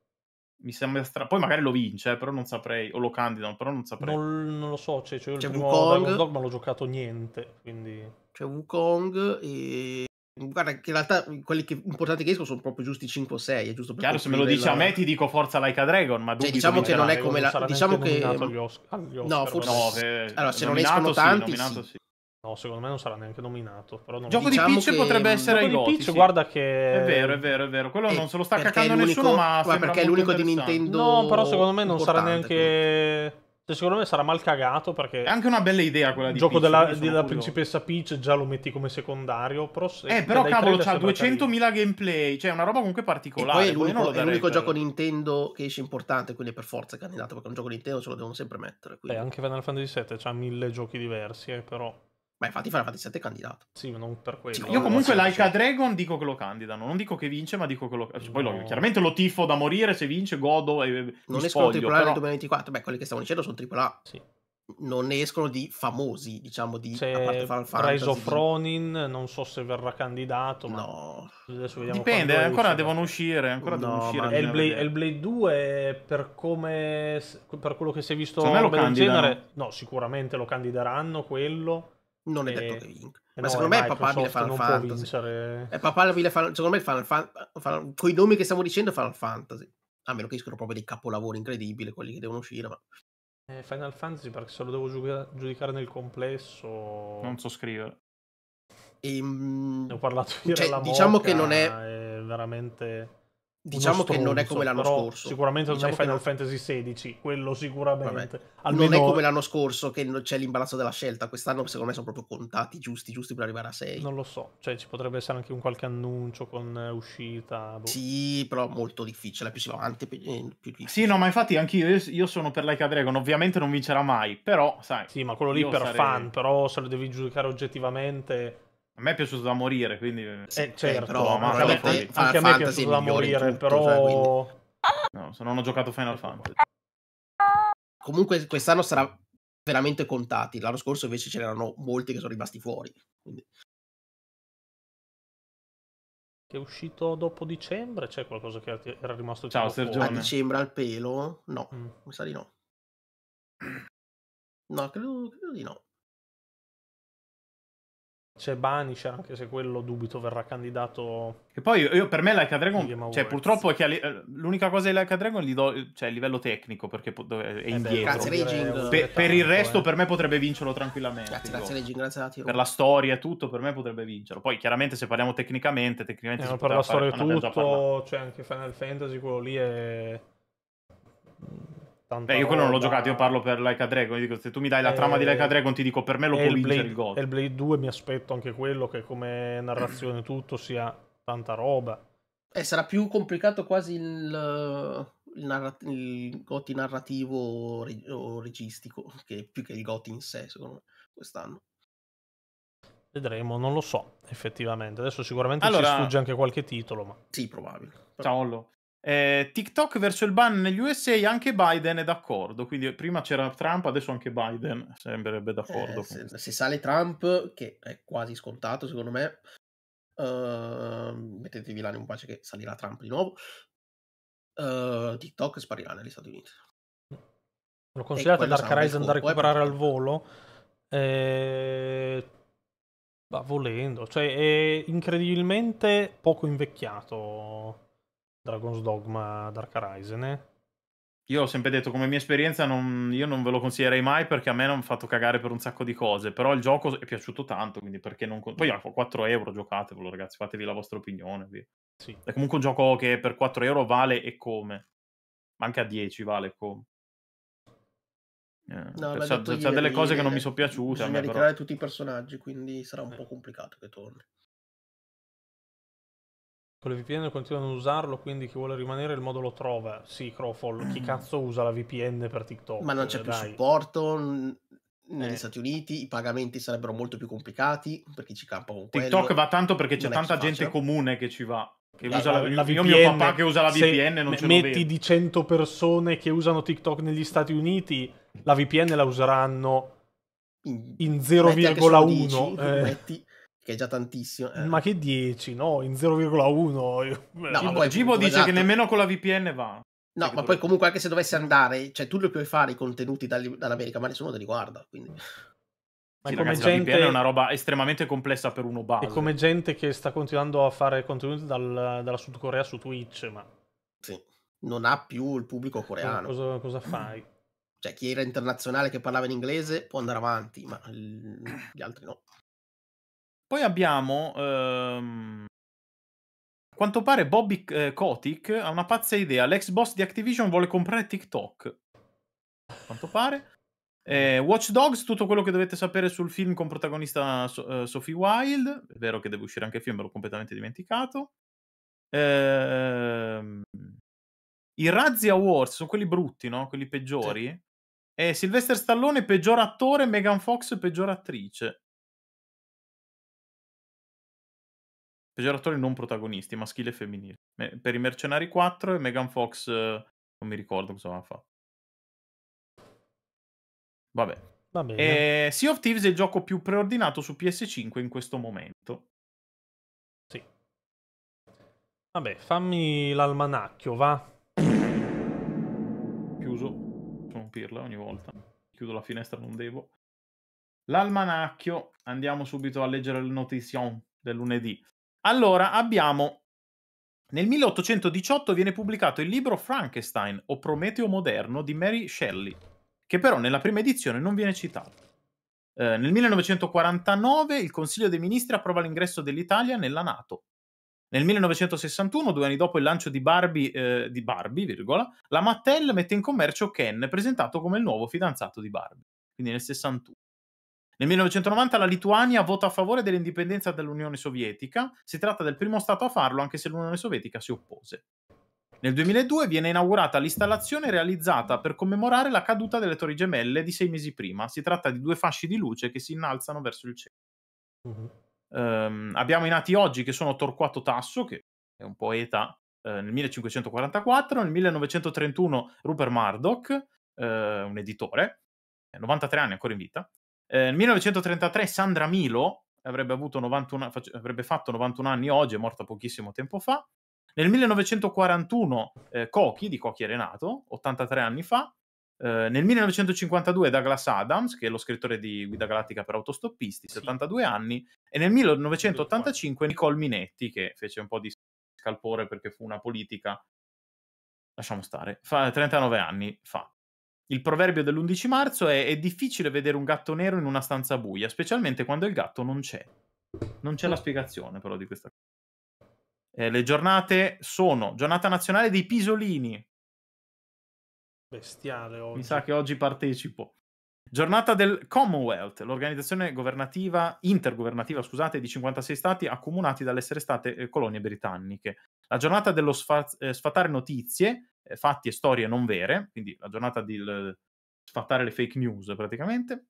Mi sembra strano. Poi magari lo vince, eh, però non saprei. O lo candidano, però non saprei. Non, non lo so, cioè, cioè io il primo Dragon's Dogma l'ho giocato niente, quindi... C'è Wukong e... Guarda, che in realtà quelli che importanti che escono sono proprio giusti cinque o sei, è giusto per Chiaro, se me lo dici della... a me ti dico forza Like a Dragon, ma cioè, diciamo che non è come la... la... diciamo che... Oscar, no, forse... No, che... Allora, se nominato, non escono sì, tanti, nominato, sì. Sì. No, secondo me non sarà neanche nominato. Però non gioco diciamo di Peach che... potrebbe essere ai Goti, sì. Guarda che... È vero, è vero, è vero. Quello eh, non se lo sta cacando nessuno, ma... Ma perché è l'unico di Nintendo... No, però secondo me non sarà neanche... Cioè, secondo me sarà mal cagato perché... È anche una bella idea quella di Peach. Il gioco della, della principessa Peach già lo metti come secondario. Però, se eh, però cavolo, c'ha duecentomila gameplay. Cioè, è una roba comunque particolare. E poi è l'unico gioco per... Nintendo che esce importante, quindi è per forza candidato, perché un gioco Nintendo ce lo devono sempre mettere. Quindi... Beh, anche Final Fantasy sette c'ha mille giochi diversi, eh, però... Ma infatti Final Fantasy sette è candidato. Sì, ma non per quello. Sì, io comunque Like a Dragon dico che lo candidano. Non dico che vince, ma dico che lo... Cioè, no. Poi lo... chiaramente lo tifo da morire, se vince godo e non mi escono triple A però... nel duemilaventiquattro. Beh, quelli che stiamo dicendo sono triple A. Sì. Non ne escono di famosi, diciamo, di... A parte Final Fantasy. Rise of Ronin, non so se verrà candidato, ma... No. Adesso vediamo. Dipende, ancora uscire. devono uscire. Ancora no, devono uscire. Hellblade, Hellblade due, per come... Per quello che si è visto... Secondo me lo candidano. Genere... No, sicuramente lo candideranno, quello... Non è detto che vinca. Ma no, secondo me è papabile Final Fantasy. È papabile Secondo me Final Fantasy. Con i nomi che stiamo dicendo è Final Fantasy. A meno che escono proprio dei capolavori incredibili, quelli che devono uscire. Ma... Eh, Final Fantasy perché se lo devo giudica giudicare nel complesso... Non so scrivere. E, mm, ne ho parlato ieri cioè, alla diciamo Moca, che non è... è veramente... Diciamo che non è come l'anno scorso. Sicuramente non diciamo è Final Fantasy sedici, quello sicuramente. Almeno... Non è come l'anno scorso che c'è l'imbarazzo della scelta. Quest'anno secondo me sono proprio contati giusti, giusti per arrivare a sei. Non lo so, cioè ci potrebbe essere anche un qualche annuncio con uscita. Boh. Sì, però molto difficile, più si va avanti più, più difficile. Sì, no, ma infatti anche io, io sono per Like a Dragon, ovviamente non vincerà mai, però sai. Sì, ma quello lì per sarei... fan, però se lo devi giudicare oggettivamente... A me è piaciuto da morire, quindi... Eh, certo, eh, però, ma anche, anche, anche a me è piaciuto da morire, tutto, però... Cioè, no, se non ho giocato Final Fantasy. Comunque quest'anno sarà veramente contati. L'anno scorso invece ce n'erano molti che sono rimasti fuori. Quindi... Che è uscito dopo dicembre? C'è qualcosa che era rimasto... Ciao, Sergione. A dicembre al pelo? No, mm. mi sa di no. No, credo, credo di no. C'è Banisher, anche se quello dubito verrà candidato. E poi io, io per me Like a Dragon, cioè purtroppo è che l'unica cosa di Like a Dragon gli do, cioè il livello tecnico, perché è indietro. Eh beh, per, per il resto eh. per me potrebbe vincerlo tranquillamente. Grazie, grazie Regin, grazie a te. Per la storia e tutto, per me potrebbe vincerlo. Poi chiaramente se parliamo tecnicamente, tecnicamente eh, si per la storia fare, tutto, cioè anche Final Fantasy quello lì è Beh, io quello non l'ho giocato, io parlo per Like a Dragon, dico, se tu mi dai la eh, trama di Like a Dragon ti dico per me lo può vincere il gol. Hellblade due mi aspetto anche quello, che come narrazione tutto sia tanta roba. Eh, sarà più complicato quasi il, il, narra il goti narrativo reg o registico, che più che il goti in sé, secondo me, quest'anno. Vedremo, non lo so, effettivamente. Adesso sicuramente allora... ci sfugge anche qualche titolo, ma... Sì, probabile. Però... Ciao, Ollo. Eh, TikTok verso il ban negli U S A, anche Biden è d'accordo, quindi prima c'era Trump, adesso anche Biden sembrerebbe d'accordo. Eh, se, se sale Trump, che è quasi scontato secondo me, uh, mettetevi l'animo in pace che salirà Trump di nuovo, uh, TikTok sparirà negli Stati Uniti. Lo consigliate Dark Horizon da recuperare al volo? Eh... Ma volendo, cioè è incredibilmente poco invecchiato Dragon's Dogma Dark Horizon. Eh? Io ho sempre detto, come mia esperienza, non, io non ve lo consiglierei mai, perché a me non mi ha fatto cagare per un sacco di cose, però il gioco è piaciuto tanto, quindi perché non... Poi a quattro euro giocatevelo, ragazzi, fatevi la vostra opinione. Via. Sì. È comunque un gioco che per quattro euro vale e come. Ma anche a dieci vale come. Eh, no, c'è delle cose ieri, che non mi sono piaciute. Bisogna ricreare però... tutti i personaggi, quindi sarà un eh. po' complicato che torni. Con le V P N continuano ad usarlo, quindi chi vuole rimanere il modo lo trova. Sì, Crowfall, chi cazzo usa la V P N per TikTok? Ma non c'è più supporto negli eh. Stati Uniti, i pagamenti sarebbero molto più complicati per chi ci campa con quello. TikTok va tanto perché c'è tanta gente comune che ci va. Che la, usa la, la, la io, V P N, mio papà che usa la V P N non ce lo vedo. Metti di cento persone che usano TikTok negli Stati Uniti, la V P N la useranno in, in zero virgola uno. Eh. Metti... Che è già tantissimo. Eh. Ma che dieci, no? In zero virgola uno. No, Gibo dice esatto. che nemmeno con la V P N va. No, perché ma poi comunque anche se dovesse andare, cioè tu li puoi fare i contenuti dall'America, ma nessuno te li guarda, quindi... Ma sì, come ragazzi, gente... la V P N è una roba estremamente complessa per uno base. È come gente che sta continuando a fare contenuti dal, dalla Sud Corea su Twitch, ma... Sì, non ha più il pubblico coreano. Cosa, cosa fai? Cioè chi era internazionale che parlava in inglese può andare avanti, ma gli altri no. Poi abbiamo, ehm, a quanto pare Bobby eh, Kotick ha una pazza idea, l'ex boss di Activision vuole comprare TikTok, a quanto pare. Eh, Watch Dogs, tutto quello che dovete sapere sul film con protagonista so eh, Sophie Wilde, è vero che deve uscire anche il film, me l'ho completamente dimenticato. Eh, i Razzie Awards, sono quelli brutti, no? Quelli peggiori. Sì. E Sylvester Stallone peggior attore, Megan Fox peggior attrice. Peggior attori non protagonisti, maschile e femminile. Per i Mercenari quattro e Megan Fox non mi ricordo cosa aveva fatto. Vabbè. Va bene. E Sea of Thieves è il gioco più preordinato su P S cinque in questo momento. Sì. Vabbè, fammi l'almanacchio, va. Chiuso. Sono pirla ogni volta. Chiudo la finestra, non devo. L'almanacchio. Andiamo subito a leggere le notizie del lunedì. Allora, abbiamo... Nel milleottocentodiciotto viene pubblicato il libro Frankenstein, o Prometeo moderno, di Mary Shelley, che però nella prima edizione non viene citato. Eh, nel millenovecentoquarantanove il Consiglio dei Ministri approva l'ingresso dell'Italia nella NATO. Nel millenovecentosessantuno, due anni dopo il lancio di Barbie, eh, di Barbie, virgola, la Mattel mette in commercio Ken, presentato come il nuovo fidanzato di Barbie, quindi nel sessantuno. Nel millenovecentonovanta la Lituania vota a favore dell'indipendenza dall'Unione Sovietica, si tratta del primo stato a farlo anche se l'Unione Sovietica si oppose. Nel duemiladue viene inaugurata l'installazione realizzata per commemorare la caduta delle Torri Gemelle di sei mesi prima, si tratta di due fasci di luce che si innalzano verso il cielo. Uh-huh. Um, abbiamo i nati oggi che sono Torquato Tasso, che è un poeta, eh, nel millecinquecentoquarantaquattro, nel millenovecentotrentuno Rupert Murdoch, eh, un editore, novantatré anni, ancora in vita. Nel eh, millenovecentotrentatré Sandra Milo avrebbe, avuto novantuno, fac- avrebbe fatto novantuno anni oggi, è morta pochissimo tempo fa. Nel millenovecentoquarantuno eh, Cochi, di Cochi e Renato, ottantatré anni fa. Eh, nel millenovecentocinquantadue Douglas Adams, che è lo scrittore di Guida Galattica per autostoppisti, sì. settantadue anni. E nel millenovecentottantacinque Nicole Minetti, che fece un po' di scalpore perché fu una politica, lasciamo stare, fa trentanove anni fa. Il proverbio dell'undici marzo è, è difficile vedere un gatto nero in una stanza buia, specialmente quando il gatto non c'è. Non c'è la spiegazione però di questa cosa. Eh, le giornate sono giornata nazionale dei pisolini. Bestiale oggi. Mi sa che oggi partecipo. Giornata del Commonwealth, l'organizzazione governativa, intergovernativa, scusate, di cinquantasei stati accomunati dall'essere state eh, colonie britanniche. La giornata dello sfaz- eh, sfatare notizie, fatti e storie non vere, quindi la giornata di l- sfatare le fake news praticamente.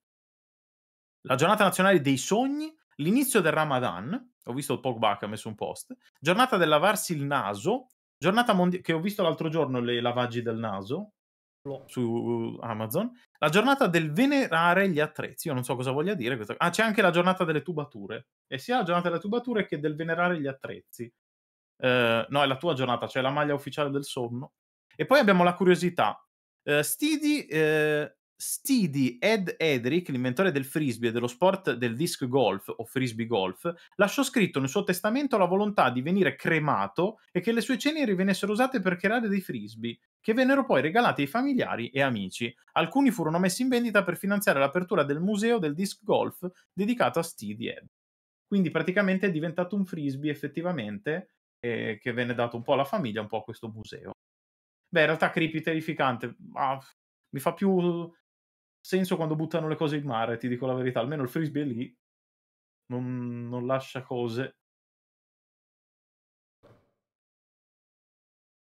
La giornata nazionale dei sogni, l'inizio del Ramadan, ho visto il Pogba che ha messo un post, giornata del lavarsi il naso, giornata mondiale, che ho visto l'altro giorno i lavaggi del naso su Amazon, la giornata del venerare gli attrezzi, io non so cosa voglia dire questo. Ah, c'è anche la giornata delle tubature, e sia la giornata delle tubature che del venerare gli attrezzi. Uh, no, è la tua giornata, cioè la maglia ufficiale del sonno. E poi abbiamo la curiosità. Uh, Stidi, uh, Stidi Ed Edrick, l'inventore del frisbee e dello sport del disc golf o frisbee golf, lasciò scritto nel suo testamento la volontà di venire cremato e che le sue ceneri venissero usate per creare dei frisbee, che vennero poi regalati ai familiari e amici. Alcuni furono messi in vendita per finanziare l'apertura del museo del disc golf dedicato a Stidi Ed. Quindi praticamente è diventato un frisbee effettivamente, eh, che venne dato un po' alla famiglia, un po' a questo museo. Beh, in realtà creepy, terrificante, ah, mi fa più senso quando buttano le cose in mare, ti dico la verità, almeno il frisbee è lì, non, non lascia cose.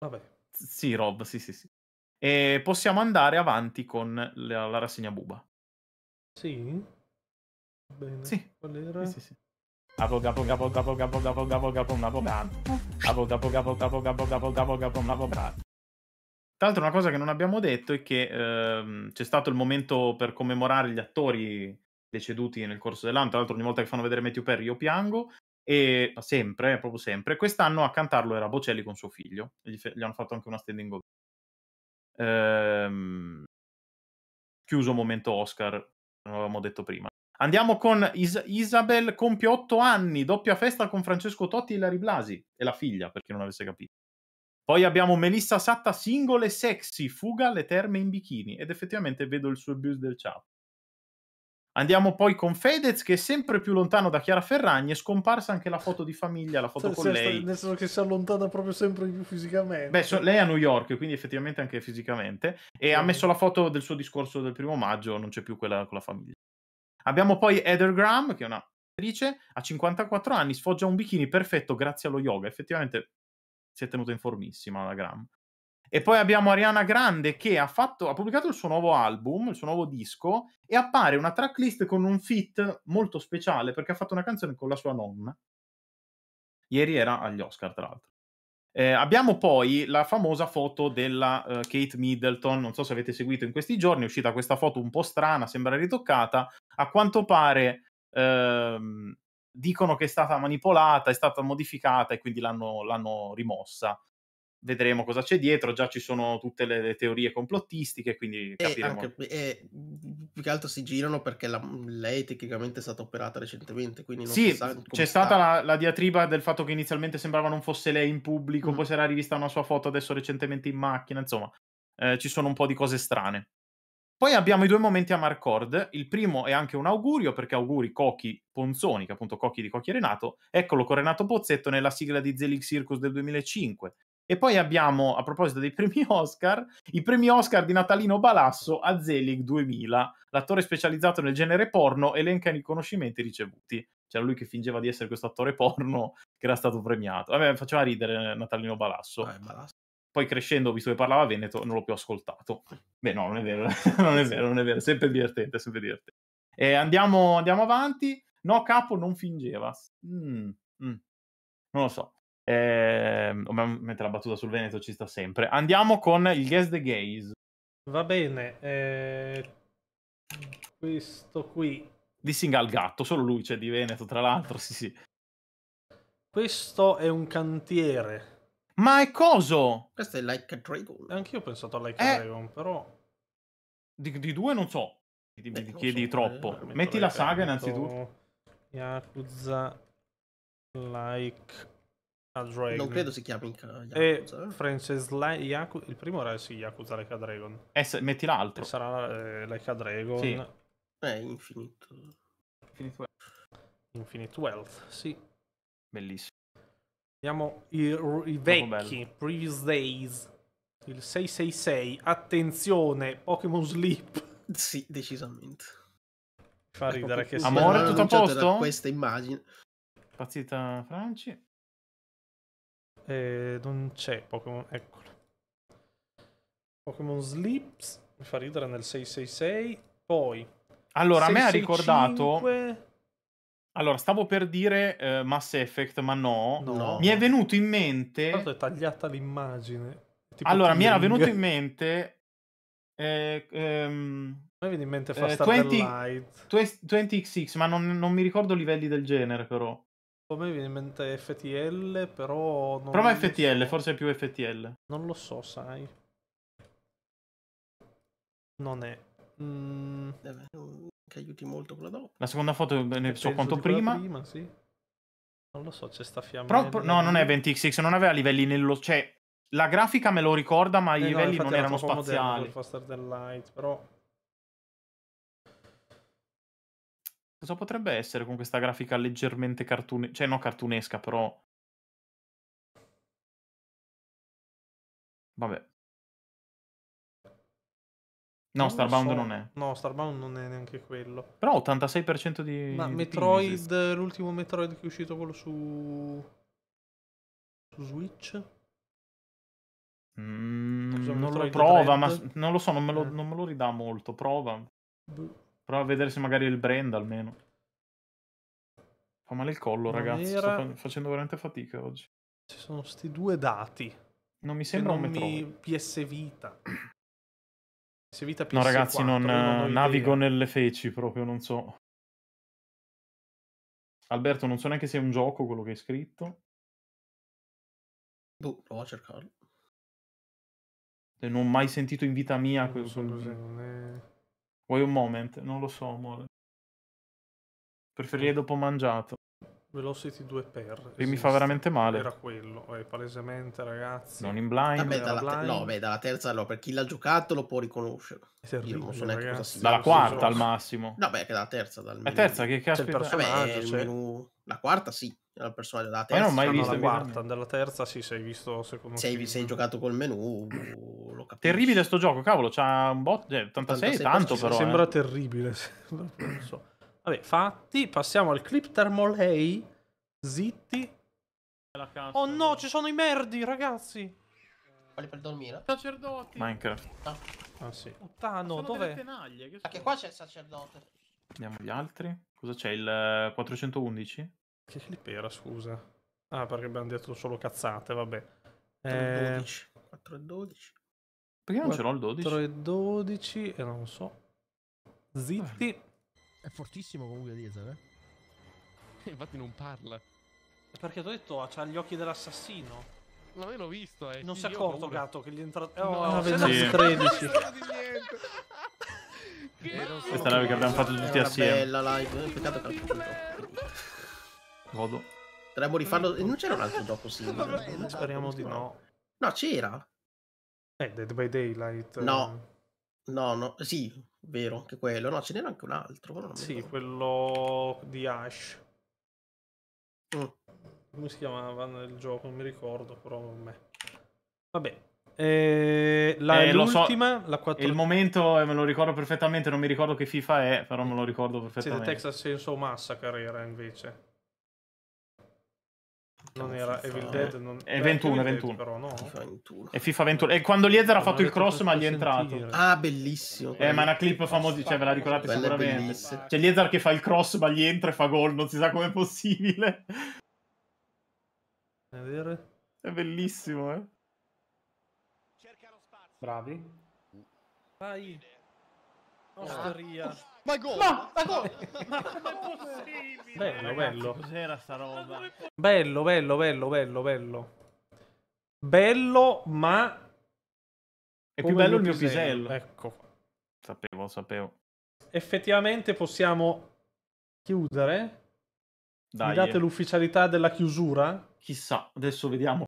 Vabbè. Sì, Rob, sì, sì, sì. E possiamo andare avanti con la, la rassegna Buba. Sì? Bene. Sì, sì, sì, sì. Capo capo capo capo capo capo capo capo capo capo capo capo capo capo capo capo capo capo. Tra l'altro una cosa che non abbiamo detto è che ehm, c'è stato il momento per commemorare gli attori deceduti nel corso dell'anno, tra l'altro ogni volta che fanno vedere Matthew Perry io piango, e sempre, proprio sempre, quest'anno a cantarlo era Bocelli con suo figlio, gli, fe- gli hanno fatto anche una standing ovation. Ehm, chiuso momento Oscar, non l'avevamo detto prima. Andiamo con Is- Isabel, compie otto anni, doppia festa con Francesco Totti e Ilari Blasi, e la figlia, per chi non avesse capito. Poi abbiamo Melissa Satta, singole sexy, fuga alle terme in bikini. Ed effettivamente vedo il suo abuse del chat. Andiamo poi con Fedez, che è sempre più lontano da Chiara Ferragni. È scomparsa anche la foto di famiglia, la foto sì, con sì, lei. Nel senso che si allontana proprio sempre più fisicamente. Beh, so, lei è a New York, quindi effettivamente anche fisicamente. E mm. ha messo la foto del suo discorso del primo maggio, non c'è più quella con la famiglia. Abbiamo poi Heather Graham, che è una attrice, a cinquantaquattro anni, sfoggia un bikini perfetto grazie allo yoga. Effettivamente... si è tenuta in formissima la Gram. E poi abbiamo Ariana Grande che ha, fatto, ha pubblicato il suo nuovo album, il suo nuovo disco, e appare una tracklist con un feat molto speciale perché ha fatto una canzone con la sua nonna. Ieri era agli Oscar, tra l'altro. Eh, abbiamo poi la famosa foto della uh, Kate Middleton, non so se avete seguito in questi giorni, è uscita questa foto un po' strana, sembra ritoccata, a quanto pare... Ehm, dicono che è stata manipolata, è stata modificata e quindi l'hanno, l'hanno rimossa. Vedremo cosa c'è dietro, già ci sono tutte le, le teorie complottistiche, quindi capiremo. E anche, e, più che altro si girano perché la, lei tecnicamente è stata operata recentemente, quindi non sì, si sa come c'è sta. stata la, la diatriba del fatto che inizialmente sembrava non fosse lei in pubblico, mm. poi si era rivista una sua foto adesso recentemente in macchina, insomma, eh, ci sono un po' di cose strane. Poi abbiamo i due momenti a Marcord. Il primo è anche un augurio, perché auguri Cochi Ponzoni, che appunto Cochi di Cochi e Renato, eccolo con Renato Pozzetto nella sigla di Zelig Circus del duemilacinque. E poi abbiamo, a proposito dei premi Oscar, i premi Oscar di Natalino Balasso a Zelig duemila. L'attore specializzato nel genere porno elenca i riconoscimenti ricevuti. C'era lui che fingeva di essere questo attore porno che era stato premiato. Vabbè, faceva ridere Natalino Balasso. Ah, Balasso. Poi crescendo, visto che parlava Veneto, non l'ho più ascoltato. Beh, no, non è vero, non è vero, non è vero. Sempre divertente, sempre divertente. E andiamo, andiamo avanti. No, capo, non fingeva. Mm, mm. Non lo so. Eh, mentre la battuta sul Veneto ci sta sempre. Andiamo con il Guess the Gaze. Va bene. Eh, questo qui. Di Singalgatto, solo lui c'è, cioè, di Veneto, tra l'altro, sì, sì. Questo è un cantiere. Ma è coso? Questo è Like a Dragon. Anch'io ho pensato a Like eh, a Dragon, però... Di, di due non so. Ti eh, chiedi so, troppo. Eh, Metti la saga innanzitutto. Yakuza Like a Dragon. Non credo si chiami Yakuza. Eh, Frances Like... Yaku... Il primo era sì, Yakuza Like a Dragon. Eh, se... Metti l'altro. Sarà eh, Like a Dragon. Sì. Eh, Infinite... Infinite Wealth. Infinite Wealth, sì. Bellissimo. Abbiamo i, i vecchi, Previous Days, il sei sei sei, attenzione, Pokémon Sleep. Sì, decisamente. Fa ridere eh, che sia. Amore, tutto a posto? Questa immagine. Pazzita Franci. Eh, non c'è Pokémon, eccolo. Pokémon Sleeps, mi fa ridere nel sei sei sei, poi... Allora, sei sei cinque... a me ha ricordato... Allora, stavo per dire uh, Mass Effect, ma no. no. Mi è venuto in mente... Tanto è tagliata l'immagine. Allora, mi era venuto in mente... Eh, ehm... Mi viene in mente Fast Light. venti X X, ma non, non mi ricordo livelli del genere, però. Come viene in mente F T L, però... Non Prova F T L, so. Forse è più F T L. Non lo so, sai. Non è... Mm. Che aiuti molto quella dopo. La seconda foto ne so quanto prima. prima sì. Non lo so, c'è sta fiamma. Però, pro, no, non è venti X X, non aveva livelli nello... Cioè, la grafica me lo ricorda, ma i eh livelli no, non erano spaziali. Moderno, Light, però... Cosa potrebbe essere con questa grafica leggermente cartunesca? Cioè, no cartunesca, però... Vabbè. No, non Starbound so. non è. No, Starbound non è neanche quello. Però ottantasei per cento di... Ma Metroid, l'ultimo Metroid che è uscito, quello su... Su Switch? Mm, non Metroid lo prova, ma non lo so, non me lo, eh. non me lo ridà molto. Prova. Prova a vedere se magari è il brand, almeno. Fa male il collo, non ragazzi. Era... Sto facendo veramente fatica oggi. Ci sono sti due dati. Non mi sembra non un Metroid. Mi... P S Vita. Vita no ragazzi, non, non navigo nelle feci proprio, non so. Alberto, non so neanche se è un gioco quello che hai scritto. Boh, provo a cercarlo. Non ho mai sentito in vita mia quello. So è... Vuoi un moment? Non lo so, amore. Preferirei mm. dopo mangiato. Velocity due per. E mi fa veramente male. Era quello, eh, palesemente, ragazzi. Non in blind. Vabbè, dalla blind. No, beh, dalla terza no, per chi l'ha giocato lo può riconoscere. Io non so neanche cosa sia. Dalla quarta al massimo. No, beh, anche dalla terza. Dal menu. La terza che caspita. C'è il personaggio, vabbè, cioè... il menu... La quarta sì, era il personaggio della terza. Ma non ho mai visto la quarta, dalla terza sì, sei visto secondo me. Sei, sei giocato col menu, lo capisco. Terribile sto gioco, cavolo, c'ha un bot, cioè, ottantasei, ottantasei tanto però. Sembra eh. terribile, sembra, non so. Vabbè, fatti, passiamo al clip Thermolay. Zitti. Oh no, ci sono i merdi, ragazzi. Quali per dormire? Sacerdoti. Minecraft. Ah, ah sì. Puttano, dov'è? Che Perché qua c'è il sacerdote. Andiamo gli altri. Cosa c'è, il quattrocentoundici? Che clip era, scusa? Ah, perché abbiamo detto solo cazzate, vabbè. quattro e dodici. Eh... quattro e dodici. Perché non ce l'ho il dodici? quattro e dodici, e eh, non lo so. Zitti. Eh. È fortissimo comunque dietro, eh? Infatti non parla. È perché ti ho detto, c'ha gli occhi dell'assassino. Non l'ho visto, eh. Non sì, si è accorto, gatto, che gli è entrato... Oh, no, no, sì. tredici. Questa live che abbiamo fatto tutti assieme. Bella live, peccato che l'ho fatto. Godo. Dovremmo rifarlo... Non c'era un altro gioco simile? Sì, speriamo di no. No, c'era. Eh, Dead by Daylight. No. No, no, sì, vero, anche quello. No, ce n'era anche un altro, però non mi Sì, ricordo. quello di Ash. Mm. Come si chiamava nel gioco? Non mi ricordo, però vabbè. Vabbè. Eh, la, Eh, lo so, l'ultima, la il quattordici. momento eh, me lo ricordo perfettamente, non mi ricordo che FIFA è, però me lo ricordo Siete perfettamente. Texas Chainsaw Massacre era invece. Non Chiamo era Evil FIFA. Dead, non È era anche ventuno, è Evil Dead ventuno. però, no? FIFA ventuno. È FIFA ventuno. E quando Liezer ha Non fatto il l'avete cross, fatto ma gli è entrato. sentire. Ah, bellissimo Eh, ma è quello. una clip famosa, cioè ve la ricordate Bella e sicuramente. bellissima. C'è Liezer che fa il cross, ma gli entra e fa gol, non si sa com'è possibile. Vedere. È bellissimo, eh. Bravi. Vai. Osteria. Ma gol! Ma, ma gol! Ma com'è possibile? Bello, Ragazzi, bello. cos'era sta Ma roba? com'è possibile? Bello, bello, bello, bello, bello. Bello, ma È più come bello il mio pisello. Ecco. Sapevo, sapevo. Effettivamente possiamo chiudere. Mi Dai, date eh. l'ufficialità della chiusura? Chissà, adesso vediamo.